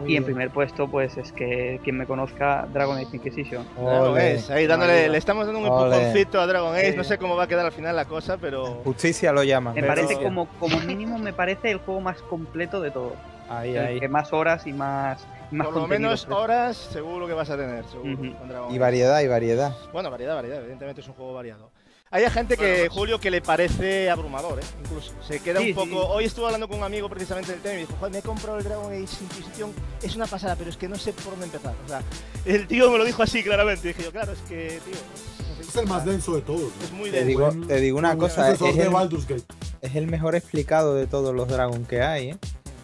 Muy y en bien. Primer puesto, pues es que quien me conozca, Dragon Age Inquisition. Dragon Age, ahí dándole, Olé. le estamos dando un empujoncito a Dragon Age, sí. no sé cómo va a quedar al final la cosa, pero... Justicia lo llaman. Me pero... parece como, como mínimo, me parece el juego más completo de todo. Ahí, el ahí. Que más horas y más... más Por lo menos pero... horas seguro que vas a tener, seguro, uh-huh. con Dragon Age. Y variedad, y variedad. Bueno, variedad, variedad, evidentemente es un juego variado. Hay gente que, bueno, Julio, que le parece abrumador, ¿eh? Incluso se queda sí, un poco... Sí. Hoy estuve hablando con un amigo precisamente del tema y me dijo, joder, me he comprado el Dragon Age Inquisition, es una pasada, pero es que no sé por dónde empezar. O sea, el tío me lo dijo así claramente, y dije yo, claro, es que, tío... No sé, es el más denso de todos, ¿no? Es muy denso. Te digo, te digo una cosa, es, es, el, es el mejor explicado de todos los Dragon que hay, ¿eh?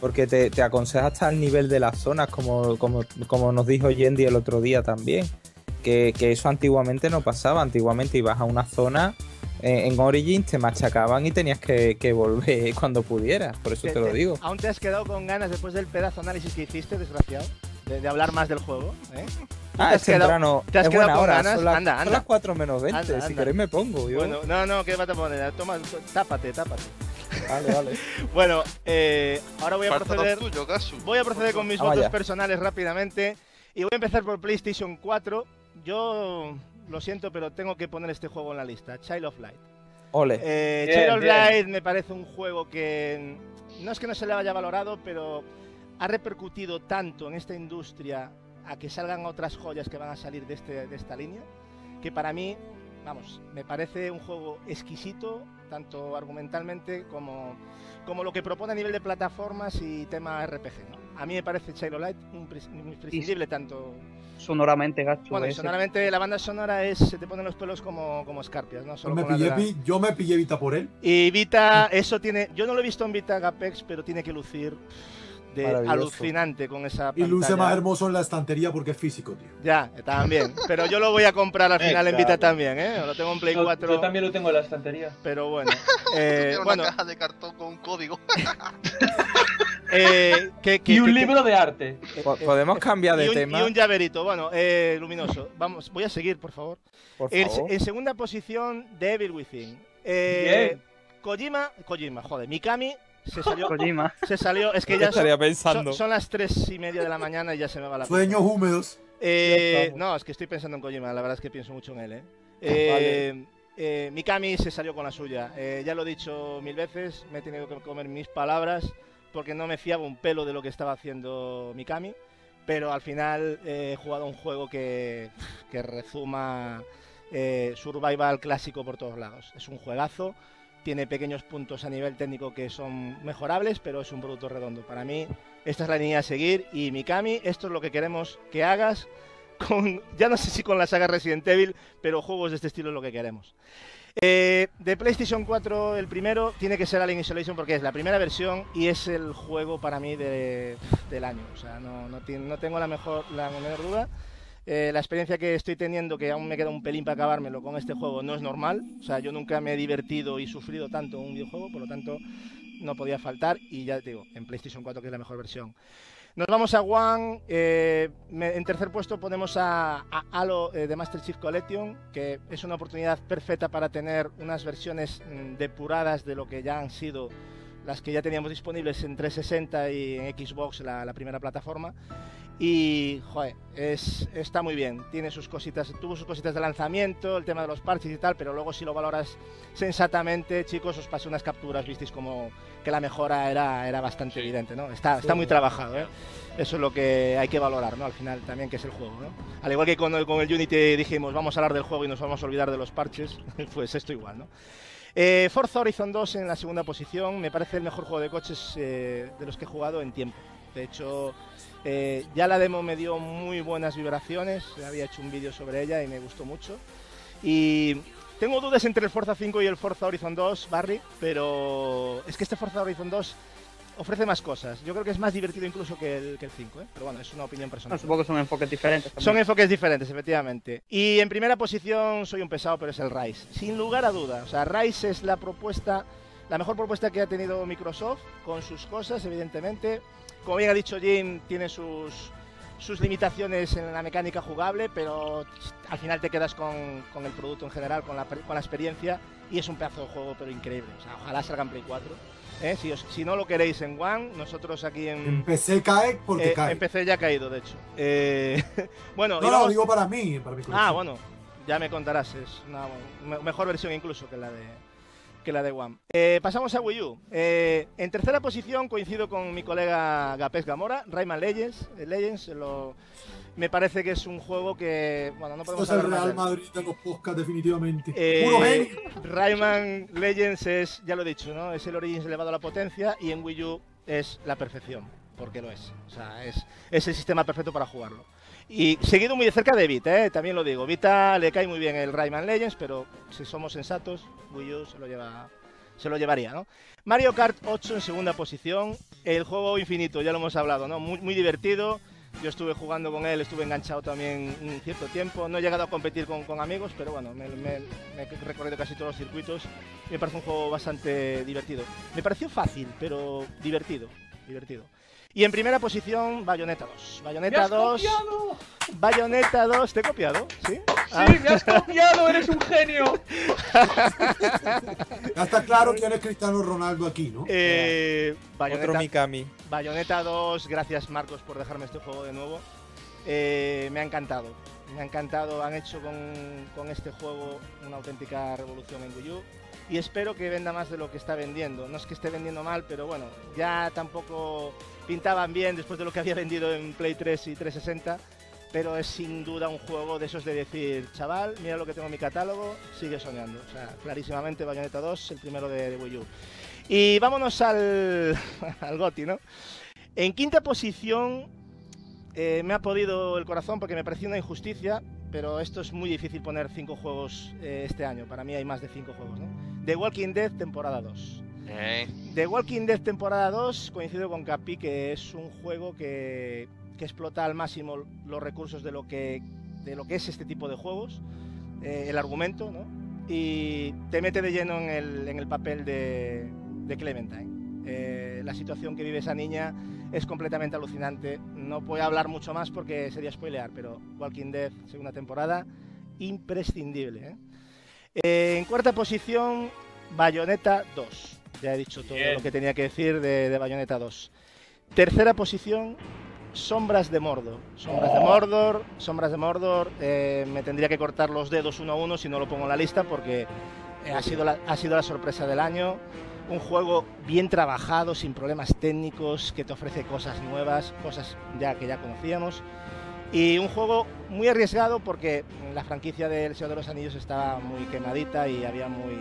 Porque te, te aconseja hasta el nivel de las zonas, como, como, como nos dijo Yendi el otro día también. Que, que eso antiguamente no pasaba, antiguamente ibas a una zona eh, en Origins, te machacaban y tenías que, que volver cuando pudieras, por eso te, te lo digo. ¿Aún te has quedado con ganas después del pedazo análisis que hiciste, desgraciado? De, de hablar más del juego, ¿eh? Ah, ¿Te has quedado, temprano, te has es quedado buena con hora, ganas? Son las, anda, anda. Son las cuatro menos veinte, anda, anda. Si queréis me pongo yo. Bueno, no, no, ¿qué vas a poner? Toma, tápate, tápate. Vale, vale. Bueno, eh, ahora voy a Falta proceder, tuyo, voy a proceder con mis ah, votos vaya. personales rápidamente y voy a empezar por PlayStation cuatro. Yo lo siento, pero tengo que poner este juego en la lista, Child of Light. Ole. Eh, bien, Child of bien. Light me parece un juego que no es que no se le haya valorado, pero ha repercutido tanto en esta industria a que salgan otras joyas que van a salir de, este, de esta línea, que para mí, vamos, me parece un juego exquisito, tanto argumentalmente como, como lo que propone a nivel de plataformas y tema R P G, ¿no? A mí me parece Child of Light imprescindible, tanto... sonoramente, gacho. Bueno, sonoramente, la banda sonora es, se te ponen los pelos como, como escarpias, ¿no? Solo me pillé, la... Yo me pillé Vita por él. Y Vita, eso tiene... Yo no lo he visto en Vita Gapex, pero tiene que lucir de alucinante con esa pantalla. Y luce más hermoso en la estantería porque es físico, tío. Ya, también. Pero yo lo voy a comprar al final eh, en Vita claro. también, ¿eh? Lo tengo en Play yo, cuatro. Yo también lo tengo en la estantería. Pero bueno. Eh, una bueno. caja de cartón con un código. Eh, que, que, y un que, libro que, de arte. Podemos cambiar de y un, tema. Y un llaverito, bueno, eh, luminoso. Vamos, voy a seguir, por favor. Por favor. En, en segunda posición, The Evil Within. Eh, Kojima, Kojima, joder, Mikami se salió. Kojima. Se salió, es que ya estaría son, pensando. Son, son las tres y media de la mañana y ya se me va la. Sueños húmedos. Eh, no, es que estoy pensando en Kojima, la verdad es que pienso mucho en él, ¿eh? eh vale. eh Mikami se salió con la suya. Eh, ya lo he dicho mil veces, me he tenido que comer mis palabras, porque no me fiaba un pelo de lo que estaba haciendo Mikami, pero al final eh, he jugado un juego que, que rezuma eh, survival clásico por todos lados. Es un juegazo, tiene pequeños puntos a nivel técnico que son mejorables, pero es un producto redondo. Para mí, esta es la línea a seguir, y Mikami, esto es lo que queremos que hagas, con, ya no sé si con la saga Resident Evil, pero juegos de este estilo es lo que queremos. Eh, de PlayStation cuatro, el primero tiene que ser Alien Isolation porque es la primera versión y es el juego para mí de, del año. O sea, no, no, no tengo la mejor, la menor duda. Eh, la experiencia que estoy teniendo, que aún me queda un pelín para acabármelo con este juego, no es normal. O sea, yo nunca me he divertido y sufrido tanto en un videojuego, por lo tanto, no podía faltar. Y ya te digo, en PlayStation cuatro, que es la mejor versión. Nos vamos a One, eh, en tercer puesto ponemos a, a Halo eh, de Master Chief Collection, que es una oportunidad perfecta para tener unas versiones mm, depuradas de lo que ya han sido las que ya teníamos disponibles en trescientos sesenta y en Xbox, la, la primera plataforma. Y, joder, es, está muy bien, tiene sus cositas, tuvo sus cositas de lanzamiento, el tema de los parches y tal, pero luego si lo valoras sensatamente, chicos, os pasé unas capturas, visteis como que la mejora era, era bastante evidente, ¿no? Está, está muy trabajado, ¿eh? Eso es lo que hay que valorar, ¿no? Al final también, que es el juego, ¿no? Al igual que con el, con el Unity dijimos, vamos a hablar del juego y nos vamos a olvidar de los parches, pues esto igual, ¿no? Eh, Forza Horizon dos en la segunda posición, me parece el mejor juego de coches eh, de los que he jugado en tiempo. De hecho, eh, ya la demo me dio muy buenas vibraciones, había hecho un vídeo sobre ella y me gustó mucho. Y tengo dudas entre el Forza cinco y el Forza Horizon dos, Barry, pero es que este Forza Horizon dos ofrece más cosas. Yo creo que es más divertido incluso que el, que el cinco, ¿eh? Pero bueno, es una opinión personal. No, supongo que son enfoques diferentes también. Son enfoques diferentes, efectivamente. Y en primera posición, soy un pesado, pero es el Rise. Sin lugar a dudas. O sea, Rise es la propuesta, la mejor propuesta que ha tenido Microsoft, con sus cosas, evidentemente. Como bien ha dicho Jim, tiene sus, sus limitaciones en la mecánica jugable, pero al final te quedas con, con el producto en general, con la, con la experiencia, y es un pedazo de juego, pero increíble. O sea, ojalá salga en Play cuatro. ¿Eh? Si, os, si no lo queréis en One, nosotros aquí en... Empecé cae porque eh, cae. Empecé ya caído, de hecho. Eh, bueno, no, íbamos... lo digo para mí, para mi colección. Ah, bueno, ya me contarás. Es una mejor versión incluso que la de, que la de One. Eh, pasamos a Wii U. Eh, en tercera posición coincido con mi colega Gapés Gamora, Rayman Legends. Eh, Legends lo... Me parece que es un juego que... Bueno, no podemos... Esto es el Real Madrid de los podcasts, definitivamente. Eh, ¡Puro genio! Rayman Legends es, ya lo he dicho, ¿no? Es el Origins elevado a la potencia, y en Wii U es la perfección, porque lo es. O sea, es, es el sistema perfecto para jugarlo. Y seguido muy de cerca de Vita, ¿eh? También lo digo. Vita le cae muy bien el Rayman Legends, pero si somos sensatos, Wii U se lo lleva... se lo llevaría, ¿no? Mario Kart ocho en segunda posición. El juego infinito, ya lo hemos hablado, ¿no? Muy, muy divertido. Yo estuve jugando con él, estuve enganchado también un cierto tiempo. No he llegado a competir con, con amigos, pero bueno, me, me, me he recorrido casi todos los circuitos. Me parece un juego bastante divertido. Me pareció fácil, pero divertido, divertido. Y en primera posición, Bayonetta dos. Bayonetta dos. ¡Me has copiado! Bayonetta dos, ¿te he copiado? Sí, ah. Sí, me has copiado, eres un genio. Ya está claro que eres Cristiano Ronaldo aquí, ¿no? Eh, Bayonetta, otro Mikami. Bayonetta dos, gracias Marcos por dejarme este juego de nuevo. Eh, me ha encantado, me ha encantado. Han hecho con, con este juego una auténtica revolución en Wii U. Y espero que venda más de lo que está vendiendo. No es que esté vendiendo mal, pero bueno, ya tampoco pintaban bien después de lo que había vendido en Play tres y trescientos sesenta. Pero es sin duda un juego de esos de decir, chaval, mira lo que tengo en mi catálogo, sigue soñando. O sea, clarísimamente Bayonetta dos, el primero de, de Wii U. Y vámonos al, al GOTY, ¿no? En quinta posición, eh, me ha podido el corazón porque me pareció una injusticia, pero esto es muy difícil poner cinco juegos eh, este año. Para mí hay más de cinco juegos, ¿no? The Walking Dead temporada dos. Eh. The Walking Dead temporada dos, coincido con Capi, que es un juego que... que explota al máximo los recursos de lo que, de lo que es este tipo de juegos, eh, el argumento, ¿no? Y te mete de lleno en el, en el papel de, de Clementine. Eh, la situación que vive esa niña es completamente alucinante. No puedo hablar mucho más porque sería spoilear, pero Walking Dead, segunda temporada, imprescindible, ¿eh? Eh, en cuarta posición, Bayonetta dos. Ya he dicho todo Bien. lo que tenía que decir de, de Bayonetta dos. Tercera posición... Sombras de Mordor, Sombras de Mordor, Sombras de Mordor, eh, me tendría que cortar los dedos uno a uno si no lo pongo en la lista porque ha sido la, ha sido la sorpresa del año. Un juego bien trabajado, sin problemas técnicos, que te ofrece cosas nuevas, cosas ya que ya conocíamos. Y un juego muy arriesgado porque la franquicia del Señor de los Anillos estaba muy quemadita y había muy...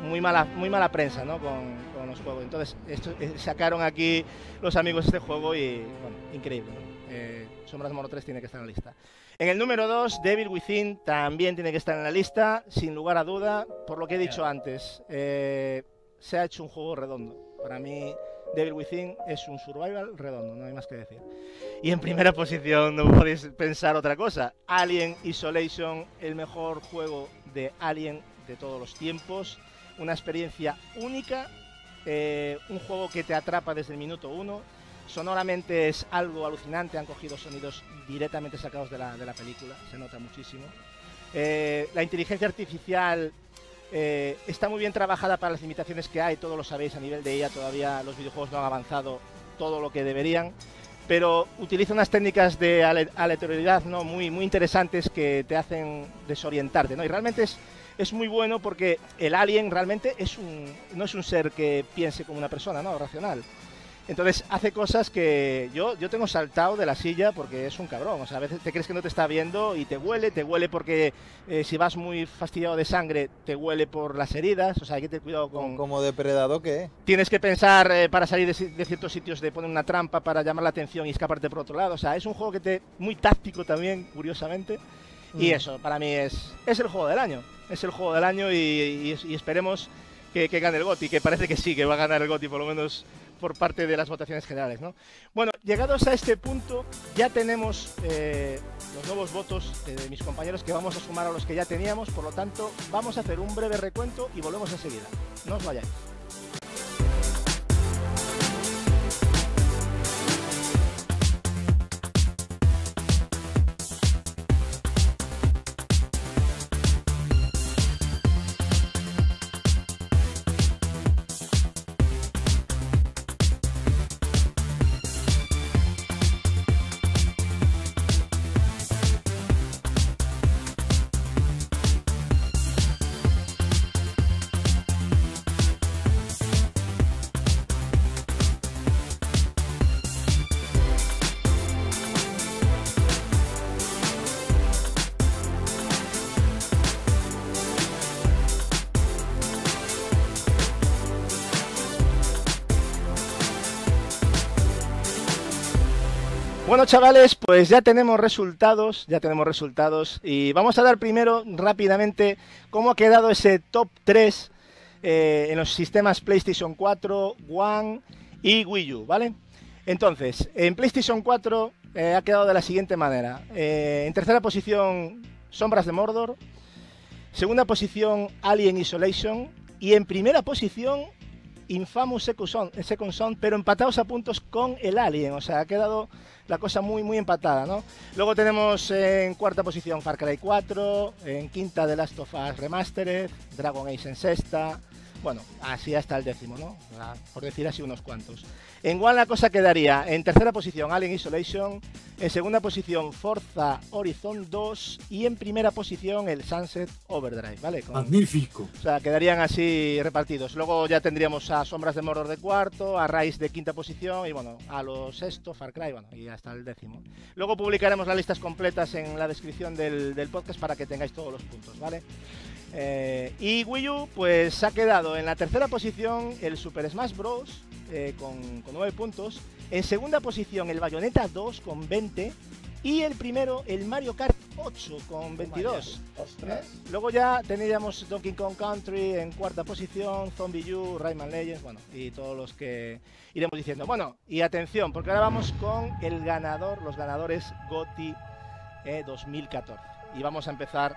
Muy mala, muy mala prensa, ¿no? Con, con los juegos. Entonces, esto, sacaron aquí los amigos este juego y, bueno, increíble, ¿no? Eh, Sombras de Mordor tres tiene que estar en la lista. En el número dos, The Evil Within también tiene que estar en la lista, sin lugar a duda, por lo que he dicho antes. Eh, se ha hecho un juego redondo. Para mí, The Evil Within es un survival redondo, no hay más que decir. Y en primera posición, no podéis pensar otra cosa. Alien Isolation, el mejor juego de Alien de todos los tiempos. Una experiencia única, eh, un juego que te atrapa desde el minuto uno. Sonoramente es algo alucinante, han cogido sonidos directamente sacados de la, de la película, se nota muchísimo. Eh, la inteligencia artificial eh, está muy bien trabajada para las limitaciones que hay, todos lo sabéis, a nivel de I A todavía los videojuegos no han avanzado todo lo que deberían, pero utiliza unas técnicas de ale aleatoriedad, ¿no? muy, muy interesantes que te hacen desorientarte, ¿no? Y realmente es... Es muy bueno porque el alien realmente es un, no es un ser que piense como una persona, ¿no? Racional. Entonces hace cosas que yo, yo tengo saltado de la silla porque es un cabrón. O sea, a veces te crees que no te está viendo y te huele, te huele porque eh, si vas muy fastidiado de sangre, te huele por las heridas. O sea, hay que tener cuidado con... ¿Como depredador qué? Tienes que pensar eh, para salir de, de ciertos sitios, de poner una trampa para llamar la atención y escaparte por otro lado. O sea, es un juego que te muy táctico también, curiosamente. Y eso, para mí es, es el juego del año. Es el juego del año y, y, y esperemos que, que gane el GOTY, que parece que sí, que va a ganar el GOTY, por lo menos por parte de las votaciones generales, ¿no? Bueno, llegados a este punto, ya tenemos eh, los nuevos votos eh, de mis compañeros que vamos a sumar a los que ya teníamos. Por lo tanto, vamos a hacer un breve recuento y volvemos enseguida. No os vayáis. Bueno, chavales, pues ya tenemos resultados, ya tenemos resultados y vamos a dar primero rápidamente cómo ha quedado ese top tres eh, en los sistemas PlayStation cuatro, One y Wii U, ¿vale? Entonces, en PlayStation cuatro eh, ha quedado de la siguiente manera. Eh, en tercera posición, Sombras de Mordor. Segunda posición, Alien Isolation. Y en primera posición, Infamous Second Son, pero empatados a puntos con el Alien. O sea, ha quedado la cosa muy, muy empatada, ¿no? Luego tenemos en cuarta posición Far Cry cuatro, en quinta The Last of Us Remastered, Dragon Age en sexta. Bueno, así hasta el décimo, ¿no? Por decir así unos cuantos. En One la cosa quedaría en tercera posición Alien Isolation, en segunda posición Forza Horizon dos y en primera posición el Sunset Overdrive, ¿vale? Con... Magnífico. O sea, quedarían así repartidos. Luego ya tendríamos a Sombras de Mordor de cuarto, a Rise de quinta posición y bueno, a lo sexto Far Cry, bueno, y hasta el décimo. Luego publicaremos las listas completas en la descripción del, del podcast para que tengáis todos los puntos, ¿vale? Eh, y Wii U, pues ha quedado en la tercera posición el Super Smash Bros eh, con, con nueve puntos, en segunda posición el Bayonetta dos con veinte y el primero el Mario Kart ocho con veintidós. eh, Luego ya teníamos Donkey Kong Country en cuarta posición, Zombie U, Rayman Legends, bueno, y todos los que iremos diciendo. Bueno, y atención, porque ahora vamos con el ganador, los ganadores GOTY eh, dos mil catorce. Y vamos a empezar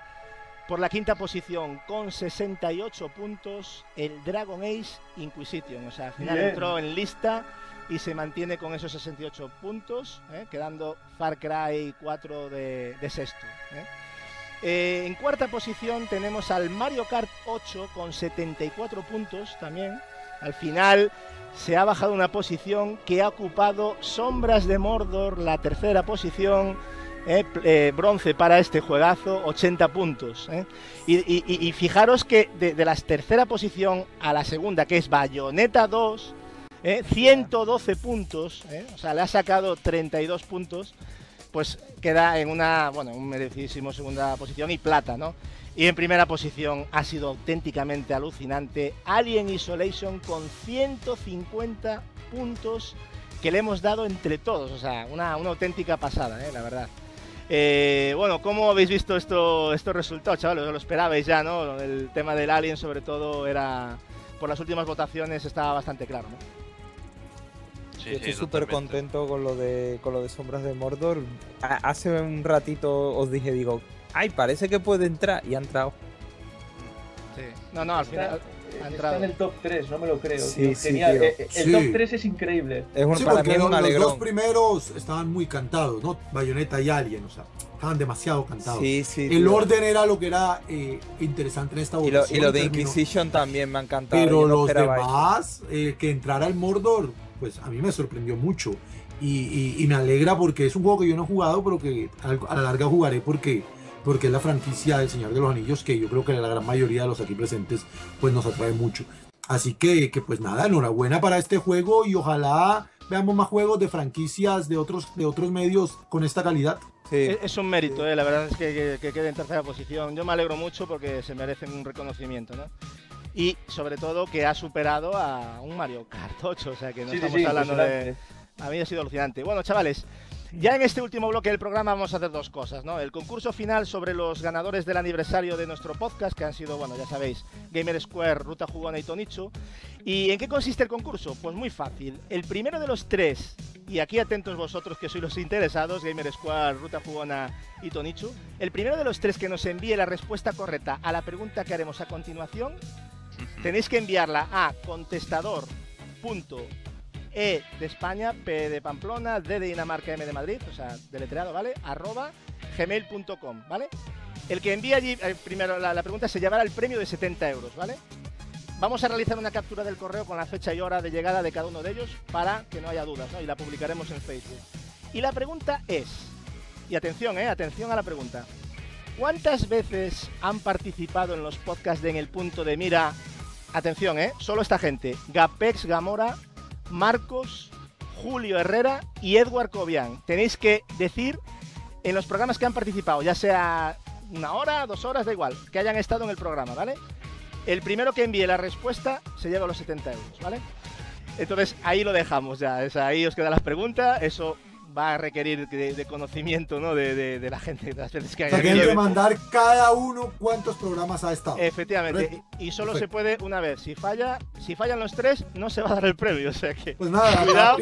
por la quinta posición, con sesenta y ocho puntos, el Dragon Age Inquisition. O sea, al final Bien. entró en lista y se mantiene con esos sesenta y ocho puntos, ¿eh? Quedando Far Cry cuatro de, de sexto, ¿eh? Eh, en cuarta posición tenemos al Mario Kart ocho con setenta y cuatro puntos también. Al final se ha bajado una posición que ha ocupado Sombras de Mordor, la tercera posición. Eh, eh, bronce para este juegazo, ochenta puntos, ¿eh? y, y, y fijaros que de, de la tercera posición a la segunda, que es Bayonetta dos, ¿eh? ciento doce puntos, ¿eh? O sea, le ha sacado treinta y dos puntos, pues queda en una, bueno, un merecidísimo segunda posición y plata, ¿no? Y en primera posición ha sido auténticamente alucinante Alien Isolation con ciento cincuenta puntos que le hemos dado entre todos, o sea, una, una auténtica pasada, ¿eh? La verdad. Eh, bueno, ¿cómo habéis visto esto, estos resultados, chavales? Lo esperabais ya, ¿no? El tema del Alien, sobre todo, era por las últimas votaciones, estaba bastante claro, ¿no? Sí, Yo estoy sí, súper contento con lo, de, con lo de Sombras de Mordor. Hace un ratito os dije, digo, ay, parece que puede entrar, y ha entrado. Sí, no, no, al final... Está en el top tres, no me lo creo. Sí, tío, sí, genial. Tío. El, el sí. top tres es increíble. Es un, sí, para mí es un alegrón. Los dos primeros estaban muy cantados, ¿no? Bayonetta y Alien, o sea, estaban demasiado cantados. Sí, sí, el tío. orden era lo que era eh, interesante en esta votación. Y lo, y lo de Inquisition también me ha encantado. Pero los demás, eh, que entrara el Mordor, pues a mí me sorprendió mucho. Y, y, y me alegra porque es un juego que yo no he jugado, pero que a la larga jugaré porque... porque es la franquicia del Señor de los Anillos que yo creo que la gran mayoría de los aquí presentes pues nos atrae mucho. Así que, que pues nada, enhorabuena para este juego y ojalá veamos más juegos de franquicias de otros, de otros medios con esta calidad. Sí. Es un mérito, eh, la verdad es que, que, que quede en tercera posición. Yo me alegro mucho porque se merecen un reconocimiento, ¿no? Y sobre todo que ha superado a un Mario Kart ocho, o sea que no sí, estamos sí, sí, hablando de... A mí ha sido alucinante. Bueno, chavales, ya en este último bloque del programa vamos a hacer dos cosas, ¿no? El concurso final sobre los ganadores del aniversario de nuestro podcast, que han sido, bueno, ya sabéis, Gamer Square, Ruta Jugona y Tonicho. ¿Y en qué consiste el concurso? Pues muy fácil. El primero de los tres, y aquí atentos vosotros que sois los interesados, Gamer Square, Ruta Jugona y Tonicho, el primero de los tres que nos envíe la respuesta correcta a la pregunta que haremos a continuación, tenéis que enviarla a contestador punto com E de España, P de Pamplona, D de Dinamarca, M de Madrid, o sea, deletreado, ¿vale? Arroba gmail punto com, ¿vale? El que envía allí, eh, primero la, la pregunta, se llevará el premio de setenta euros, ¿vale? Vamos a realizar una captura del correo con la fecha y hora de llegada de cada uno de ellos para que no haya dudas, ¿no? Y la publicaremos en Facebook. Y la pregunta es, y atención, ¿eh? Atención a la pregunta. ¿Cuántas veces han participado en los podcasts de En el punto de mira? Atención, ¿eh? Solo esta gente. Gapex Gamora, Marcos, Julio Herrera y Edward Cobian. Tenéis que decir en los programas que han participado, ya sea una hora, dos horas, da igual, que hayan estado en el programa, ¿vale? El primero que envíe la respuesta se lleva los setenta euros, ¿vale? Entonces ahí lo dejamos ya, es ahí os quedan las preguntas, eso va a requerir de, de conocimiento, ¿no? De, de, de la gente, de las veces que hay. O sea, que hay que mandar cada uno cuántos programas ha estado. Efectivamente. Correcto. Y solo Perfecto. se puede una vez. Si falla, si fallan los tres, no se va a dar el premio. O sea que. Pues nada, cuidado.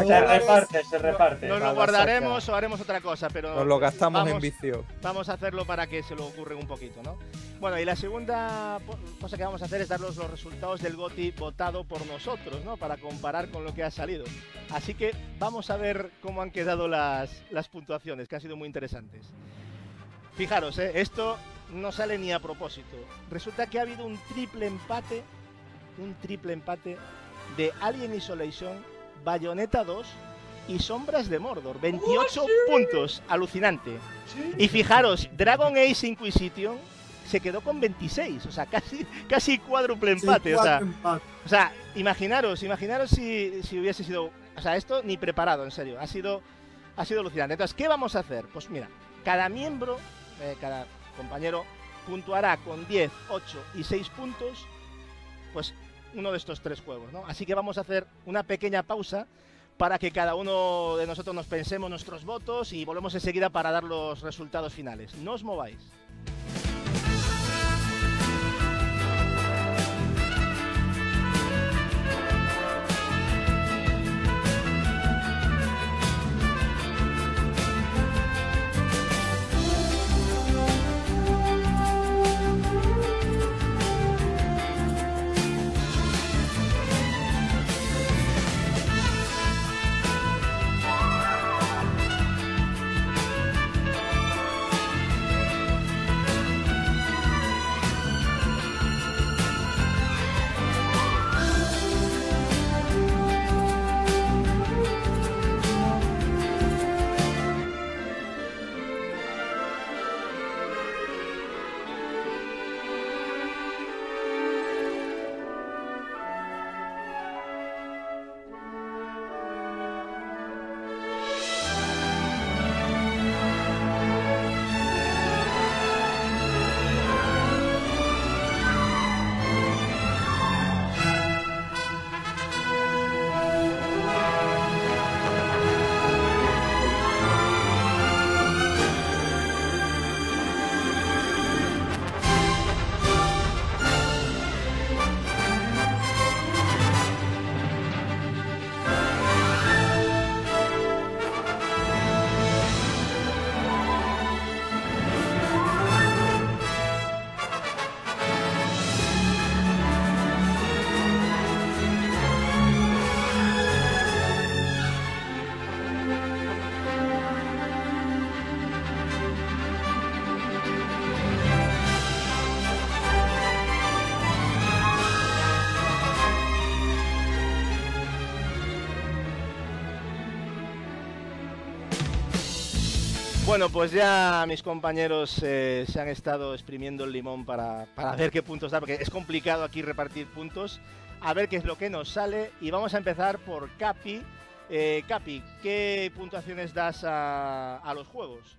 Se reparte, se reparte. Nos lo guardaremos saca. o haremos otra cosa, pero. Nos lo gastamos vamos, en vicio. Vamos a hacerlo para que se lo ocurra un poquito, ¿no? Bueno, y la segunda cosa que vamos a hacer es daros los resultados del GOTY votado por nosotros, ¿no? Para comparar con lo que ha salido. Así que vamos a ver cómo han quedado las, las puntuaciones, que han sido muy interesantes. Fijaros, ¿eh? Esto no sale ni a propósito. Resulta que ha habido un triple empate, un triple empate de Alien Isolation, Bayonetta dos y Sombras de Mordor. veintiocho oh, sí. puntos, alucinante. Sí. Y fijaros, Dragon Age Inquisition se quedó con veintiséis, o sea, casi, casi cuádruple empate, sí, o, sea, empate. o sea, imaginaros, imaginaros si, si hubiese sido, o sea, esto ni preparado, en serio, ha sido, ha sido alucinante. Entonces, ¿qué vamos a hacer? Pues mira, cada miembro, eh, cada compañero puntuará con diez, ocho y seis puntos, pues uno de estos tres juegos, ¿no? Así que vamos a hacer una pequeña pausa para que cada uno de nosotros nos pensemos nuestros votos y volvemos enseguida para dar los resultados finales. No os mováis. Bueno, pues ya mis compañeros eh, se han estado exprimiendo el limón para, para ver qué puntos da, porque es complicado aquí repartir puntos, a ver qué es lo que nos sale. Y vamos a empezar por Capi. Eh, Capi, ¿qué puntuaciones das a, a los juegos?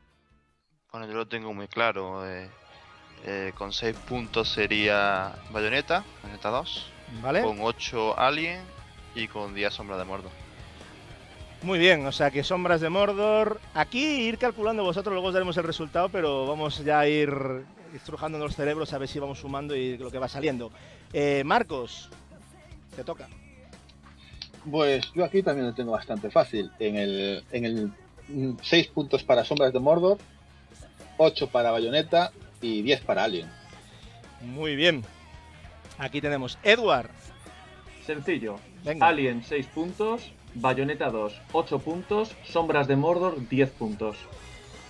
Bueno, yo lo tengo muy claro. Eh, eh, con seis puntos sería Bayonetta, Bayonetta dos, ¿vale? Con ocho Alien y con diez Sombra de Mordor. Muy bien, o sea que Sombras de Mordor. Aquí ir calculando vosotros, luego os daremos el resultado, pero vamos ya a ir estrujando los cerebros a ver si vamos sumando y lo que va saliendo. Eh, Marcos, te toca. Pues yo aquí también lo tengo bastante fácil. En el, en el seis puntos para Sombras de Mordor, ocho para Bayonetta y diez para Alien. Muy bien. Aquí tenemos Edward. Sencillo. Venga. Alien seis puntos. Bayonetta dos, ocho puntos. Sombras de Mordor, diez puntos.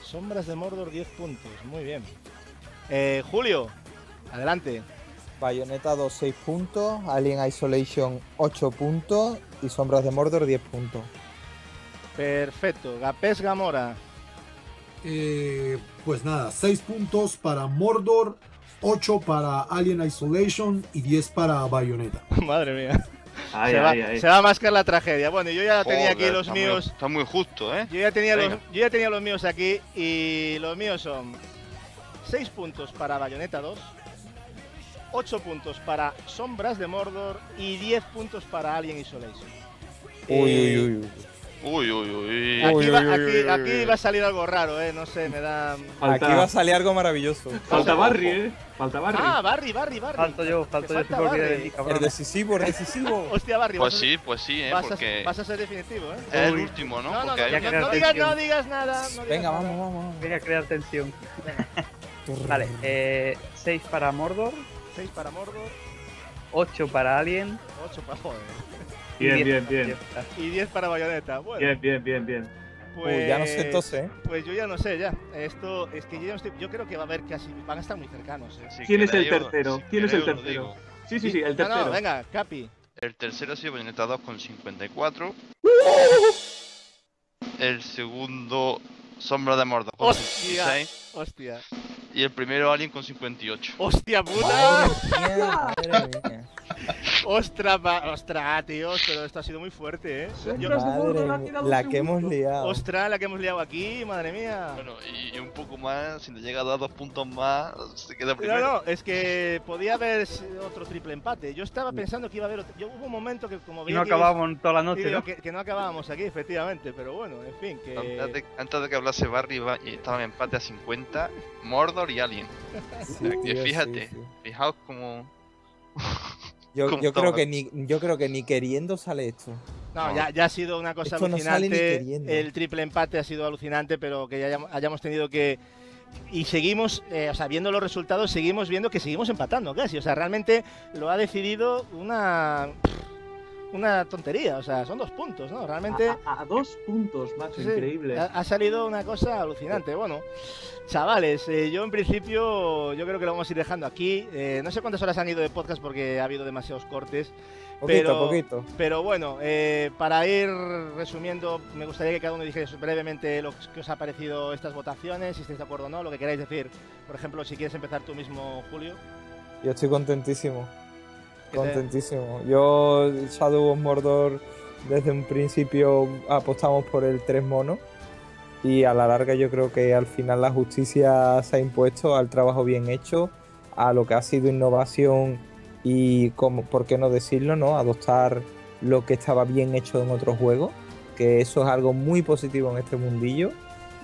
Sombras de Mordor, diez puntos. Muy bien. Eh, Julio, adelante. Bayonetta dos, seis puntos. Alien Isolation, ocho puntos. Y Sombras de Mordor, diez puntos. Perfecto. Gapés Gamora. Eh, pues nada, seis puntos para Mordor, ocho para Alien Isolation y diez para Bayonetta. Madre mía. Ay, se, ay, va, ay. se va a mascar la tragedia. Bueno, yo ya Joder, tenía aquí los está míos. Muy, está muy justo, ¿eh? Yo ya, tenía los, yo ya tenía los míos aquí y los míos son seis puntos para Bayonetta dos, ocho puntos para Sombras de Mordor y diez puntos para Alien Isolation. Uy, eh, uy, uy, uy. Uy, uy, uy. Aquí, uy, va, uy, aquí, uy, aquí uy. va a salir algo raro, eh. No sé, me da. Falta... Aquí va a salir algo maravilloso. Falta Barry, eh. Falta Barry. Ah, Barry, Barry, Barry. Falto yo, falto yo. Porque... El decisivo, el decisivo. Hostia, Barry. Pues sí, pues sí, eh. Vas, porque... a, vas a ser definitivo, eh. Es el último, ¿no? No, no, no, hay... no, no, digas, no digas nada. No digas Venga, nada. vamos, vamos. Venga a crear tensión. Vale, eh. seis para Mordor. seis para Mordor. ocho para Alien. ocho para joder. Bien, bien, bien. Y diez para Bayonetta. Bueno, bien, bien, bien, bien. Pues Uy, ya no sé entonces, ¿eh? Pues yo ya no sé, ya. Esto, es que yo, estoy, yo creo que va a haber casi, van a estar muy cercanos. ¿eh? ¿Quién es el tercero? ¿Quién es el tercero? Sí, sí, sí, el tercero. No, no, venga, Capi. El tercero ha sido Bayonetta dos con cincuenta y cuatro. El segundo, Sombra de Mordor con sesenta y seis. Hostia. Y el primero, Alien con cincuenta y ocho. ¡Hostia puta! Ostras, ostras, tíos, pero esto ha sido muy fuerte, eh. Yo, madre, la, la que hemos liado. Ostras, la que hemos liado aquí, madre mía. Bueno, y un poco más, si no llega a dar dos puntos más, se queda primero. No, no, es que podía haber otro triple empate. Yo estaba pensando que iba a haber otro. Yo hubo un momento que como vi. No que acabábamos es, toda la noche. Digo, ¿no? Que, que no acabábamos aquí, efectivamente, pero bueno, en fin. Que... Antes, de, antes de que hablase Barry, estaba en empate a cincuenta, Mordor y Alien. Sí, o sea, que fíjate, sí, sí. fijaos como. Yo, yo, creo que ni, yo creo que ni queriendo sale esto. No, ya, ya ha sido una cosa esto alucinante. No el triple empate ha sido alucinante, pero que ya hayamos tenido que... Y seguimos, eh, o sea, viendo los resultados, seguimos viendo que seguimos empatando casi. O sea, realmente lo ha decidido una... Una tontería, o sea, son dos puntos, ¿no? Realmente... A, a, a dos puntos, macho, sí, increíble. Ha, ha salido una cosa alucinante. Bueno, chavales, eh, yo en principio, yo creo que lo vamos a ir dejando aquí. Eh, no sé cuántas horas han ido de podcast porque ha habido demasiados cortes. Poquito, pero, poquito. Pero bueno, eh, para ir resumiendo, me gustaría que cada uno dijera brevemente lo que os ha parecido estas votaciones, si estáis de acuerdo o no, lo que queráis decir. Por ejemplo, si quieres empezar tú mismo, Julio. Yo estoy contentísimo. Contentísimo. Yo, Shadow of Mordor, desde un principio apostamos por el tres monos y a la larga yo creo que al final la justicia se ha impuesto al trabajo bien hecho, a lo que ha sido innovación y, como, por qué no decirlo, ¿no? Adoptar lo que estaba bien hecho en otros juegos, que eso es algo muy positivo en este mundillo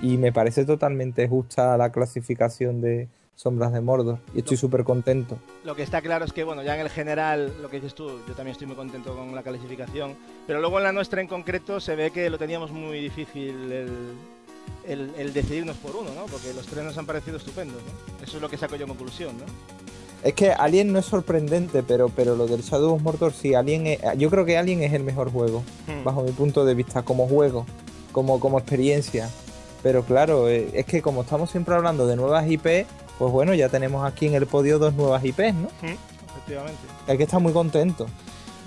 y me parece totalmente justa la clasificación de... Sombras de Mordor, y estoy súper contento. Lo que está claro es que, bueno, ya en el general, lo que dices tú, yo también estoy muy contento con la calificación, pero luego en la nuestra en concreto se ve que lo teníamos muy difícil el, el, el decidirnos por uno, ¿no? Porque los tres nos han parecido estupendos, ¿no? Eso es lo que saco yo en conclusión, ¿no? Es que Alien no es sorprendente, pero, pero lo del Shadow of Mordor sí, Alien es, yo creo que Alien es el mejor juego, hmm. bajo mi punto de vista, como juego, como, como experiencia, pero claro, es que como estamos siempre hablando de nuevas I P, pues bueno, ya tenemos aquí en el podio dos nuevas I Ps, ¿no? Sí, efectivamente. Hay que estar muy contento.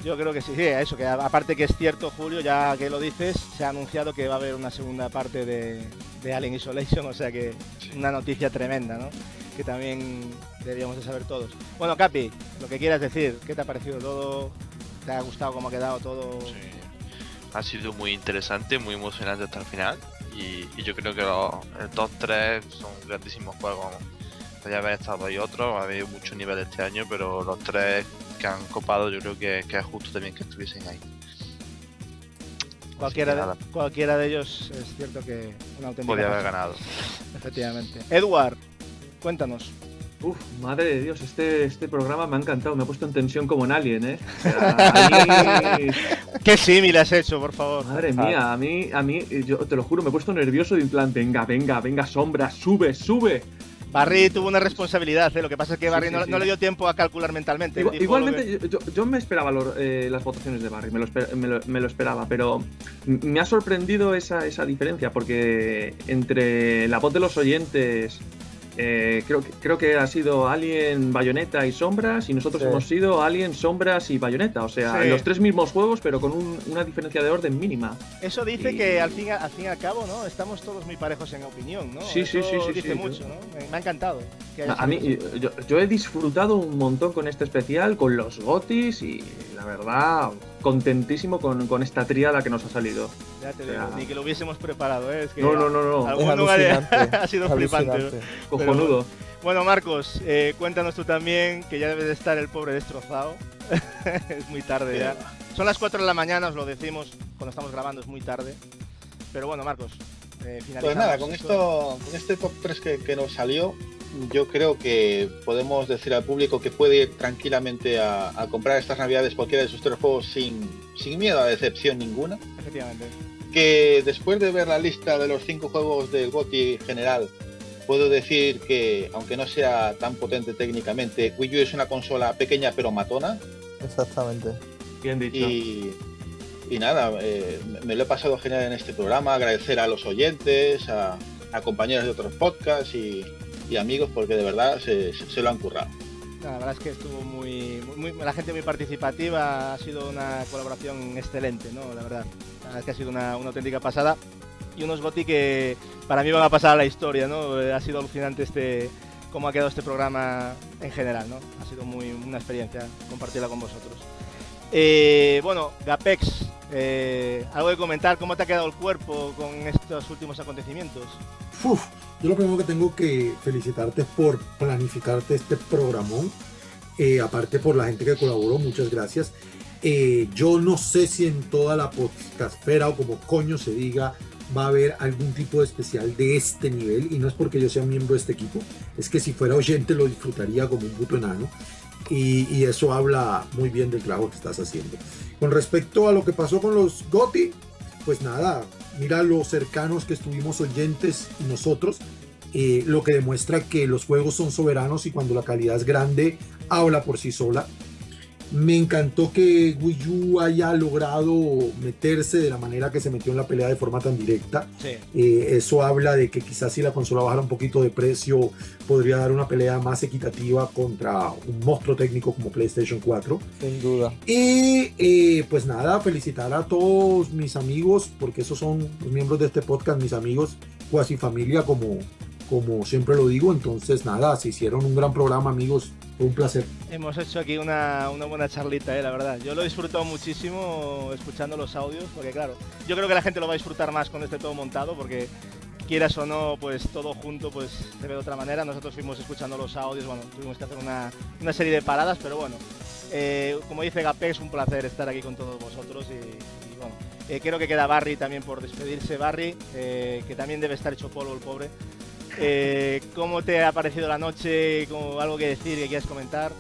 Yo creo que sí, sí, eso, que aparte que es cierto, Julio, ya que lo dices, se ha anunciado que va a haber una segunda parte de, de Alien Isolation, o sea que sí. Una noticia tremenda, ¿no? Que también deberíamos de saber todos. Bueno, Capi, lo que quieras decir, ¿qué te ha parecido todo? ¿Te ha gustado cómo ha quedado todo? Sí, ha sido muy interesante, muy emocionante hasta el final, y, y yo creo que los, el top tres son grandísimos juegos, vamos. Ya haber estado ahí otros, ha habido muchos niveles este año, pero los tres que han copado yo creo que, que es justo también que estuviesen ahí. Cualquiera de, cualquiera de ellos es cierto que una auténtica podría haber ganado. Efectivamente. Edward, cuéntanos. Uf, madre de Dios, este, este programa me ha encantado, me ha puesto en tensión como en Alien, ¿eh? O sea, mí... ¡Qué símil has hecho, por favor! Madre mía, a mí, a mí, yo te lo juro, me he puesto nervioso de en plan, venga, venga, venga, Sombra, sube, sube. Barry tuvo una responsabilidad, ¿eh? Lo que pasa es que Barry sí, sí, no, sí. no le dio tiempo a calcular mentalmente. Igual, igualmente, yo, yo me esperaba lo, eh, las votaciones de Barry, me lo, esper, me lo, me lo esperaba, pero me ha sorprendido esa, esa diferencia, porque entre la voz de los oyentes, eh, creo, creo que ha sido Alien, Bayonetta y Sombras, y nosotros sí. hemos sido Alien, Sombras y Bayonetta, o sea, sí. los tres mismos juegos, pero con un, una diferencia de orden mínima. Eso dice y... que al fin, al fin y al cabo, ¿no? Estamos todos muy parejos en opinión, ¿no? Sí, sí, sí, sí. Dice sí, mucho, yo... ¿no? Me ha encantado. Que a mí, yo, yo he disfrutado un montón con este especial, con los gotis y la verdad, contentísimo con, con esta tríada que nos ha salido. Ya te o sea... digo, ni que lo hubiésemos preparado, ¿eh? Es que no, no, no, no. Algún lugar ha sido flipante. Cojonudo. Bueno, Marcos, eh, cuéntanos tú también, que ya debes de estar el pobre destrozado. Es muy tarde ya. Son las cuatro de la mañana, os lo decimos, cuando estamos grabando es muy tarde. Pero bueno, Marcos, eh, finalizamos. Pues nada, con esto, con este top tres que, que nos salió, yo creo que podemos decir al público que puede ir tranquilamente a, a comprar estas navidades cualquiera de sus tres juegos sin, sin miedo a decepción ninguna. Efectivamente. Que después de ver la lista de los cinco juegos del GOTY general, puedo decir que, aunque no sea tan potente técnicamente, Wii U es una consola pequeña pero matona. Exactamente. Bien dicho. Y... Y nada, eh, me lo he pasado genial en este programa, agradecer a los oyentes, a, a compañeros de otros podcasts y, y amigos, porque de verdad se, se, se lo han currado. La verdad es que estuvo muy, muy, muy, la gente muy participativa, ha sido una colaboración excelente, ¿no? La verdad, la verdad es que ha sido una, una auténtica pasada y unos GOTY que para mí van a pasar a la historia, ¿no? Ha sido alucinante este, cómo ha quedado este programa en general, ¿no? Ha sido muy, una experiencia compartirla con vosotros. Eh, bueno, Gapex, eh, algo que comentar, ¿cómo te ha quedado el cuerpo con estos últimos acontecimientos? Uf, yo lo primero que tengo que felicitarte por planificarte este programón, eh, aparte por la gente que colaboró, muchas gracias. Eh, yo no sé si en toda la podcastfera o como coño se diga va a haber algún tipo de especial de este nivel, y no es porque yo sea miembro de este equipo, es que si fuera oyente lo disfrutaría como un puto enano. Y, y eso habla muy bien del trabajo que estás haciendo. Con respecto a lo que pasó con los GOTY, pues nada, mira lo cercanos que estuvimos oyentes y nosotros, eh, lo que demuestra que los juegos son soberanos y cuando la calidad es grande, habla por sí sola. Me encantó que Wii U haya logrado meterse de la manera que se metió en la pelea de forma tan directa. Sí. Eh, eso habla de que quizás si la consola bajara un poquito de precio podría dar una pelea más equitativa contra un monstruo técnico como PlayStation cuatro. Sin duda. Y eh, pues nada, felicitar a todos mis amigos, porque esos son los miembros de este podcast, mis amigos, cuasi familia, como, como siempre lo digo. Entonces nada, se hicieron un gran programa, amigos. Un placer. Hemos hecho aquí una, una buena charlita, eh, la verdad. Yo lo he disfrutado muchísimo escuchando los audios, porque claro, yo creo que la gente lo va a disfrutar más con este todo montado, porque quieras o no, pues todo junto pues se ve de otra manera. Nosotros fuimos escuchando los audios, bueno, tuvimos que hacer una, una serie de paradas, pero bueno, eh, como dice Gape, es un placer estar aquí con todos vosotros y, y bueno, eh, creo que queda Barry también por despedirse. Barry, eh, que también debe estar hecho polvo el pobre. Eh, ¿Cómo te ha parecido la noche? ¿Cómo, ¿Algo que decir, que quieras comentar?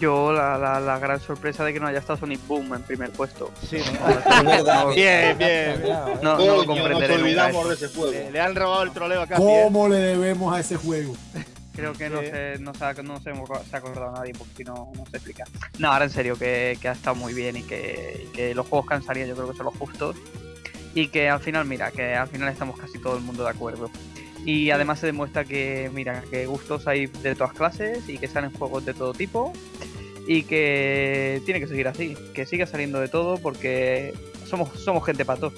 Yo, la, la, la gran sorpresa de que no haya estado Sonic Boom en primer puesto. Sí, ¿no? verdad, no, bien, bien. No, no lo comprenderé nunca eso. Le, le han robado el troleo acá. ¿Cómo le debemos a ese juego? Creo que sí. no, se, no, se ha, no se ha acordado nadie, porque si no, no se explica. No, ahora en serio, que, que ha estado muy bien y que, y que los juegos cansarían, yo creo que son los justos. Y que al final, mira, que al final estamos casi todo el mundo de acuerdo. Y además se demuestra que, mira, que gustos hay de todas clases y que salen juegos de todo tipo y que tiene que seguir así, que siga saliendo de todo, porque somos somos gente pato.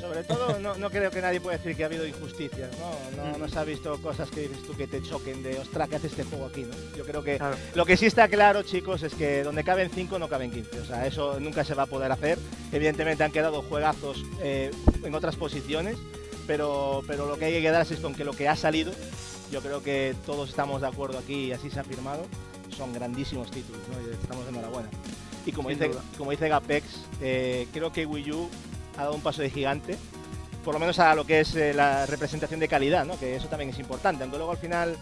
Sobre todo no, no creo que nadie pueda decir que ha habido injusticias, ¿no? No, no se ha visto cosas que dices tú que te choquen de, ostras, ¿qué hace este juego aquí, no? Yo creo que claro. Lo que sí está claro, chicos, es que donde caben cinco no caben quince, o sea, eso nunca se va a poder hacer. Evidentemente han quedado juegazos eh, en otras posiciones. Pero, pero lo que hay que quedarse es con que lo que ha salido, yo creo que todos estamos de acuerdo aquí y así se ha firmado, son grandísimos títulos, ¿no? Estamos de enhorabuena. Y como dice, como dice Gapex, eh, creo que Wii U ha dado un paso de gigante, por lo menos a lo que es eh, la representación de calidad, ¿no? Que eso también es importante, aunque luego al final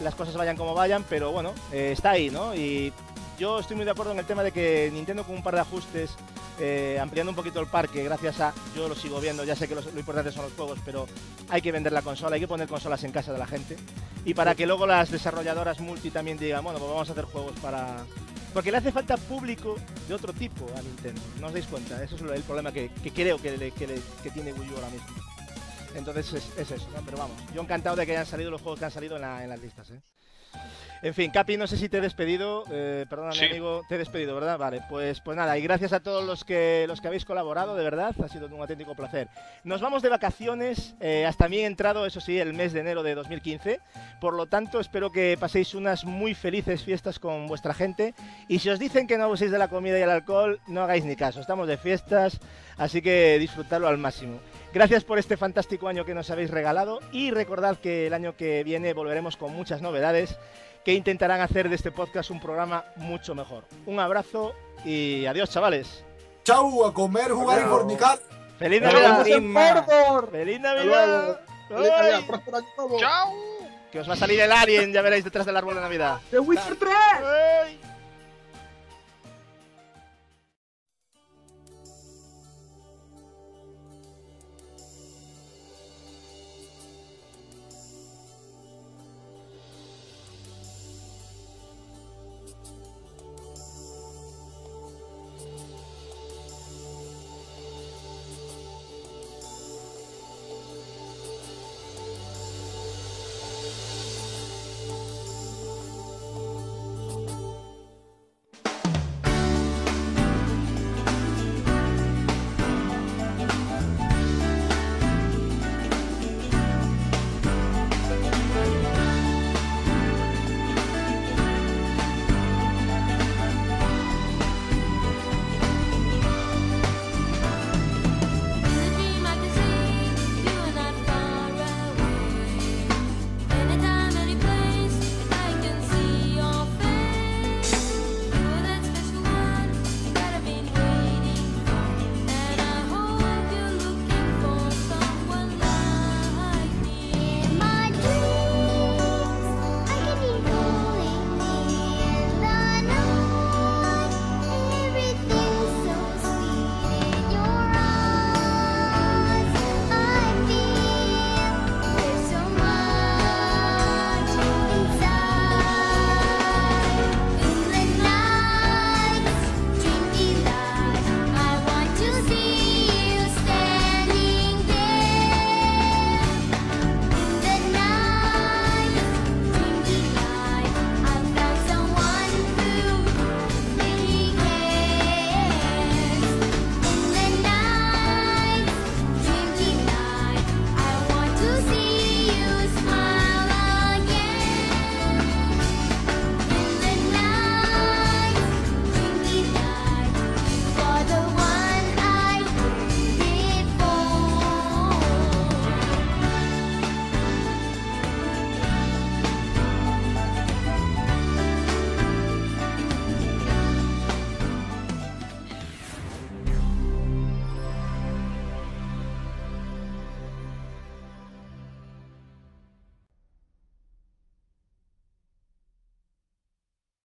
las cosas vayan como vayan, pero bueno, eh, está ahí, ¿no? Y yo estoy muy de acuerdo en el tema de que Nintendo con un par de ajustes, Eh, ampliando un poquito el parque, gracias a, yo lo sigo viendo, ya sé que los, lo importante son los juegos, pero hay que vender la consola, hay que poner consolas en casa de la gente, y para que luego las desarrolladoras multi también digan, bueno, pues vamos a hacer juegos para... Porque le hace falta público de otro tipo a Nintendo, no os dais cuenta, eso es el problema que, que creo que, le, que, le, que tiene Wii U ahora mismo. Entonces es, es eso, ¿no? Pero vamos, yo encantado de que hayan salido los juegos que han salido en, la, en las listas, ¿eh? En fin, Capi, no sé si te he despedido, eh, perdóname, sí. Amigo, te he despedido, ¿verdad? Vale, pues, pues nada, y gracias a todos los que, los que habéis colaborado, de verdad, ha sido un auténtico placer. Nos vamos de vacaciones, eh, hasta mí he entrado, eso sí, el mes de enero de dos mil quince, por lo tanto, espero que paséis unas muy felices fiestas con vuestra gente, y si os dicen que no abuséis de la comida y el alcohol, no hagáis ni caso, estamos de fiestas, así que disfrutadlo al máximo. Gracias por este fantástico año que nos habéis regalado, y recordad que el año que viene volveremos con muchas novedades, que intentarán hacer de este podcast un programa mucho mejor. Un abrazo y adiós, chavales. Chau, a comer, jugar y fornicar. ¡Feliz Navidad! ¡Feliz Navidad! ¡Feliz Navidad! ¡Feliz Navidad! ¡Próspero año nuevo! ¡Chao! Que os va a salir el Alien, ya veréis, detrás del árbol de Navidad. ¡The Witcher tres!